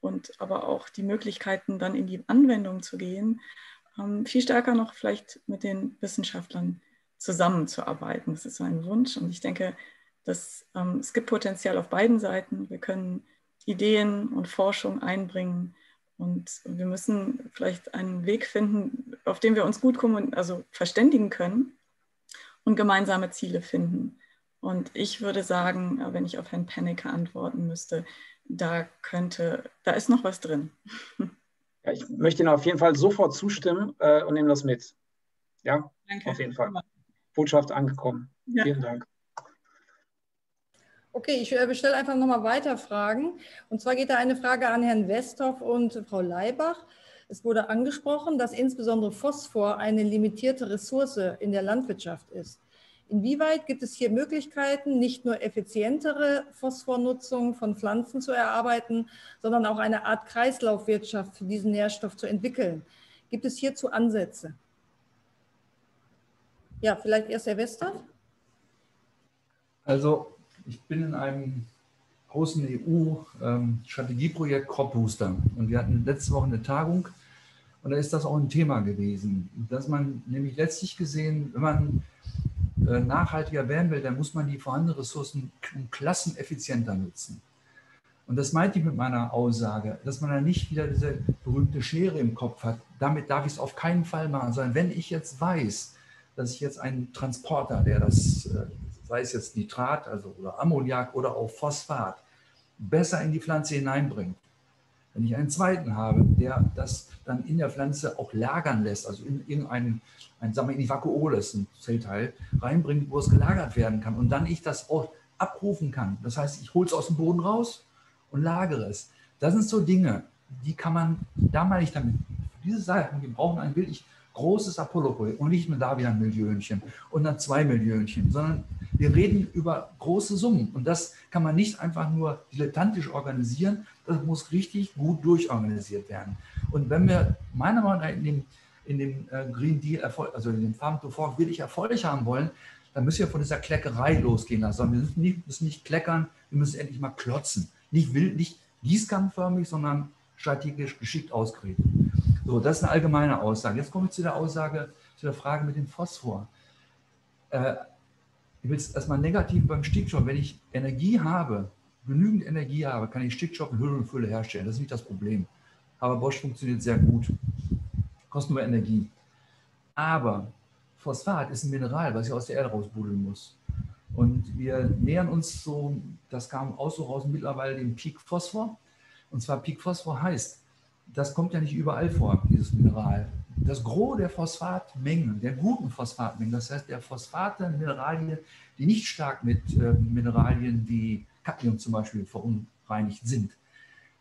und aber auch die Möglichkeiten, dann in die Anwendung zu gehen, viel stärker noch vielleicht mit den Wissenschaftlern zusammenzuarbeiten. Das ist mein Wunsch und ich denke, dass, es gibt Potenzial auf beiden Seiten. Wir können Ideen und Forschung einbringen und wir müssen vielleicht einen Weg finden, auf dem wir uns gut verständigen können und gemeinsame Ziele finden. Und ich würde sagen, wenn ich auf Herrn Pennekamp antworten müsste, da ist noch was drin. Ja, ich möchte Ihnen auf jeden Fall sofort zustimmen und nehme das mit. Ja, danke. Auf jeden Fall. Botschaft angekommen. Ja. Vielen Dank. Okay, ich stelle einfach nochmal weiter Fragen. Und zwar geht da eine Frage an Herrn Westhoff und Frau Laibach. Es wurde angesprochen, dass insbesondere Phosphor eine limitierte Ressource in der Landwirtschaft ist. Inwieweit gibt es hier Möglichkeiten, nicht nur effizientere Phosphornutzung von Pflanzen zu erarbeiten, sondern auch eine Art Kreislaufwirtschaft für diesen Nährstoff zu entwickeln? Gibt es hierzu Ansätze? Ja, vielleicht erst Herr Westhoff. Also ich bin in einem großen EU-Strategieprojekt Crop Booster und wir hatten letzte Woche eine Tagung und da ist das auch ein Thema gewesen, dass man nämlich letztlich gesehen, wenn man nachhaltiger werden will, dann muss man die vorhandenen Ressourcen klasseneffizienter nutzen. Und das meinte ich mit meiner Aussage, dass man dann nicht wieder diese berühmte Schere im Kopf hat. Damit darf ich es auf keinen Fall machen, sondern wenn ich jetzt weiß, dass ich jetzt einen Transporter, der das, sei es jetzt Nitrat oder Ammoniak oder auch Phosphat, besser in die Pflanze hineinbringt. Wenn ich einen zweiten habe, der das dann in der Pflanze auch lagern lässt, also in die Vakuole, das ist ein Zellteil, reinbringt, wo es gelagert werden kann und dann ich das auch abrufen kann. Das heißt, ich hole es aus dem Boden raus und lagere es. Das sind so Dinge, die kann man, da meine ich damit, diese Sachen, die brauchen ein wirklich großes Apollo-Projekt und nicht nur da wieder ein Millionchen und dann 2 Millionchen, sondern wir reden über große Summen und das kann man nicht einfach nur dilettantisch organisieren, das muss richtig gut durchorganisiert werden. Und wenn wir meiner Meinung nach in dem Green Deal, in dem Farm-to-Fork wirklich Erfolg haben wollen, dann müssen wir von dieser Kleckerei losgehen lassen. Wir müssen nicht kleckern, wir müssen endlich mal klotzen. Nicht gießkannenförmig, sondern strategisch geschickt ausgerät. So, das ist eine allgemeine Aussage. Jetzt komme ich zu der Frage mit dem Phosphor. Ich will es erstmal negativ beim Stickstoff. Wenn ich genügend Energie habe, kann ich Stickstoff in Hülle und Fülle herstellen. Das ist nicht das Problem. Aber Bosch funktioniert sehr gut. Kostet nur Energie. Aber Phosphat ist ein Mineral, was ich aus der Erde rausbuddeln muss. Und wir nähern uns so, das kam auch so raus, mittlerweile dem Peak Phosphor. Und zwar Peak Phosphor heißt, das kommt ja nicht überall vor, dieses Mineral. Das Gros der Phosphatmengen, der guten Phosphatmengen, das heißt der Phosphate, Mineralien, die nicht stark mit Mineralien wie Cadmium zum Beispiel verunreinigt sind.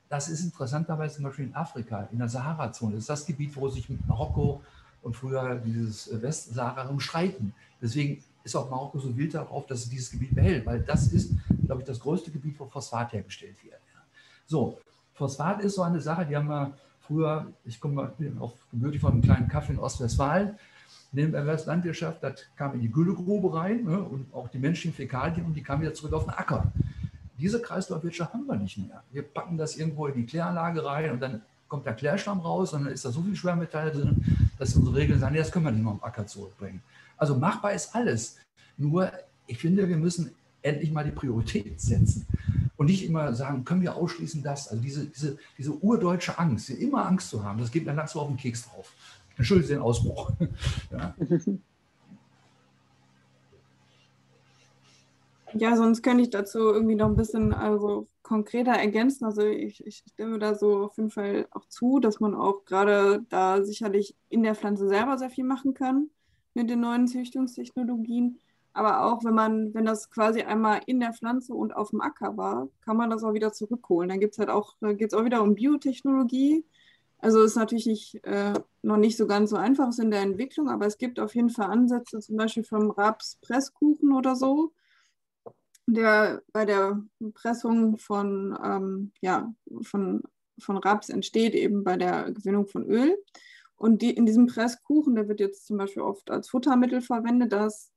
Das ist interessanterweise zum Beispiel in Afrika, in der Sahara-Zone. Das ist das Gebiet, wo sich mit Marokko und früher dieses Westsahara streiten. Deswegen ist auch Marokko so wild darauf, dass es dieses Gebiet behält, weil das ist, glaube ich, das größte Gebiet, wo Phosphat hergestellt wird. So, Phosphat ist so eine Sache, die haben wir früher, ich bin auch gebürtig von einem kleinen Kaff in Ostwestfalen, neben Erwerbslandwirtschaft, das kam in die Güllegrube rein, ne, und auch die menschlichen Fäkalien, und die kamen wieder zurück auf den Acker. Diese Kreislaufwirtschaft haben wir nicht mehr. Wir packen das irgendwo in die Kläranlage rein und dann kommt der Klärschlamm raus und dann ist da so viel Schwermetalle drin, dass unsere Regeln sagen, nee, das können wir nicht mehr am Acker zurückbringen. Also machbar ist alles. Nur, ich finde, wir müssen endlich mal die Priorität setzen. Und nicht immer sagen, können wir ausschließen das? Also diese urdeutsche Angst, immer Angst zu haben, das geht mir langsam auf den Keks drauf. Entschuldigen Sie den Ausbruch. Ja. Ja, sonst könnte ich dazu irgendwie noch ein bisschen konkreter ergänzen. Also ich stimme da so auf jeden Fall auch zu, dass man auch gerade da sicherlich in der Pflanze selber sehr viel machen kann mit den neuen Züchtungstechnologien. Aber auch, wenn das quasi einmal in der Pflanze und auf dem Acker war, kann man das auch wieder zurückholen. Dann gibt's geht es auch wieder um Biotechnologie. Also ist natürlich noch nicht so ganz so einfach in der Entwicklung, aber es gibt auf jeden Fall Ansätze, zum Beispiel vom Raps-Presskuchen oder so, der bei der Pressung von Raps entsteht, eben bei der Gewinnung von Öl. Und in diesem Presskuchen, der wird jetzt zum Beispiel oft als Futtermittel verwendet, das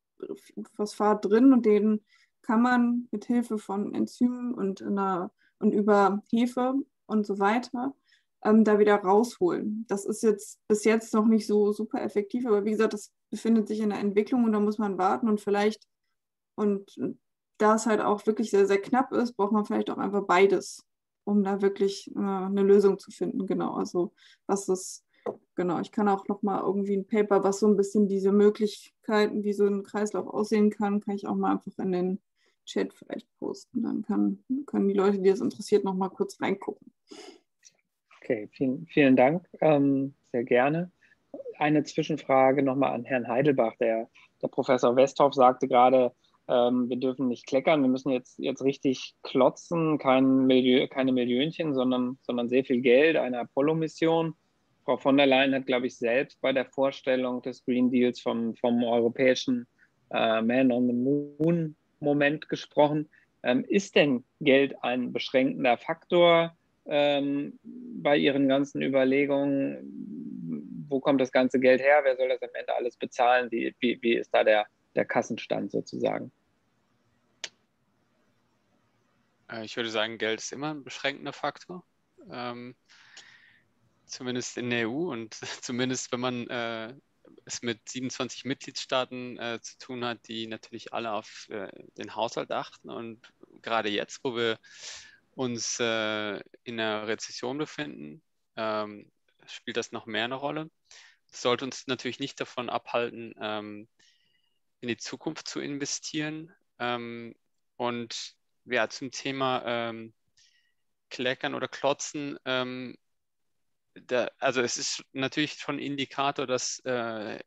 Phosphat drin und den kann man mit Hilfe von Enzymen und über Hefe und so weiter, da wieder rausholen. Das ist jetzt bis jetzt noch nicht so super effektiv, aber wie gesagt, das befindet sich in der Entwicklung und da muss man warten und vielleicht, und da es halt auch wirklich sehr, sehr knapp ist, braucht man vielleicht auch einfach beides, um da wirklich eine Lösung zu finden, genau. Also was ist, genau, ich kann auch nochmal irgendwie ein Paper, was so ein bisschen diese Möglichkeiten, wie so ein Kreislauf aussehen kann, kann ich auch mal einfach in den Chat vielleicht posten. Dann können die Leute, die das interessiert, nochmal kurz reingucken. Okay, vielen Dank, sehr gerne. Eine Zwischenfrage nochmal an Herrn Heidelbach. Der Professor Westhoff sagte gerade, wir dürfen nicht kleckern, wir müssen jetzt richtig klotzen, keine Millionchen, sondern sehr viel Geld, eine Apollo-Mission. Frau von der Leyen hat, glaube ich, selbst bei der Vorstellung des Green Deals vom europäischen Man on the Moon Moment gesprochen. Ist denn Geld ein beschränkender Faktor bei Ihren ganzen Überlegungen? Wo kommt das ganze Geld her? Wer soll das am Ende alles bezahlen? Wie ist da der Kassenstand sozusagen? Ich würde sagen, Geld ist immer ein beschränkender Faktor. Zumindest in der EU und zumindest, wenn man es mit 27 Mitgliedstaaten zu tun hat, die natürlich alle auf den Haushalt achten. Und gerade jetzt, wo wir uns in einer Rezession befinden, spielt das noch mehr eine Rolle. Das sollte uns natürlich nicht davon abhalten, in die Zukunft zu investieren. Und ja, zum Thema Kleckern oder Klotzen, also es ist natürlich schon ein Indikator, dass 9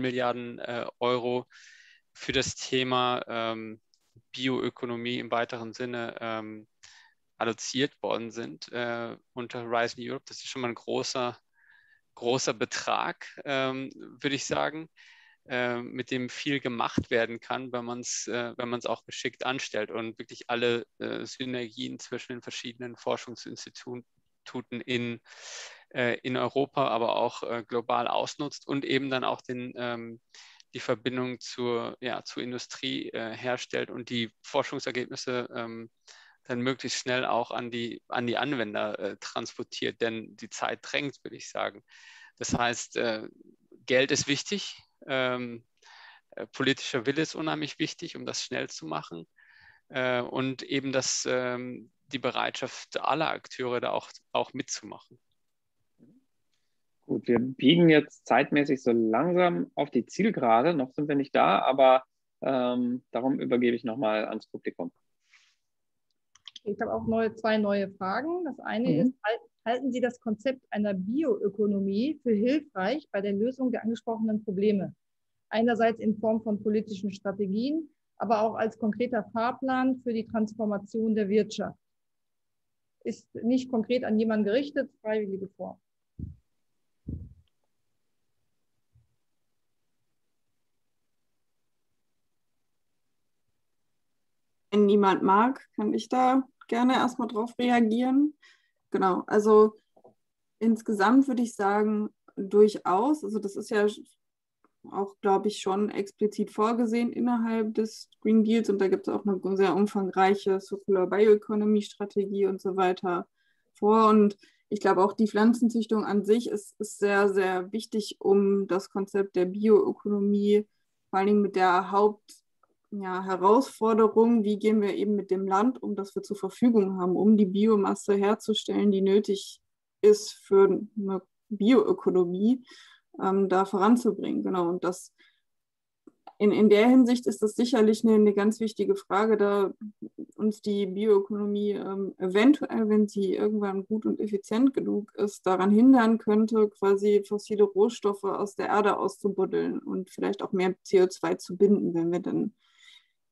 Milliarden Euro für das Thema Bioökonomie im weiteren Sinne alloziert worden sind unter Horizon Europe. Das ist schon mal ein großer Betrag, würde ich sagen, mit dem viel gemacht werden kann, wenn man es auch geschickt anstellt und wirklich alle Synergien zwischen den verschiedenen Forschungsinstituten in Europa, aber auch global ausnutzt und eben dann auch die Verbindung zur Industrie herstellt und die Forschungsergebnisse dann möglichst schnell auch an die Anwender transportiert, denn die Zeit drängt, würde ich sagen. Das heißt, Geld ist wichtig, politischer Wille ist unheimlich wichtig, um das schnell zu machen und eben das die Bereitschaft aller Akteure da auch mitzumachen. Gut, wir biegen jetzt zeitmäßig so langsam auf die Zielgerade. Noch sind wir nicht da, aber darum übergebe ich nochmal ans Publikum. Ich habe auch zwei neue Fragen. Das eine ist, halten Sie das Konzept einer Bioökonomie für hilfreich bei der Lösung der angesprochenen Probleme? Einerseits in Form von politischen Strategien, aber auch als konkreter Fahrplan für die Transformation der Wirtschaft. Ist nicht konkret an jemanden gerichtet, freiwillige Form. Wenn niemand mag, kann ich da gerne erstmal drauf reagieren. Genau, also insgesamt würde ich sagen, durchaus. Also das ist ja auch, glaube ich, schon explizit vorgesehen innerhalb des Green Deals und da gibt es auch eine sehr umfangreiche Circular Bioeconomy Strategie und so weiter vor und ich glaube auch die Pflanzenzüchtung an sich ist sehr, sehr wichtig, um das Konzept der Bioökonomie, vor allen Dingen mit der Hauptherausforderung, wie gehen wir eben mit dem Land um, das wir zur Verfügung haben, um die Biomasse herzustellen, die nötig ist für eine Bioökonomie, da voranzubringen. Genau, und das in der Hinsicht ist das sicherlich eine ganz wichtige Frage, da uns die Bioökonomie eventuell, wenn sie irgendwann gut und effizient genug ist, daran hindern könnte, quasi fossile Rohstoffe aus der Erde auszubuddeln und vielleicht auch mehr CO2 zu binden, wenn wir dann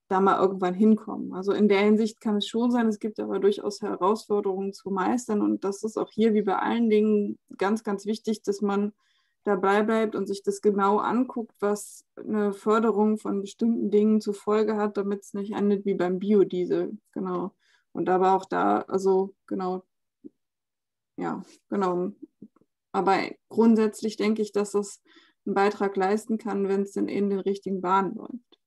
da mal irgendwann hinkommen. Also in der Hinsicht kann es schon sein, es gibt aber durchaus Herausforderungen zu meistern und das ist auch hier wie bei allen Dingen ganz, ganz wichtig, dass man dabei bleibt und sich das genau anguckt, was eine Förderung von bestimmten Dingen zur Folge hat, damit es nicht endet wie beim Biodiesel. Genau. Und aber auch da, also genau, ja, genau. Aber grundsätzlich denke ich, dass das einen Beitrag leisten kann, wenn es denn in den richtigen Bahnen läuft.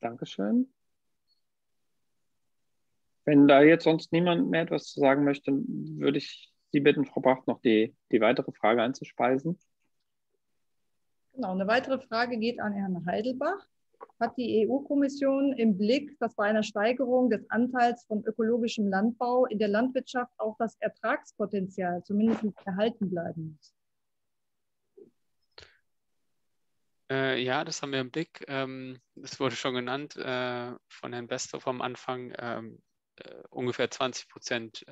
Dankeschön. Wenn da jetzt sonst niemand mehr etwas zu sagen möchte, würde ich Sie bitten, Frau Bracht, noch die weitere Frage einzuspeisen. Genau, eine weitere Frage geht an Herrn Heidelbach. Hat die EU-Kommission im Blick, dass bei einer Steigerung des Anteils von ökologischem Landbau in der Landwirtschaft auch das Ertragspotenzial zumindest erhalten bleiben muss? Ja, das haben wir im Blick. Das wurde schon genannt von Herrn Westhoff am Anfang. Ungefähr 20%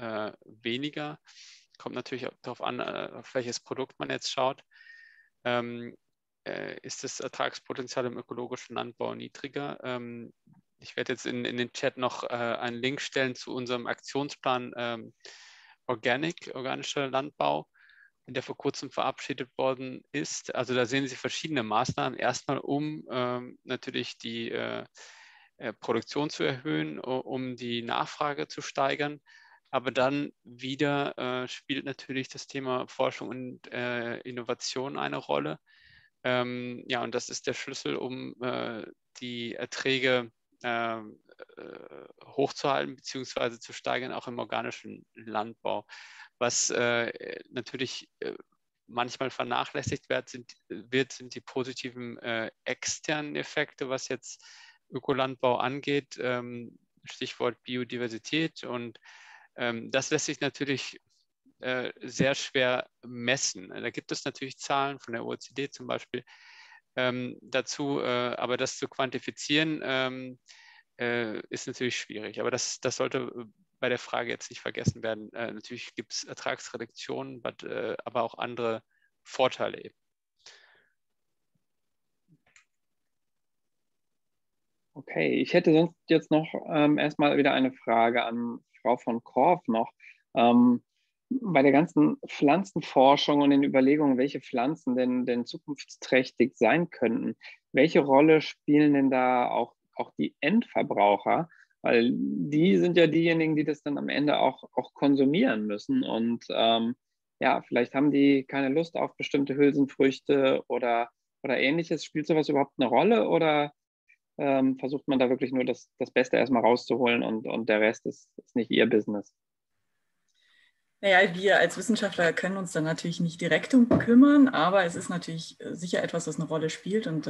weniger. Kommt natürlich darauf an, auf welches Produkt man jetzt schaut. Ist das Ertragspotenzial im ökologischen Landbau niedriger? Ich werde jetzt in den Chat noch einen Link stellen zu unserem Aktionsplan organischer Landbau, der vor kurzem verabschiedet worden ist. Also da sehen Sie verschiedene Maßnahmen. Erstmal, um natürlich die Produktion zu erhöhen, um die Nachfrage zu steigern. Aber dann wieder spielt natürlich das Thema Forschung und Innovation eine Rolle. Ja, und das ist der Schlüssel, um die Erträge hochzuhalten bzw. zu steigern, auch im organischen Landbau. Was natürlich manchmal vernachlässigt wird, sind die positiven externen Effekte, was jetzt Ökolandbau angeht, Stichwort Biodiversität, und das lässt sich natürlich sehr schwer messen. Da gibt es natürlich Zahlen von der OECD zum Beispiel dazu, aber das zu quantifizieren ist natürlich schwierig. Aber das sollte bei der Frage jetzt nicht vergessen werden. Natürlich gibt es Ertragsreduktionen, aber auch andere Vorteile eben. Okay, ich hätte sonst jetzt noch erstmal wieder eine Frage an Frau von Korff noch. Bei der ganzen Pflanzenforschung und den Überlegungen, welche Pflanzen denn zukunftsträchtig sein könnten, welche Rolle spielen denn da auch die Endverbraucher? Weil die sind ja diejenigen, die das dann am Ende auch konsumieren müssen. Und ja, vielleicht haben die keine Lust auf bestimmte Hülsenfrüchte oder Ähnliches. Spielt sowas überhaupt eine Rolle, oder versucht man da wirklich nur das Beste erstmal rauszuholen und der Rest ist nicht ihr Business? Naja, wir als Wissenschaftler können uns dann natürlich nicht direkt um kümmern, aber es ist natürlich sicher etwas, was eine Rolle spielt und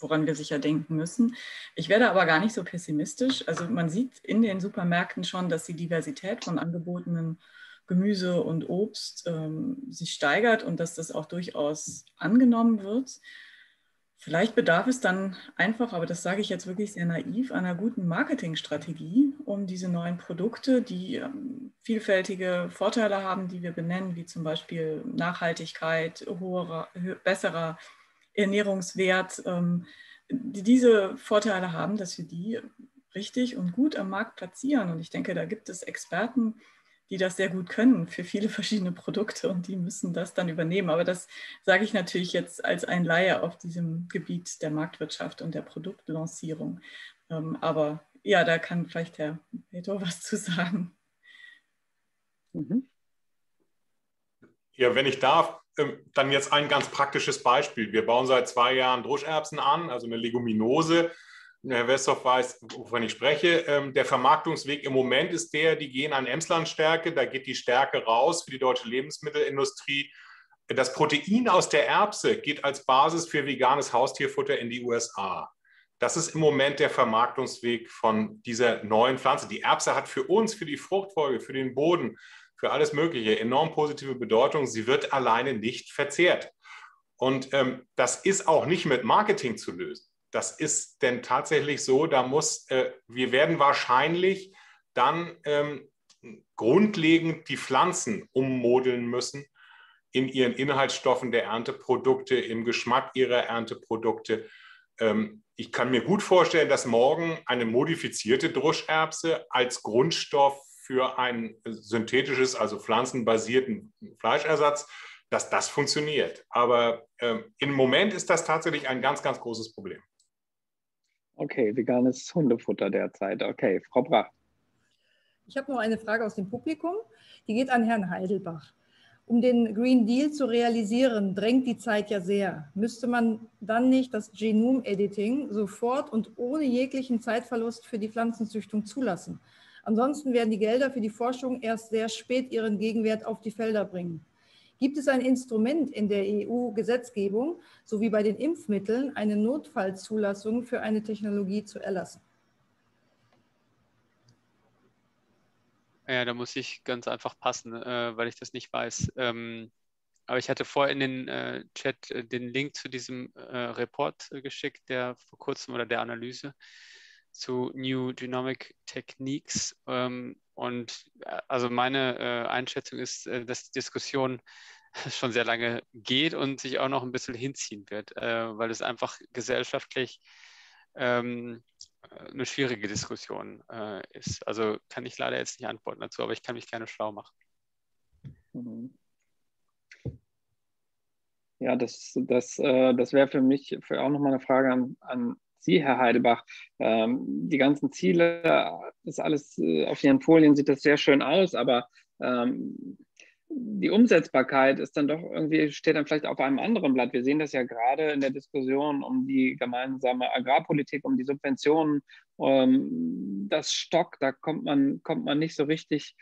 woran wir sicher denken müssen. Ich werde aber gar nicht so pessimistisch. Also man sieht in den Supermärkten schon, dass die Diversität von angebotenen Gemüse und Obst sich steigert und dass das auch durchaus angenommen wird. Vielleicht bedarf es dann einfach, aber das sage ich jetzt wirklich sehr naiv, einer guten Marketingstrategie, um diese neuen Produkte, die vielfältige Vorteile haben, die wir benennen, wie zum Beispiel Nachhaltigkeit, besserer Ernährungswert, die diese Vorteile haben, dass wir die richtig und gut am Markt platzieren. Und ich denke, da gibt es Experten, die das sehr gut können für viele verschiedene Produkte, und die müssen das dann übernehmen. Aber das sage ich natürlich jetzt als ein Laie auf diesem Gebiet der Marktwirtschaft und der Produktlancierung. Aber ja, da kann vielleicht Herr Paetow was zu sagen. Mhm. Ja, wenn ich darf, dann jetzt ein ganz praktisches Beispiel. Wir bauen seit 2 Jahren Druscherbsen an, also eine Leguminose. Herr Westhoff weiß, wovon ich spreche. Der Vermarktungsweg im Moment ist der, die gehen an Emslandstärke, da geht die Stärke raus für die deutsche Lebensmittelindustrie. Das Protein aus der Erbse geht als Basis für veganes Haustierfutter in die USA. Das ist im Moment der Vermarktungsweg von dieser neuen Pflanze. Die Erbse hat für uns, für die Fruchtfolge, für den Boden, für alles Mögliche enorm positive Bedeutung. Sie wird alleine nicht verzehrt. Und das ist auch nicht mit Marketing zu lösen. Das ist denn tatsächlich so, wir werden wahrscheinlich dann grundlegend die Pflanzen ummodeln müssen in ihren Inhaltsstoffen der Ernteprodukte, im Geschmack ihrer Ernteprodukte. Ich kann mir gut vorstellen, dass morgen eine modifizierte Druscherbse als Grundstoff für ein synthetisches, also pflanzenbasierten Fleischersatz, dass das funktioniert. Aber im Moment ist das tatsächlich ein ganz, ganz großes Problem. Okay, veganes Hundefutter derzeit. Okay, Frau Bracht. Ich habe noch eine Frage aus dem Publikum. Die geht an Herrn Heidelbach. Um den Green Deal zu realisieren, drängt die Zeit ja sehr. Müsste man dann nicht das Genomediting sofort und ohne jeglichen Zeitverlust für die Pflanzenzüchtung zulassen? Ansonsten werden die Gelder für die Forschung erst sehr spät ihren Gegenwert auf die Felder bringen. Gibt es ein Instrument in der EU-Gesetzgebung, so wie bei den Impfmitteln, eine Notfallzulassung für eine Technologie zu erlassen? Ja, da muss ich ganz einfach passen, weil ich das nicht weiß. Aber ich hatte vorher in den Chat den Link zu diesem Report geschickt, der vor kurzem oder der Analyse zu New Genomic Techniques. Und also meine Einschätzung ist, dass die Diskussion schon sehr lange geht und sich auch noch ein bisschen hinziehen wird, weil es einfach gesellschaftlich eine schwierige Diskussion ist. Also kann ich leider jetzt nicht antworten dazu, aber ich kann mich gerne schlau machen. Mhm. Ja, das wäre für mich auch nochmal eine Frage an Sie, Herr Heidelbach. Die ganzen Ziele, das alles auf Ihren Folien sieht das sehr schön aus, aber die Umsetzbarkeit ist dann doch irgendwie, steht dann vielleicht auf einem anderen Blatt. Wir sehen das ja gerade in der Diskussion um die gemeinsame Agrarpolitik, um die Subventionen, das Stock, da kommt man nicht so richtig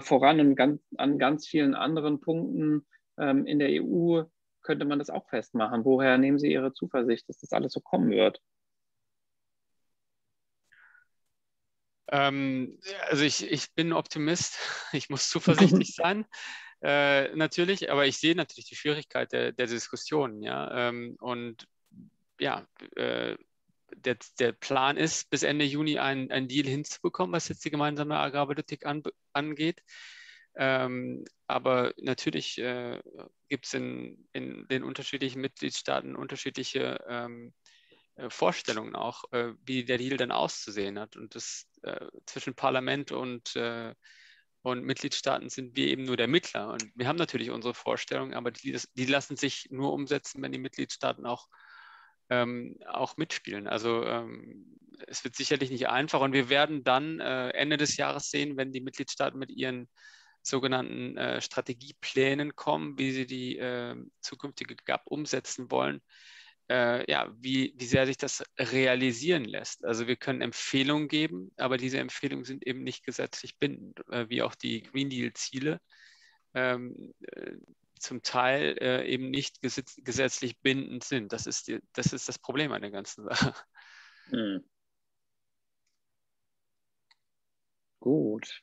voran, und an ganz vielen anderen Punkten in der EU könnte man das auch festmachen. Woher nehmen Sie Ihre Zuversicht, dass das alles so kommen wird? Also ich bin Optimist. Ich muss zuversichtlich sein, natürlich. Aber ich sehe natürlich die Schwierigkeit der Diskussion. Ja? Und ja, der Plan ist, bis Ende Juni einen Deal hinzubekommen, was jetzt die gemeinsame Agrarpolitik angeht. Aber natürlich gibt es in den unterschiedlichen Mitgliedstaaten unterschiedliche Vorstellungen auch, wie der Deal dann auszusehen hat. Und das zwischen Parlament und Mitgliedstaaten sind wir eben nur der Mittler. Und wir haben natürlich unsere Vorstellungen, aber die lassen sich nur umsetzen, wenn die Mitgliedstaaten auch mitspielen. Also es wird sicherlich nicht einfach. Und wir werden dann Ende des Jahres sehen, wenn die Mitgliedstaaten mit ihren sogenannten Strategieplänen kommen, wie sie die zukünftige GAP umsetzen wollen, ja, wie sehr sich das realisieren lässt. Also wir können Empfehlungen geben, aber diese Empfehlungen sind eben nicht gesetzlich bindend, wie auch die Green Deal-Ziele zum Teil eben nicht gesetzlich bindend sind. Das ist das Problem an der ganzen Sache. Hm. Gut.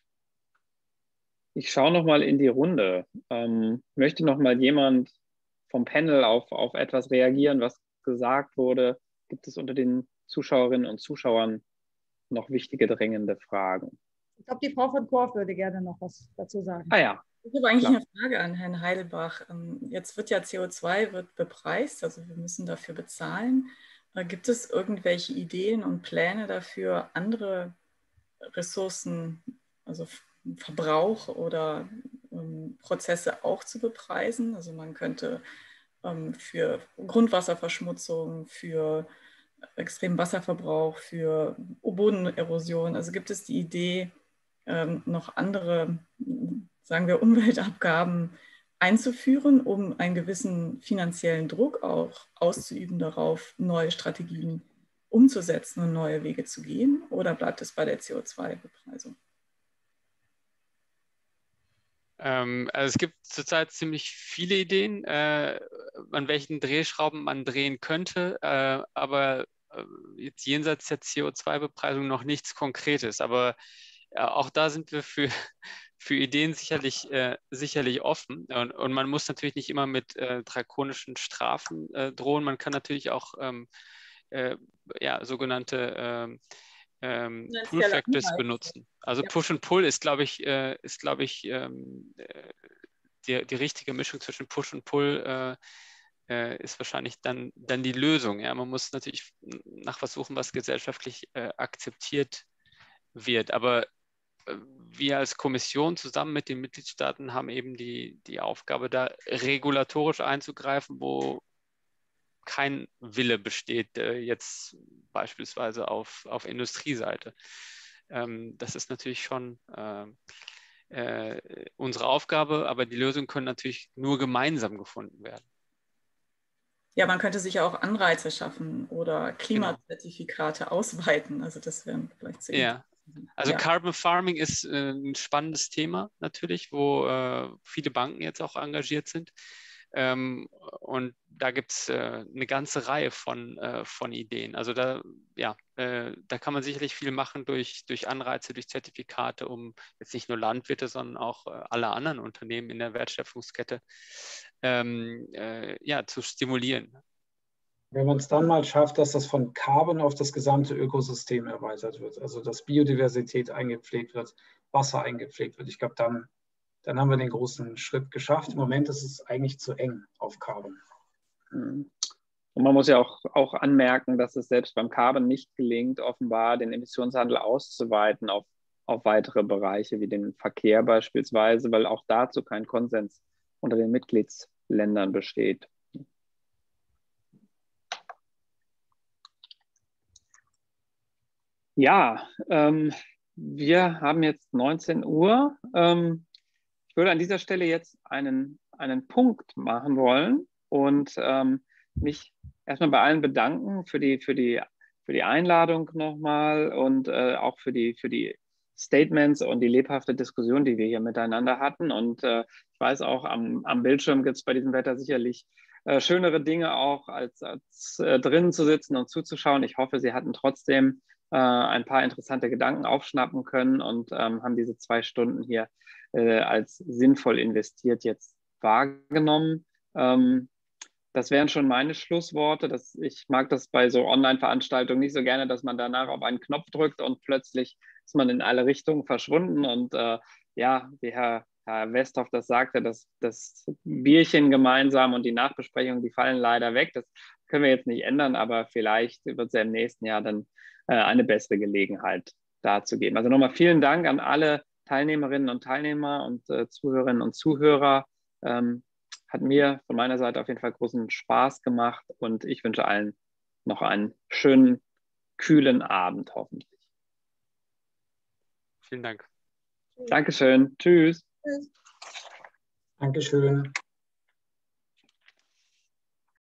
Ich schaue nochmal in die Runde. Möchte nochmal jemand vom Panel auf etwas reagieren, was gesagt wurde? Gibt es unter den Zuschauerinnen und Zuschauern noch wichtige, drängende Fragen? Ich glaube, die Frau von Korff würde gerne noch was dazu sagen. Ah ja. Ich habe eigentlich eine Frage an Herrn Heidelbach. Jetzt wird ja CO2 bepreist, also wir müssen dafür bezahlen. Gibt es irgendwelche Ideen und Pläne dafür, andere Ressourcen, also Verbrauch oder Prozesse auch zu bepreisen? Also man könnte für Grundwasserverschmutzung, für extremen Wasserverbrauch, für Bodenerosion, also gibt es die Idee, noch andere, sagen wir, Umweltabgaben einzuführen, um einen gewissen finanziellen Druck auch auszuüben darauf, neue Strategien umzusetzen und neue Wege zu gehen? Oder bleibt es bei der CO2-Bepreisung? Also es gibt zurzeit ziemlich viele Ideen, an welchen Drehschrauben man drehen könnte, aber jetzt jenseits der CO2-Bepreisung noch nichts Konkretes. Aber auch da sind wir für Ideen sicherlich offen. Und man muss natürlich nicht immer mit drakonischen Strafen drohen. Man kann natürlich auch ja, sogenannte Pull Factors benutzen. Also ja. Push und Pull ist, glaube ich, die richtige Mischung zwischen Push und Pull ist wahrscheinlich dann die Lösung. Ja? Man muss natürlich nach was suchen, was gesellschaftlich akzeptiert wird. Aber wir als Kommission zusammen mit den Mitgliedstaaten haben eben die Aufgabe, da regulatorisch einzugreifen, wo kein Wille besteht, jetzt beispielsweise auf Industrieseite. Das ist natürlich schon unsere Aufgabe, aber die Lösungen können natürlich nur gemeinsam gefunden werden. Ja, man könnte sich ja auch Anreize schaffen oder Klimazertifikate ausweiten. Also das wäre vielleicht sehr gut. Also ja. Carbon Farming ist ein spannendes Thema natürlich, wo viele Banken jetzt auch engagiert sind. Und da gibt es eine ganze Reihe von Ideen. Also da, ja, da kann man sicherlich viel machen durch Anreize, durch Zertifikate, um jetzt nicht nur Landwirte, sondern auch alle anderen Unternehmen in der Wertschöpfungskette ja, zu stimulieren. Wenn man es dann mal schafft, dass das von Carbon auf das gesamte Ökosystem erweitert wird, also dass Biodiversität eingepflegt wird, Wasser eingepflegt wird, ich glaube, dann haben wir den großen Schritt geschafft. Im Moment ist es eigentlich zu eng auf Carbon. Und man muss ja auch anmerken, dass es selbst beim Carbon nicht gelingt, offenbar den Emissionshandel auszuweiten auf weitere Bereiche wie den Verkehr beispielsweise, weil auch dazu kein Konsens unter den Mitgliedsländern besteht. Ja, wir haben jetzt 19 Uhr. Ich würde an dieser Stelle jetzt einen Punkt machen wollen und mich erstmal bei allen bedanken für die Einladung nochmal und auch für die Statements und die lebhafte Diskussion, die wir hier miteinander hatten. Und ich weiß auch, am Bildschirm gibt es bei diesem Wetter sicherlich schönere Dinge auch, als drinnen zu sitzen und zuzuschauen. Ich hoffe, Sie hatten trotzdem ein paar interessante Gedanken aufschnappen können und haben diese 2 Stunden hier als sinnvoll investiert jetzt wahrgenommen. Das wären schon meine Schlussworte. Ich mag das bei so Online-Veranstaltungen nicht so gerne, dass man danach auf einen Knopf drückt und plötzlich ist man in alle Richtungen verschwunden. Und ja, wie Herr Westhoff das sagte, das Bierchen gemeinsam und die Nachbesprechung, die fallen leider weg. Das können wir jetzt nicht ändern, aber vielleicht wird es ja im nächsten Jahr dann eine bessere Gelegenheit dazu geben. Also nochmal vielen Dank an alle Teilnehmerinnen und Teilnehmer und Zuhörerinnen und Zuhörer. Hat mir von meiner Seite auf jeden Fall großen Spaß gemacht und ich wünsche allen noch einen schönen, kühlen Abend hoffentlich. Vielen Dank. Dankeschön. Tschüss. Dankeschön.